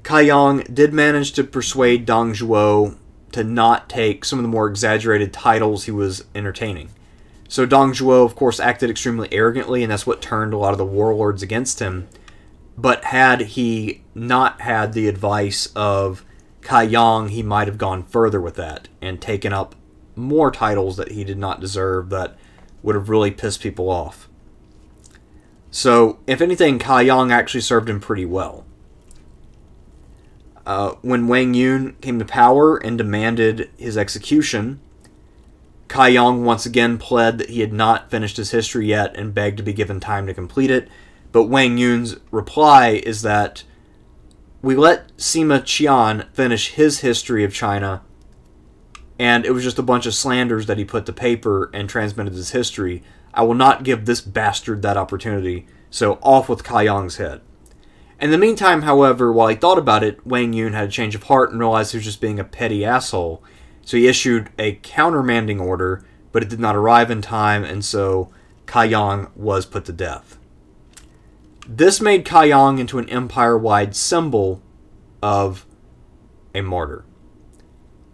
Cai Yong did manage to persuade Dong Zhuo to not take some of the more exaggerated titles he was entertaining. So Dong Zhuo, of course, acted extremely arrogantly, and that's what turned a lot of the warlords against him. But had he not had the advice of Cai Yong, he might have gone further with that and taken up more titles that he did not deserve that would have really pissed people off. So, if anything, Cai Yong actually served him pretty well. Uh, when Wang Yun came to power and demanded his execution, Cai Yong once again pled that he had not finished his history yet and begged to be given time to complete it. But Wang Yun's reply is that we let Sima Qian finish his history of China, and it was just a bunch of slanders that he put to paper and transmitted his history. I will not give this bastard that opportunity, so off with Cai Yong's head. In the meantime, however, while he thought about it, Wang Yun had a change of heart and realized he was just being a petty asshole. So he issued a countermanding order, but it did not arrive in time, and so Cai Yong was put to death. This made Cai Yong into an empire-wide symbol of a martyr.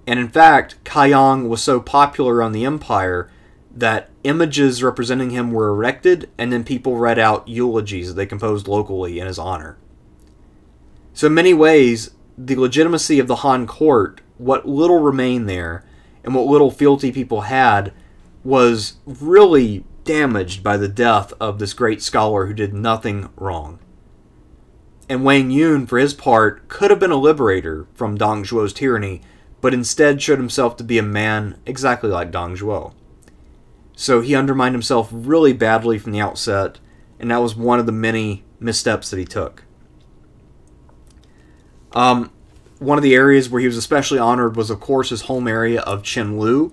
And in fact, Cai Yong was so popular on the empire that images representing him were erected, and then people read out eulogies that they composed locally in his honor. So in many ways, the legitimacy of the Han court, what little remained there, and what little fealty people had, was really damaged by the death of this great scholar who did nothing wrong. And Wang Yun, for his part, could have been a liberator from Dong Zhuo's tyranny, but instead showed himself to be a man exactly like Dong Zhuo. So he undermined himself really badly from the outset, and that was one of the many missteps that he took. Um, one of the areas where he was especially honored was, of course, his home area of Qinlu,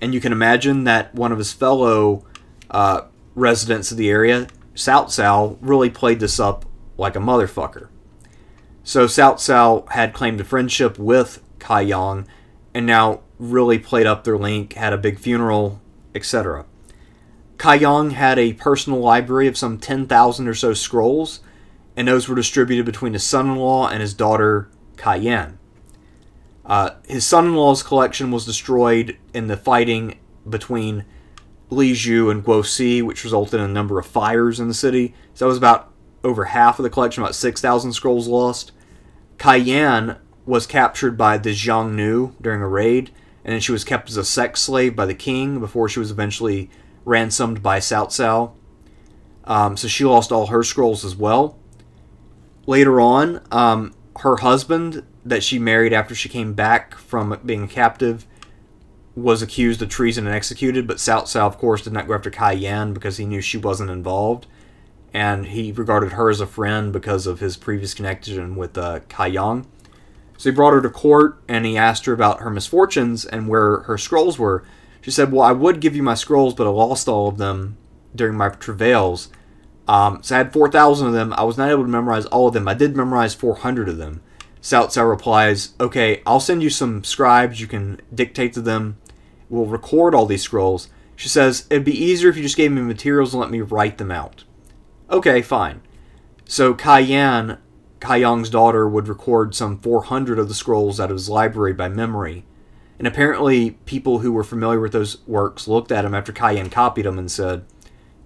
and you can imagine that one of his fellow uh, residents of the area, Cao Cao, really played this up like a motherfucker. So Cao Cao had claimed a friendship with Cai Yong, and now really played up their link, had a big funeral, et cetera. Cai Yong had a personal library of some ten thousand or so scrolls, and those were distributed between his son-in-law and his daughter, Cai Yan. Uh, his son-in-law's collection was destroyed in the fighting between Li Jue and Guo Si, which resulted in a number of fires in the city. So that was about over half of the collection, about six thousand scrolls lost. Cai Yan was captured by the Xiongnu during a raid, and then she was kept as a sex slave by the king before she was eventually ransomed by Cao Cao. Um, so she lost all her scrolls as well. Later on, um, her husband that she married after she came back from being a captive was accused of treason and executed, but Cao Cao, of course, did not go after Cai Yan because he knew she wasn't involved, and he regarded her as a friend because of his previous connection with uh, Cai Yong. So he brought her to court, and he asked her about her misfortunes and where her scrolls were. She said, well, I would give you my scrolls, but I lost all of them during my travails. Um, so I had four thousand of them. I was not able to memorize all of them. I did memorize four hundred of them. Cao Cao replies, okay, I'll send you some scribes. You can dictate to them. We'll record all these scrolls. She says, it'd be easier if you just gave me materials and let me write them out. Okay, fine. So Cai Yan, Cai Yong's daughter, would record some four hundred of the scrolls out of his library by memory. And apparently people who were familiar with those works looked at them after Cai Yan copied them and said,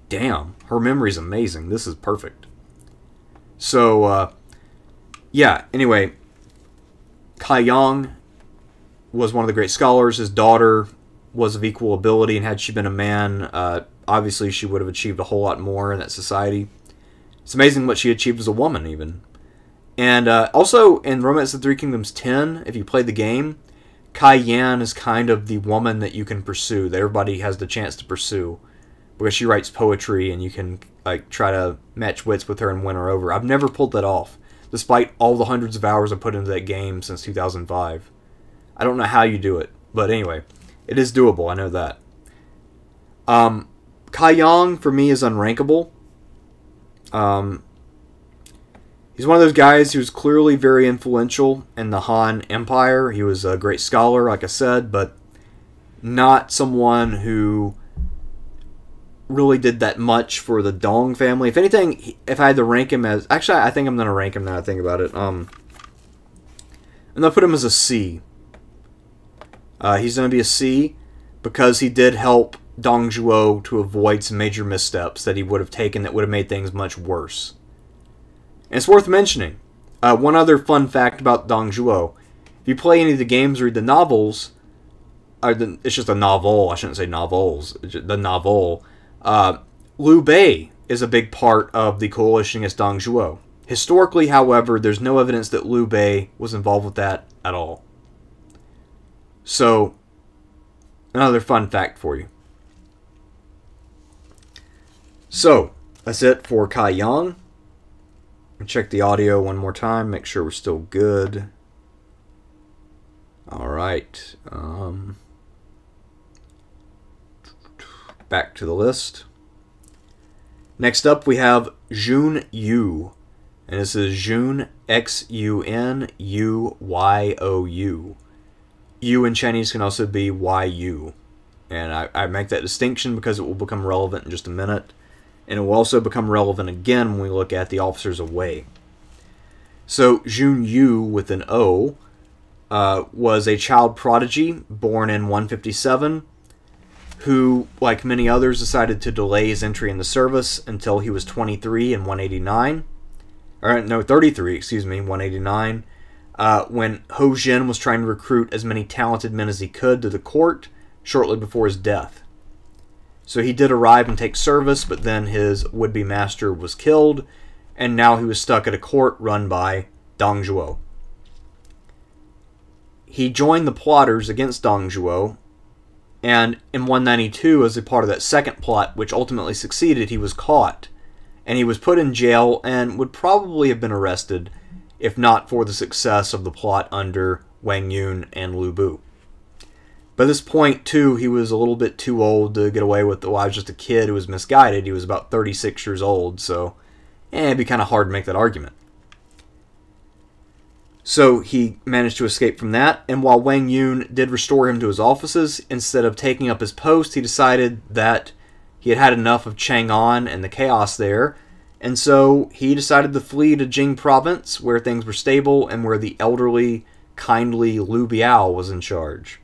damn, her memory's amazing. This is perfect. So, uh, yeah, anyway, Cai Yong was one of the great scholars. His daughter was of equal ability, and had she been a man, uh, obviously she would have achieved a whole lot more in that society. It's amazing what she achieved as a woman, even. And uh, also, in Romance of the Three Kingdoms ten, if you play the game, Cai Yan is kind of the woman that you can pursue, that everybody has the chance to pursue, because she writes poetry and you can like try to match wits with her and win her over. I've never pulled that off, despite all the hundreds of hours I've put into that game since two thousand five. I don't know how you do it, but anyway, it is doable, I know that. Um, Cai Yong, for me, is unrankable. Um, he's one of those guys who was clearly very influential in the Han Empire. He was a great scholar, like I said, but not someone who really did that much for the Dong family. If anything, if I had to rank him as... Actually, I think I'm going to rank him now I think about it. Um, I'm going to put him as a C. Uh, he's going to be a C because he did help Dong Zhuo to avoid some major missteps that he would have taken that would have made things much worse. And it's worth mentioning. Uh, one other fun fact about Dong Zhuo. If you play any of the games or read the novels... Or the, it's just a novel. I shouldn't say novels. The novel... Uh, Lu Bu is a big part of the coalition against Dong Zhuo. Historically, however, there's no evidence that Lu Bu was involved with that at all. So, another fun fact for you. So, that's it for Cai Yong. Check the audio one more time, make sure we're still good. Alright, um... back to the list. Next up, we have Jun Yu, and this is Jun X U N U Y O U. U in Chinese can also be Y U, and I, I make that distinction because it will become relevant in just a minute, and it will also become relevant again when we look at the officers of Wei. So Jun Yu with an O uh, was a child prodigy born in one fifty-seven. Who, like many others, decided to delay his entry in the service until he was twenty-three in one eighty-nine. Or, no, thirty-three, excuse me, one eighty-nine, uh, when Hu Zhen was trying to recruit as many talented men as he could to the court shortly before his death. So he did arrive and take service, but then his would-be master was killed, and now he was stuck at a court run by Dong Zhuo. He joined the plotters against Dong Zhuo, and in one ninety-two, as a part of that second plot, which ultimately succeeded, he was caught. And he was put in jail and would probably have been arrested if not for the success of the plot under Wang Yun and Lu Bu. By this point, too, he was a little bit too old to get away with, well, I was just a kid who was misguided. He was about thirty-six years old, so eh, it'd be kind of hard to make that argument. So he managed to escape from that, and while Wang Yun did restore him to his offices, instead of taking up his post, he decided that he had had enough of Chang'an and the chaos there, and so he decided to flee to Jing province, where things were stable and where the elderly, kindly Lu Biao was in charge.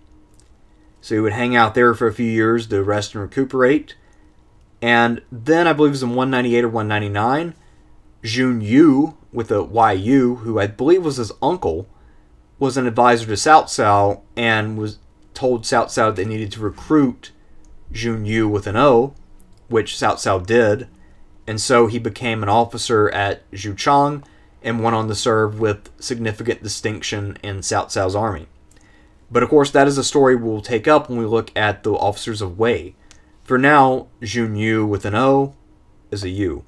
So he would hang out there for a few years to rest and recuperate, and then I believe it was in one ninety-eight or one ninety-nine, Jun Yu, with a Y U, who I believe was his uncle, was an advisor to Cao Cao and was told Cao Cao they needed to recruit Zhun Yu with an O, which Cao Cao did, and so he became an officer at Xuchang and went on to serve with significant distinction in Cao Cao's army. But of course, that is a story we'll take up when we look at the officers of Wei. For now, Zhun Yu with an O is a Yu,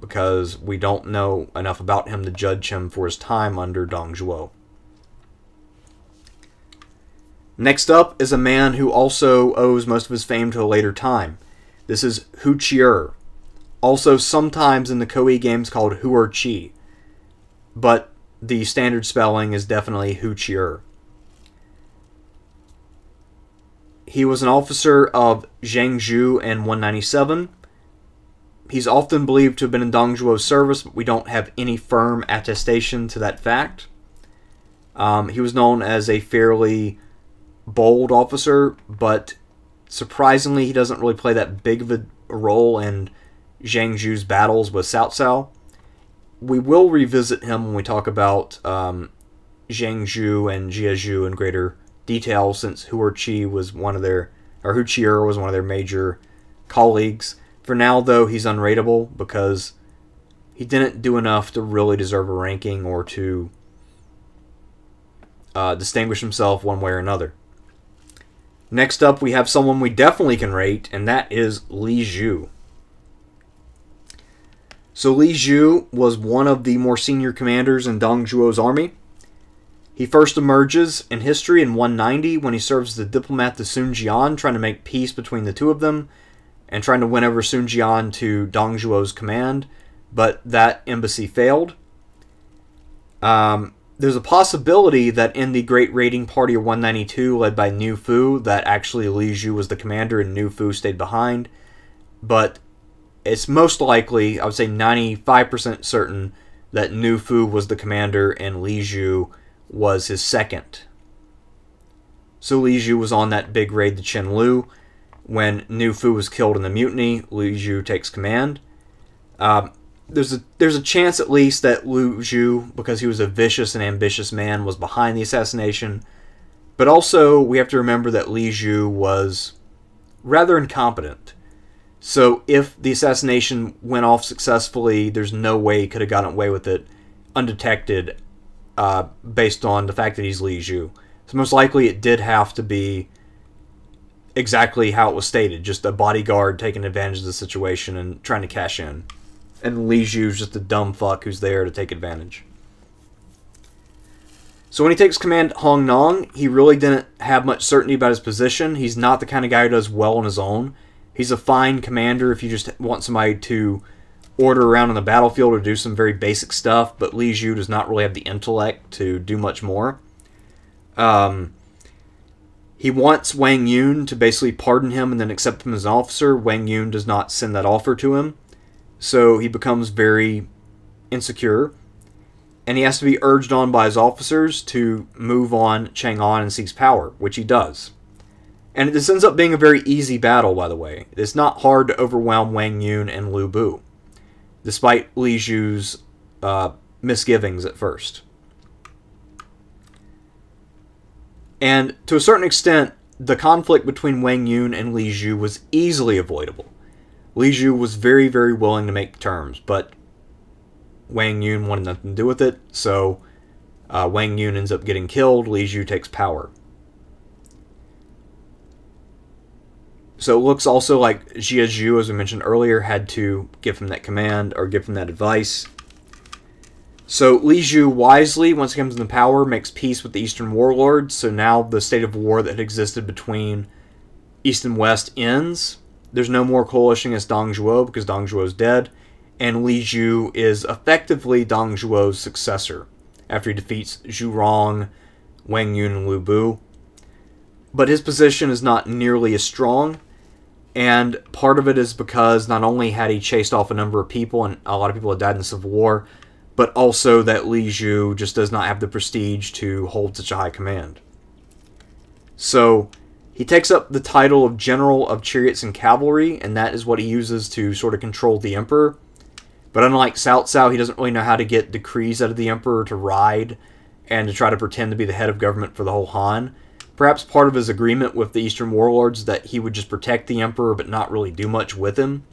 because we don't know enough about him to judge him for his time under Dong Zhuo. Next up is a man who also owes most of his fame to a later time. This is Hu Qi'er, also sometimes in the Koei games called Hu'er Qi, but the standard spelling is definitely Hu Qi'er. He was an officer of Zhang Zhu in one ninety-seven. He's often believed to have been in Dong Zhuo's service, but we don't have any firm attestation to that fact. Um, he was known as a fairly bold officer, but surprisingly, he doesn't really play that big of a role in Zhang Zhu's battles with Cao Cao. We will revisit him when we talk about um, Zhang Zhu and Jia Xu in greater detail, since Hu'er Qi was one of their, or Hu Qi'er was one of their major colleagues. For now, though, he's unrateable because he didn't do enough to really deserve a ranking or to uh, distinguish himself one way or another. Next up, we have someone we definitely can rate, and that is Li Jue. So Li Jue was one of the more senior commanders in Dong Zhuo's army. He first emerges in history in one ninety when he serves as the diplomat to Sun Jian, trying to make peace between the two of them, and trying to win over Sun Jian to Dong Zhuo's command, but that embassy failed. Um, there's a possibility that in the Great Raiding Party of one ninety-two, led by Niu Fu, that actually Li Jue was the commander and Niu Fu stayed behind, but it's most likely, I would say ninety-five percent certain, that Niu Fu was the commander and Li Jue was his second. So Li Jue was on that big raid to Qinlu. When Niu Fu was killed in the mutiny, Li Jue takes command. Um, there's a there's a chance, at least, that Li Jue, because he was a vicious and ambitious man, was behind the assassination. But also, we have to remember that Li Jue was rather incompetent. So if the assassination went off successfully, there's no way he could have gotten away with it undetected, uh, based on the fact that he's Li Jue. So most likely, it did have to be exactly how it was stated, just a bodyguard taking advantage of the situation and trying to cash in. And Li Jue's just a dumb fuck who's there to take advantage. So when he takes command at Hong Nong, he really didn't have much certainty about his position. He's not the kind of guy who does well on his own. He's a fine commander if you just want somebody to order around on the battlefield or do some very basic stuff, but Li Jue does not really have the intellect to do much more. Um... He wants Wang Yun to basically pardon him and then accept him as an officer. Wang Yun does not send that offer to him, so he becomes very insecure. And he has to be urged on by his officers to move on Chang'an and seize power, which he does. And this ends up being a very easy battle, by the way. It's not hard to overwhelm Wang Yun and Lu Bu, despite Li Jue's uh, misgivings at first. And to a certain extent, the conflict between Wang Yun and Li Jue was easily avoidable. Li Jue was very, very willing to make terms, but Wang Yun wanted nothing to do with it, so uh, Wang Yun ends up getting killed, Li Jue takes power. So it looks also like Jia Xu, as we mentioned earlier, had to give him that command or give him that advice. So Li Jue wisely, once he comes into power, makes peace with the Eastern warlords. So now the state of war that had existed between East and West ends. There's no more coalition against Dong Zhuo because Dong Zhuo's dead. And Li Jue is effectively Dong Zhuo's successor after he defeats Zhu Rong, Wang Yun, and Lu Bu. But his position is not nearly as strong. And part of it is because not only had he chased off a number of people and a lot of people had died in the Civil War, but also that Li Jue just does not have the prestige to hold such a high command. So he takes up the title of General of Chariots and Cavalry, and that is what he uses to sort of control the Emperor. But unlike Cao Cao, he doesn't really know how to get decrees out of the Emperor to ride and to try to pretend to be the head of government for the whole Han. Perhaps part of his agreement with the Eastern warlords that he would just protect the emperor but not really do much with him.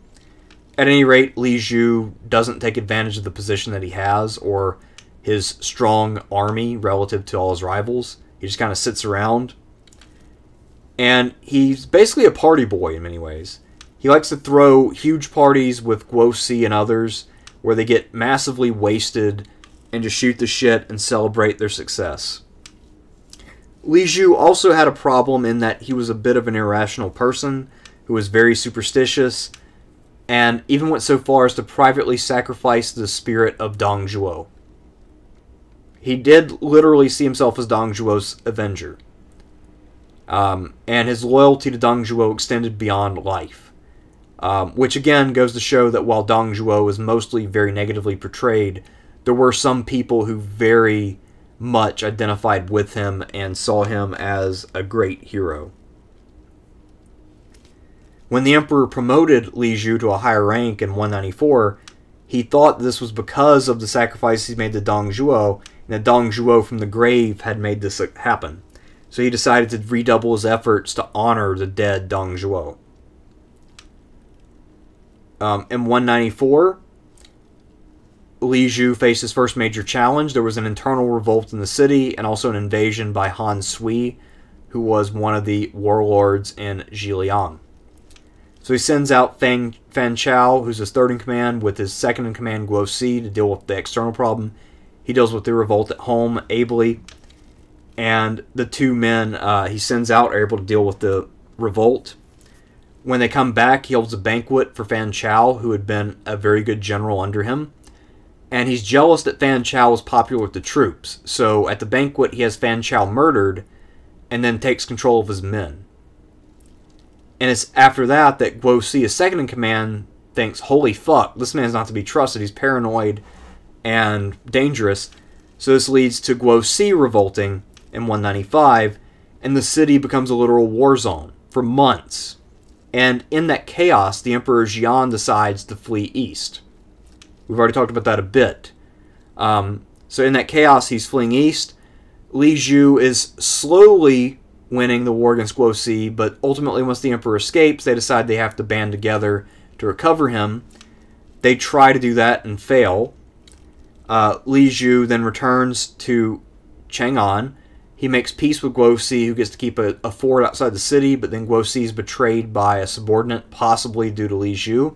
At any rate, Li Jue doesn't take advantage of the position that he has or his strong army relative to all his rivals. He just kind of sits around. And he's basically a party boy in many ways. He likes to throw huge parties with Guo Si and others where they get massively wasted and just shoot the shit and celebrate their success. Li Jue also had a problem in that he was a bit of an irrational person who was very superstitious and even went so far as to privately sacrifice the spirit of Dong Zhuo. He did literally see himself as Dong Zhuo's avenger. Um, and his loyalty to Dong Zhuo extended beyond life. Um, which again goes to show that while Dong Zhuo is mostly very negatively portrayed, there were some people who very much identified with him and saw him as a great hero. When the emperor promoted Li Jue to a higher rank in one ninety-four, he thought this was because of the sacrifice he made to Dong Zhuo, and that Dong Zhuo from the grave had made this happen. So he decided to redouble his efforts to honor the dead Dong Zhuo. Um, in one ninety-four, Li Jue faced his first major challenge. There was an internal revolt in the city and also an invasion by Han Sui, who was one of the warlords in Zhiliang. So he sends out Fang, Fan Chao, who's his third in command, with his second in command, Guo Si, to deal with the external problem. He deals with the revolt at home ably. And the two men uh, he sends out are able to deal with the revolt. When they come back, he holds a banquet for Fan Chao, who had been a very good general under him. And he's jealous that Fan Chao was popular with the troops. So at the banquet, he has Fan Chao murdered and then takes control of his men. And it's after that that Guo Si, his second in command, thinks, holy fuck, this man's not to be trusted. He's paranoid and dangerous. So this leads to Guo Si revolting in one ninety-five, and the city becomes a literal war zone for months. And in that chaos, the Emperor Xian decides to flee east. We've already talked about that a bit. Um, so in that chaos, he's fleeing east. Li Jue is slowly winning the war against Guo Si, but ultimately once the Emperor escapes, they decide they have to band together to recover him. They try to do that and fail. Uh, Li Jue then returns to Chang'an. He makes peace with Guo Si, who gets to keep a, a fort outside the city, but then Guo Si is betrayed by a subordinate, possibly due to Li Jue.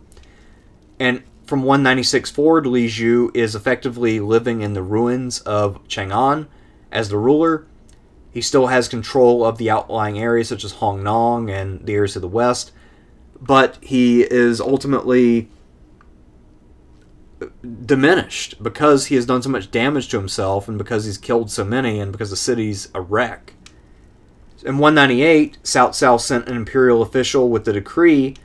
And from one ninety-six forward, Li Jue is effectively living in the ruins of Chang'an as the ruler. He still has control of the outlying areas such as Hongnong and the areas of the west, but he is ultimately diminished because he has done so much damage to himself and because he's killed so many and because the city's a wreck. In one ninety-eight, Cao Cao sent an imperial official with the decree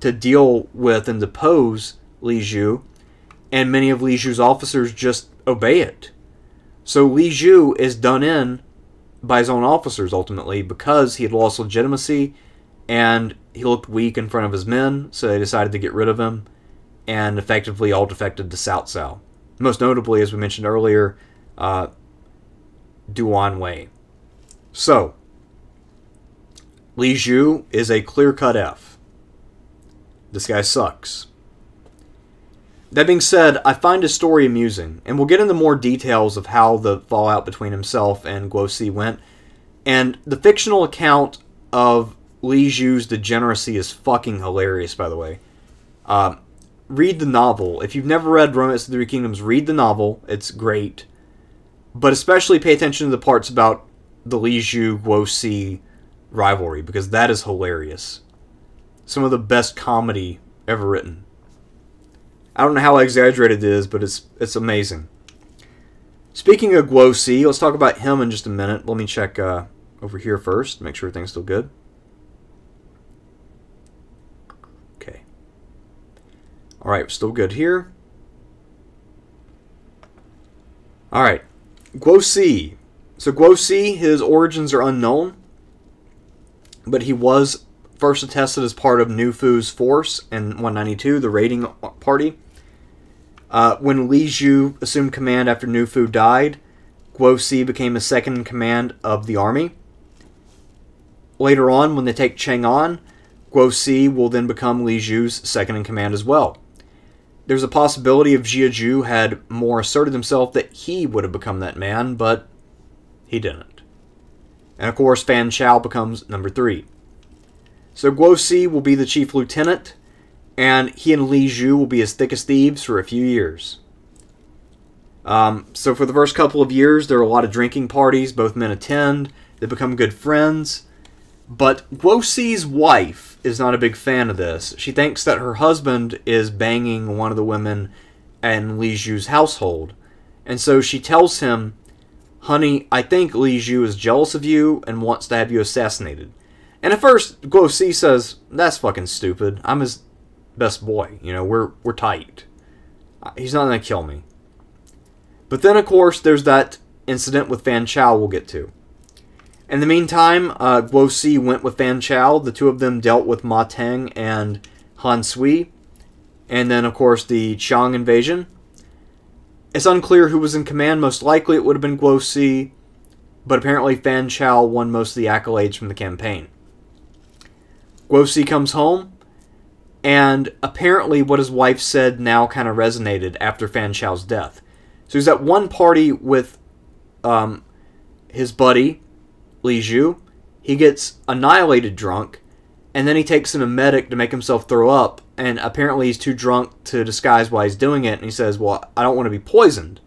to deal with and depose Li Jue, and many of Li Jue's officers just obey it. So Li Jue is done in by his own officers ultimately because he had lost legitimacy and he looked weak in front of his men, so they decided to get rid of him. And effectively all defected to Cao Cao. Most notably, as we mentioned earlier, uh, Duan Wei. So, Li Jue is a clear-cut F. This guy sucks. That being said, I find his story amusing, and we'll get into more details of how the fallout between himself and Guo Si went, and the fictional account of Li Jue's degeneracy is fucking hilarious, by the way. Um, Read the novel. If you've never read Romance of the Three Kingdoms, read the novel. It's great. But especially pay attention to the parts about the Li Jue-Guo Si rivalry, because that is hilarious. Some of the best comedy ever written. I don't know how exaggerated it is, but it's it's amazing. Speaking of Guo Si, let's talk about him in just a minute. Let me check uh, over here first, make sure everything's still good. Alright, still good here. Alright, Guo Si. So Guo Si, his origins are unknown, but he was first attested as part of Niu Fu's force in one ninety-two, the raiding party. Uh, when Li Jue assumed command after Niu Fu died, Guo Si became a second in command of the army. Later on, when they take Chang'an, Guo Si will then become Li Zhu's second-in-command as well. There's a possibility if Jia Zhu had more asserted himself that he would have become that man, but he didn't. And of course, Fan Chao becomes number three. So Guo Si will be the chief lieutenant, and he and Li Zhu will be as thick as thieves for a few years. Um, so for the first couple of years, there are a lot of drinking parties. Both men attend. They become good friends. But Guo Si's wife is not a big fan of this. She thinks that her husband is banging one of the women in Li Zhu's household. And so she tells him, "Honey, I think Li Zhu is jealous of you and wants to have you assassinated." And at first, Guo Si says, "That's fucking stupid. I'm his best boy. You know, we're, we're tight. He's not going to kill me." But then, of course, there's that incident with Fan Chao we'll get to. In the meantime, uh, Guo Si went with Fan Chao. The two of them dealt with Ma Teng and Han Sui. And then, of course, the Qiang invasion. It's unclear who was in command. Most likely it would have been Guo Si. But apparently Fan Chao won most of the accolades from the campaign. Guo Si comes home. And apparently what his wife said now kind of resonated after Fan Chao's death. So he's at one party with um, his buddy, Li Zhu. He gets annihilated drunk, and then he takes an emetic to make himself throw up, and apparently he's too drunk to disguise why he's doing it, and he says, "Well, I don't want to be poisoned."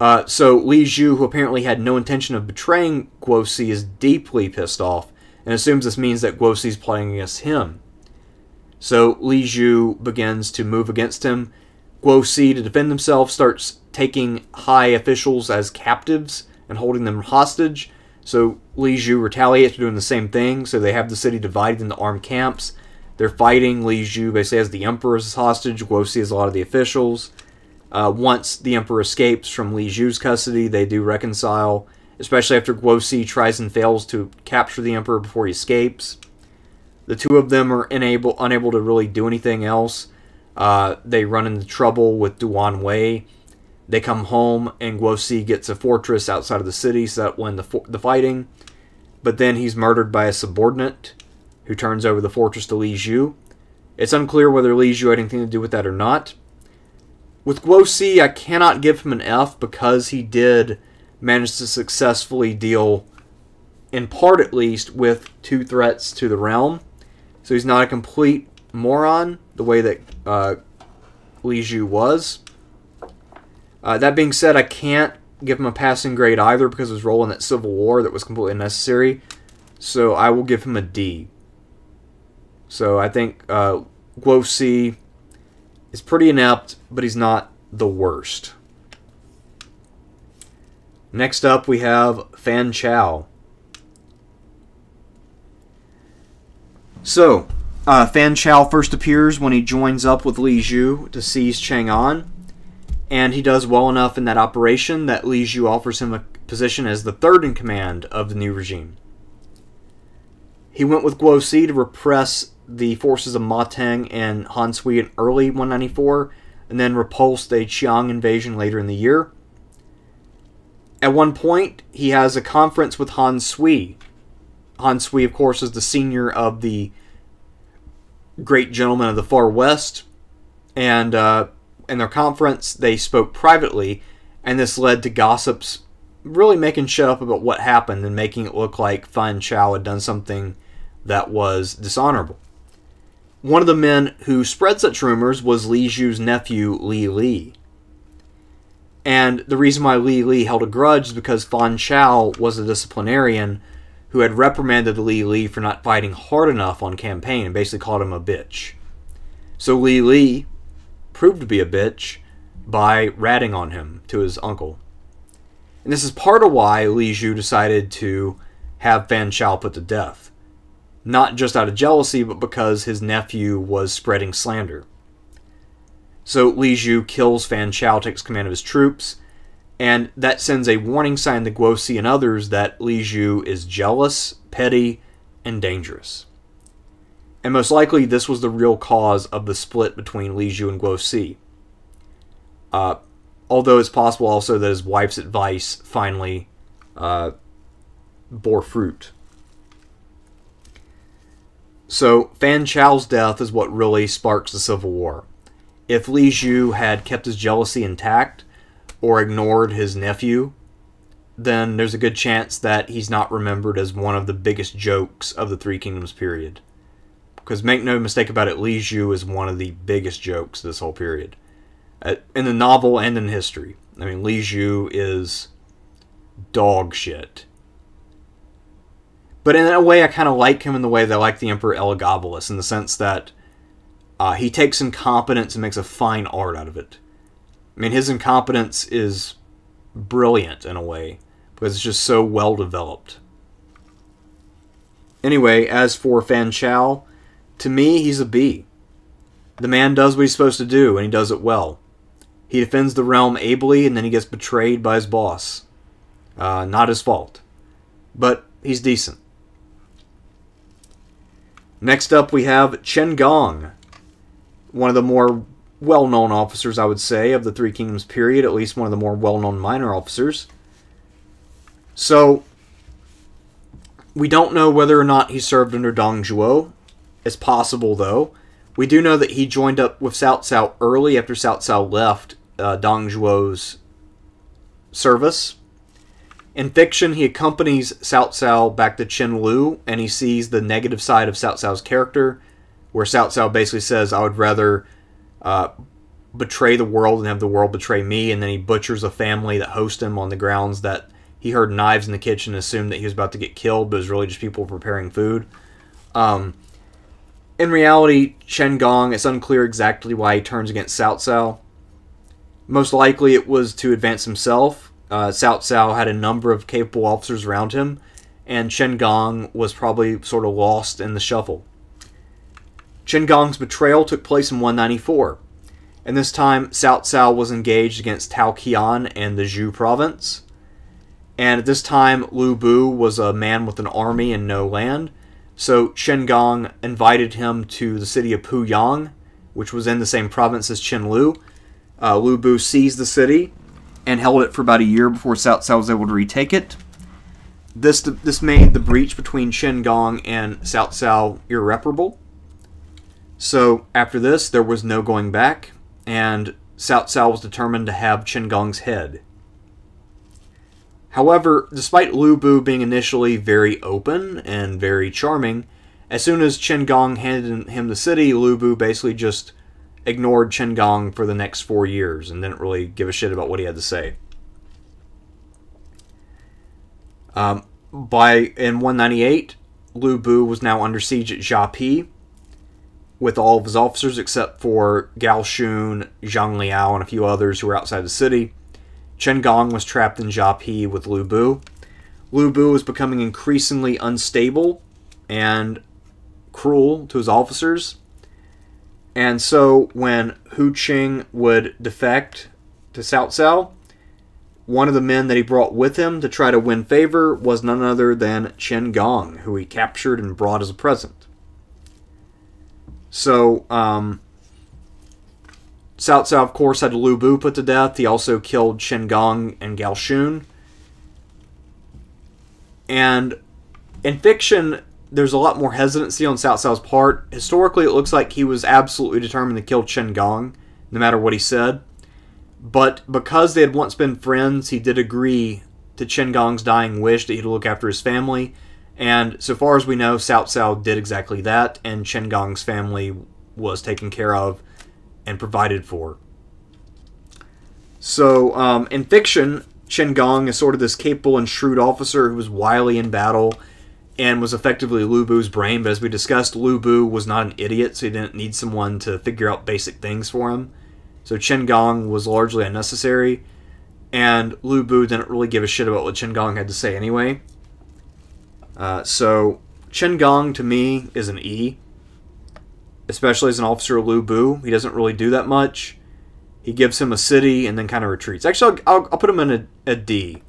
Uh, so Li Zhu, who apparently had no intention of betraying Guo Si, is deeply pissed off, and assumes this means that Guo Si's plotting against him. So Li Zhu begins to move against him. Guo Si, to defend himself, starts taking high officials as captives and holding them hostage. So Li Zhu retaliates for doing the same thing, so they have the city divided into armed camps. They're fighting. Li Zhu basically has the emperor as hostage. Guo Si has a lot of the officials. Uh, once the emperor escapes from Li Zhu's custody, they do reconcile, especially after Guo Si tries and fails to capture the emperor before he escapes. The two of them are unable, unable to really do anything else. Uh, they run into trouble with Duan Wei. They come home, and Guo Si gets a fortress outside of the city so that when the, the fighting. But then he's murdered by a subordinate who turns over the fortress to Li Zhu. It's unclear whether Li Zhu had anything to do with that or not. With Guo Si, I cannot give him an F because he did manage to successfully deal, in part at least, with two threats to the realm. So he's not a complete moron the way that uh, Li Zhu was. Uh, that being said, I can't give him a passing grade either because of his role in that civil war that was completely unnecessary. So I will give him a D. So I think uh, Guo Si is pretty inept, but he's not the worst. Next up we have Fan Chao. So Uh, Fan Chao first appears when he joins up with Li Zhu to seize Chang'an, and he does well enough in that operation that Li Zhu offers him a position as the third in command of the new regime. He went with Guo Si to repress the forces of Ma Teng and Han Sui in early one ninety-four, and then repulsed a Qiang invasion later in the year. At one point, he has a conference with Han Sui. Han Sui, of course, is the senior of the great gentlemen of the far west, and uh, in their conference they spoke privately, and this led to gossips really making shit up about what happened and making it look like Fan Chao had done something that was dishonorable. One of the men who spread such rumors was Li Zhu's nephew, Li Li. And the reason why Li Li held a grudge is because Fan Chao was a disciplinarian who had reprimanded Li Li for not fighting hard enough on campaign and basically called him a bitch. So Li Li proved to be a bitch by ratting on him to his uncle. And this is part of why Li Zhu decided to have Fan Chao put to death. Not just out of jealousy, but because his nephew was spreading slander. So Li Zhu kills Fan Chao, takes command of his troops, and that sends a warning sign to Guo Si and others that Li Zhu is jealous, petty, and dangerous. And most likely this was the real cause of the split between Li Zhu and Guo Si. Uh, although it's possible also that his wife's advice finally uh, bore fruit. So Fan Chao's death is what really sparks the Civil War. If Li Jue had kept his jealousy intact or ignored his nephew, then there's a good chance that he's not remembered as one of the biggest jokes of the Three Kingdoms period. Because make no mistake about it, Li Jue is one of the biggest jokes this whole period. In the novel and in history. I mean, Li Jue is dog shit. But in a way, I kind of like him in the way that I like the Emperor Elagabalus, in the sense that uh, he takes incompetence and makes a fine art out of it. I mean, his incompetence is brilliant in a way, because it's just so well developed. Anyway, as for Fan Chao, to me, he's a B. The man does what he's supposed to do, and he does it well. He defends the realm ably, and then he gets betrayed by his boss. Uh, not his fault. But he's decent. Next up we have Chen Gong, one of the more well-known officers, I would say, of the Three Kingdoms period, at least one of the more well-known minor officers. So, we don't know whether or not he served under Dong Zhuo. It's possible, though. We do know that he joined up with Cao Cao early after Cao Cao left uh, Dong Zhuo's service. In fiction, he accompanies Cao Cao back to Qinlu, and he sees the negative side of Cao Cao's character, where Cao Cao basically says, I would rather uh, betray the world than have the world betray me, and then he butchers a family that hosts him on the grounds that he heard knives in the kitchen and assumed that he was about to get killed, but it was really just people preparing food. Um... In reality, Chen Gong, it's unclear exactly why he turns against Cao Cao. Most likely it was to advance himself. Uh, Cao Cao had a number of capable officers around him, and Chen Gong was probably sort of lost in the shuffle. Chen Gong's betrayal took place in one ninety-four, and this time Cao Cao was engaged against Tao Qian and the Zhu province. And at this time, Lu Bu was a man with an army and no land. So Chen Gong invited him to the city of Puyang, which was in the same province as Qinlu. Uh, Lu Bu seized the city and held it for about a year before Cao Cao was able to retake it. This, this made the breach between Chen Gong and Cao Cao irreparable. So after this, there was no going back, and Cao Cao was determined to have Chen Gong's head. However, despite Lu Bu being initially very open and very charming, as soon as Chen Gong handed him the city, Lu Bu basically just ignored Chen Gong for the next four years and didn't really give a shit about what he had to say. Um, by in one ninety-eight, Lu Bu was now under siege at Xiapi with all of his officers except for Gao Shun, Zhang Liao, and a few others who were outside the city. Chen Gong was trapped in Xiapi with Lu Bu. Lu Bu was becoming increasingly unstable and cruel to his officers. And so when Hu Qing would defect to Cao Cao, one of the men that he brought with him to try to win favor was none other than Chen Gong, who he captured and brought as a present. So, um... Cao Cao, of course, had Lu Bu put to death. He also killed Chen Gong and Gao Shun. And in fiction, there's a lot more hesitancy on Cao Cao's part. Historically, it looks like he was absolutely determined to kill Chen Gong, no matter what he said. But because they had once been friends, he did agree to Chen Gong's dying wish that he'd look after his family. And so far as we know, Cao Cao did exactly that, and Chen Gong's family was taken care of and provided for. So, um, in fiction, Chen Gong is sort of this capable and shrewd officer who was wily in battle and was effectively Lu Bu's brain, but as we discussed, Lu Bu was not an idiot, so he didn't need someone to figure out basic things for him. So Chen Gong was largely unnecessary, and Lu Bu didn't really give a shit about what Chen Gong had to say anyway. Uh, so, Chen Gong, to me, is an E. Especially as an officer of Lu Bu. He doesn't really do that much. He gives him a city and then kind of retreats. Actually, I'll, I'll, I'll put him in a, a D.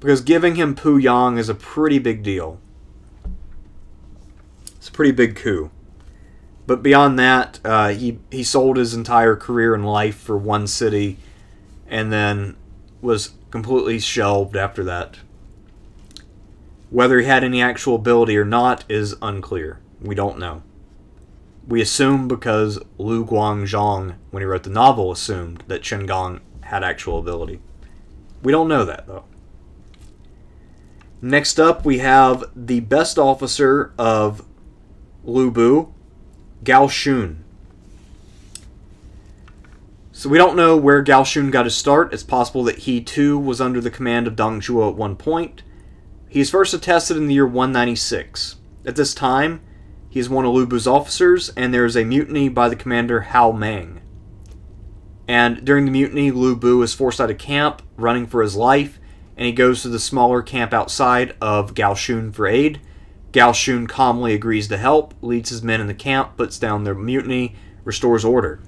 Because giving him Puyang is a pretty big deal. It's a pretty big coup. But beyond that, uh, he, he sold his entire career and life for one city and then was completely shelved after that. Whether he had any actual ability or not is unclear. We don't know. We assume because Lu Guangzhong, when he wrote the novel, assumed that Chen Gong had actual ability. We don't know that, though. Next up, we have the best officer of Lu Bu, Gao Shun. So we don't know where Gao Shun got his start. It's possible that he, too, was under the command of Dong Zhuo at one point. He is first attested in the year one ninety-six. At this time, he is one of Lu Bu's officers, and there is a mutiny by the commander Hao Meng. And during the mutiny, Lu Bu is forced out of camp, running for his life, and he goes to the smaller camp outside of Gao Shun for aid. Gao Shun calmly agrees to help, leads his men in the camp, puts down their mutiny, restores order.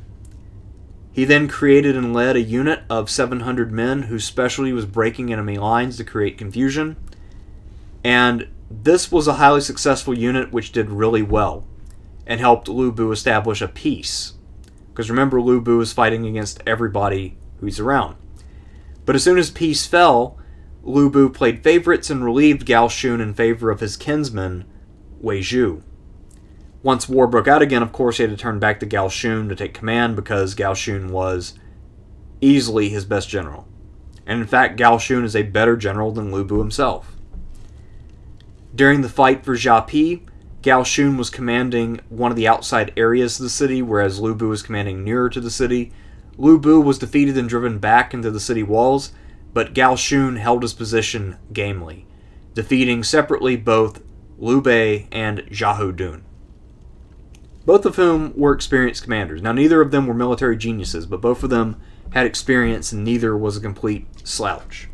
He then created and led a unit of seven hundred men whose specialty was breaking enemy lines to create confusion. And this was a highly successful unit which did really well and helped Lu Bu establish a peace. Because remember, Lu Bu is fighting against everybody who's around. But as soon as peace fell, Lu Bu played favorites and relieved Gao Shun in favor of his kinsman, Wei Zhu. Once war broke out again, of course, he had to turn back to Gao Shun to take command because Gao Shun was easily his best general. And in fact, Gao Shun is a better general than Lu Bu himself. During the fight for Xiapi, Gao Shun was commanding one of the outside areas of the city, whereas Lu Bu was commanding nearer to the city. Lu Bu was defeated and driven back into the city walls, but Gao Shun held his position gamely, defeating separately both Liu Bei and Zha Hudun, both of whom were experienced commanders. Now, neither of them were military geniuses, but both of them had experience, and neither was a complete slouch.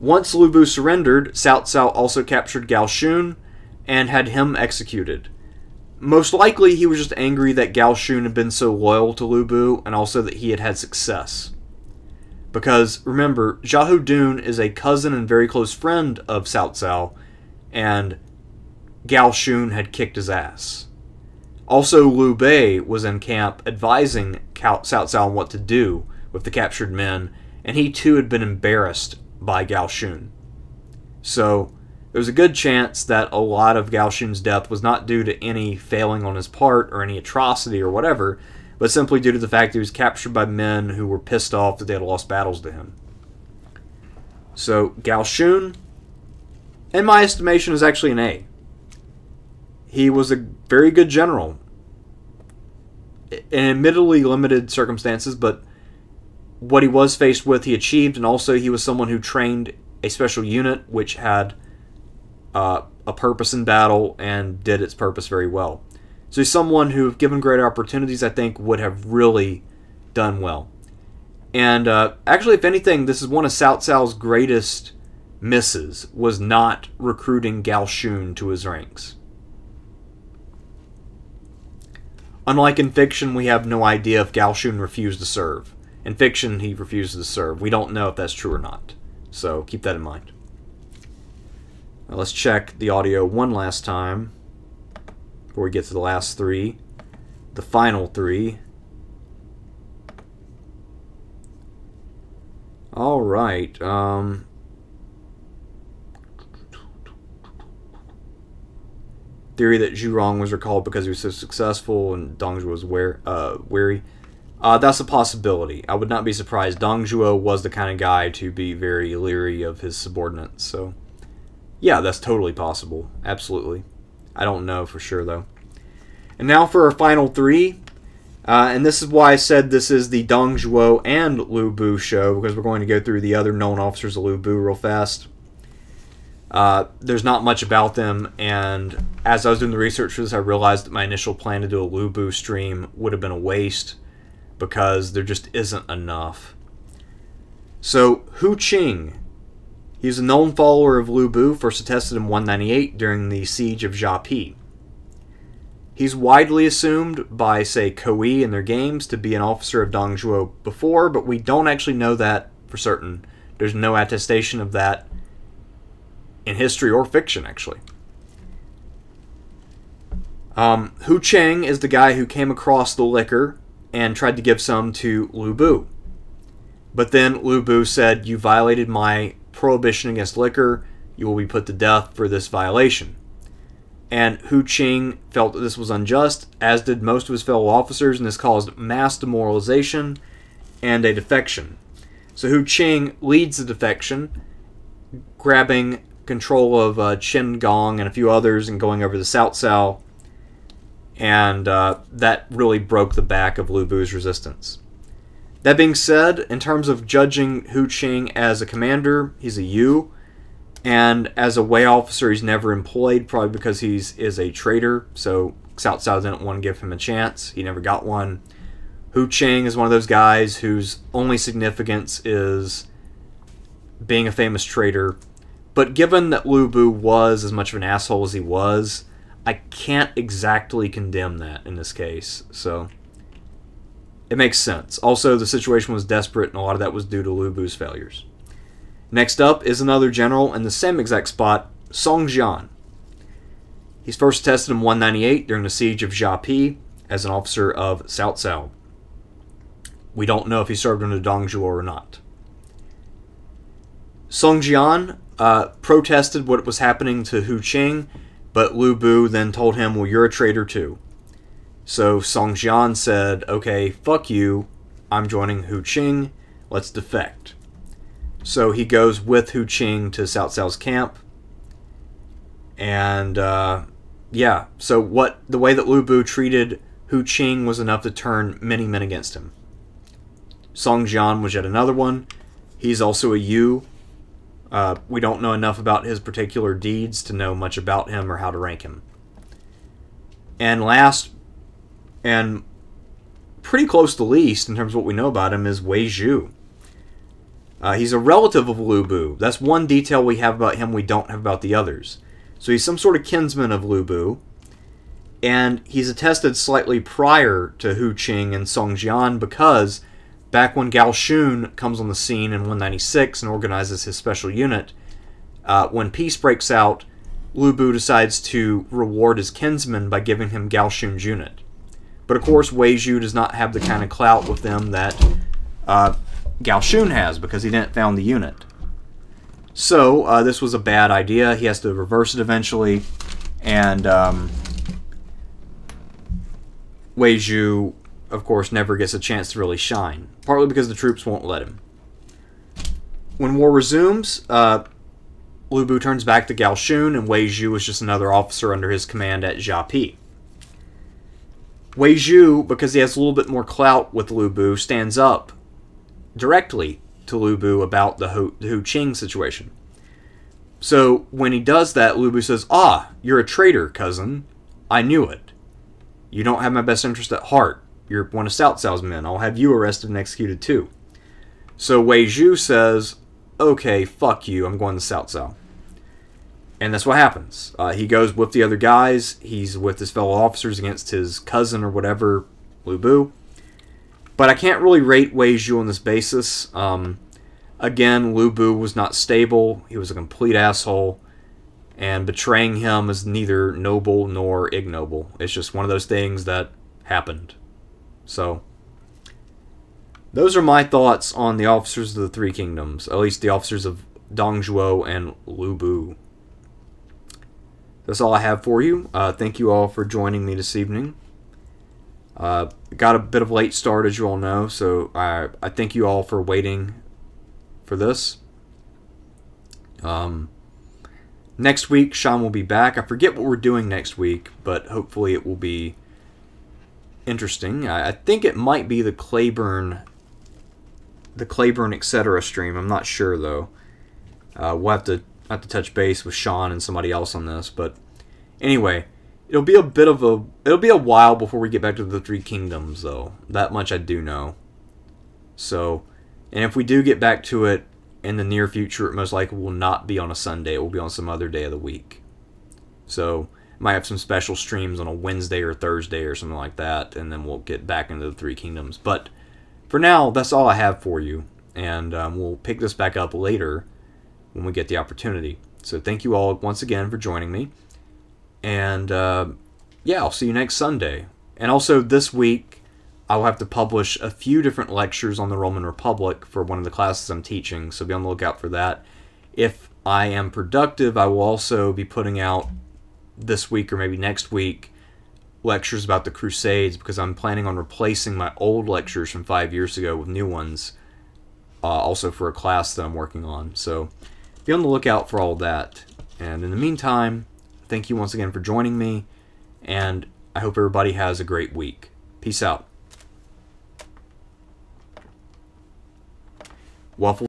Once Lu Bu surrendered, Cao Cao also captured Gao Shun and had him executed. Most likely, he was just angry that Gao Shun had been so loyal to Lu Bu and also that he had had success. Because, remember, Zha Hudun is a cousin and very close friend of Cao Cao, and Gao Shun had kicked his ass. Also, Liu Bei was in camp advising Cao Cao on what to do with the captured men, and he too had been embarrassed by Gao Shun. So, there was a good chance that a lot of Gao Shun's death was not due to any failing on his part or any atrocity or whatever, but simply due to the fact that he was captured by men who were pissed off that they had lost battles to him. So, Gao Shun, in my estimation, is actually an A. He was a very good general, in admittedly limited circumstances, but what he was faced with, he achieved, and also he was someone who trained a special unit which had uh, a purpose in battle and did its purpose very well. So he's someone who, if given greater opportunities, I think would have really done well. And uh, actually, if anything, this is one of Cao Cao's greatest misses, was not recruiting Gao Shun to his ranks. Unlike in fiction, we have no idea if Gao Shun refused to serve. In fiction, he refuses to serve. We don't know if that's true or not. So keep that in mind. Now let's check the audio one last time before we get to the last three. The final three. All right. Um, theory that Zhu Rong was recalled because he was so successful and Dong Zhuo was wary, uh, wary. Uh, that's a possibility. I would not be surprised. Dong Zhuo was the kind of guy to be very leery of his subordinates, so yeah, that's totally possible. Absolutely. I don't know for sure, though. And now for our final three, uh, and this is why I said this is the Dong Zhuo and Lu Bu show, because we're going to go through the other known officers of Lu Bu real fast. Uh, there's not much about them, and as I was doing the research for this, I realized that my initial plan to do a Lu Bu stream would have been a waste, because there just isn't enough. So, Hu Qing. He's a known follower of Lu Bu, first attested in one ninety-eight during the siege of Xiapi. He's widely assumed by, say, Koei in their games to be an officer of Dong Zhuo before, but we don't actually know that for certain. There's no attestation of that in history or fiction, actually. Um, Hu Qing is the guy who came across the liquor and tried to give some to Lu Bu. But then Lu Bu said, "You violated my prohibition against liquor. You will be put to death for this violation." and Hu Qing felt that this was unjust, as did most of his fellow officers, and this caused mass demoralization and a defection. So Hu Qing leads the defection, grabbing control of uh, Chen Gong and a few others and going over to Cao Cao, and uh, that really broke the back of Lu Bu's resistance. That being said, in terms of judging Hu Qing as a commander, he's a Yu, and as a Wei officer, he's never employed, probably because he's is a traitor, so Cao Cao didn't want to give him a chance. He never got one. Hu Qing is one of those guys whose only significance is being a famous traitor. But given that Lu Bu was as much of an asshole as he was, I can't exactly condemn that in this case, so it makes sense. Also, the situation was desperate, and a lot of that was due to Lu Bu's failures. Next up is another general in the same exact spot, Song Jian. He's first tested in one ninety-eight during the siege of Xiapi as an officer of Cao Cao. We don't know if he served under Dong Zhuo or not. Song Jian uh, protested what was happening to Hu Qing, but Lu Bu then told him, well, you're a traitor too. So Song Jian said, okay, fuck you, I'm joining Hu Qing, let's defect. So he goes with Hu Qing to Cao Cao's camp. And, uh, yeah, so what the way that Lu Bu treated Hu Qing was enough to turn many men against him. Song Jian was yet another one. He's also a Yu. Uh, we don't know enough about his particular deeds to know much about him or how to rank him. And last, and pretty close to least in terms of what we know about him, is Wei Zhu. Uh, he's a relative of Lu Bu. That's one detail we have about him we don't have about the others. So he's some sort of kinsman of Lu Bu, and he's attested slightly prior to Hu Qing and Song Jian, because back when Gao Shun comes on the scene in one ninety-six and organizes his special unit, uh, when peace breaks out, Lu Bu decides to reward his kinsman by giving him Gao Shun's unit. But of course, Wei Zhu does not have the kind of clout with them that uh, Gao Shun has, because he didn't found the unit. So uh, this was a bad idea. He has to reverse it eventually, and um, Wei Zhu, of course, never gets a chance to really shine, partly because the troops won't let him. When war resumes, uh, Lu Bu turns back to Gao Shun, and Wei Zhu is just another officer under his command at Xiapi. Wei Zhu, because he has a little bit more clout with Lu Bu, stands up directly to Lu Bu about the Hu, the Hu Qing situation. So when he does that, Lu Bu says, ah, you're a traitor, cousin. I knew it. You don't have my best interest at heart. You're one of Cao Cao's men. I'll have you arrested and executed too. So Wei Zhu says, okay, fuck you, I'm going to Cao Cao. And that's what happens. Uh, he goes with the other guys. He's with his fellow officers against his cousin or whatever, Lu Bu. But I can't really rate Wei Zhu on this basis. Um, again, Lu Bu was not stable. He was a complete asshole. And betraying him is neither noble nor ignoble. It's just one of those things that happened. So, those are my thoughts on the officers of the Three Kingdoms. At least the officers of Dong Zhuo and Lu Bu. That's all I have for you. Uh, thank you all for joining me this evening. Uh, got a bit of a late start, as you all know, so I, I thank you all for waiting for this. Um, next week, Sean will be back. I forget what we're doing next week, but hopefully it will be interesting. I, I think it might be the Claiborne, the Claiborne et cetera stream. I'm not sure, though. Uh, we'll have to, have to touch base with Sean and somebody else on this, but anyway. It'll be a bit of a... It'll be a while before we get back to the Three Kingdoms, though. That much I do know. So, and if we do get back to it in the near future, it most likely will not be on a Sunday. It will be on some other day of the week. So, might have some special streams on a Wednesday or Thursday or something like that, and then we'll get back into the Three Kingdoms. But, for now, that's all I have for you. And um, we'll pick this back up later when we get the opportunity. So, thank you all once again for joining me. And, uh, yeah, I'll see you next Sunday. And also this week, I'll have to publish a few different lectures on the Roman Republic for one of the classes I'm teaching, so be on the lookout for that. If I am productive, I will also be putting out this week or maybe next week lectures about the Crusades, because I'm planning on replacing my old lectures from five years ago with new ones, uh, also for a class that I'm working on. So be on the lookout for all that. And in the meantime, thank you once again for joining me, and I hope everybody has a great week. Peace out. Waffle.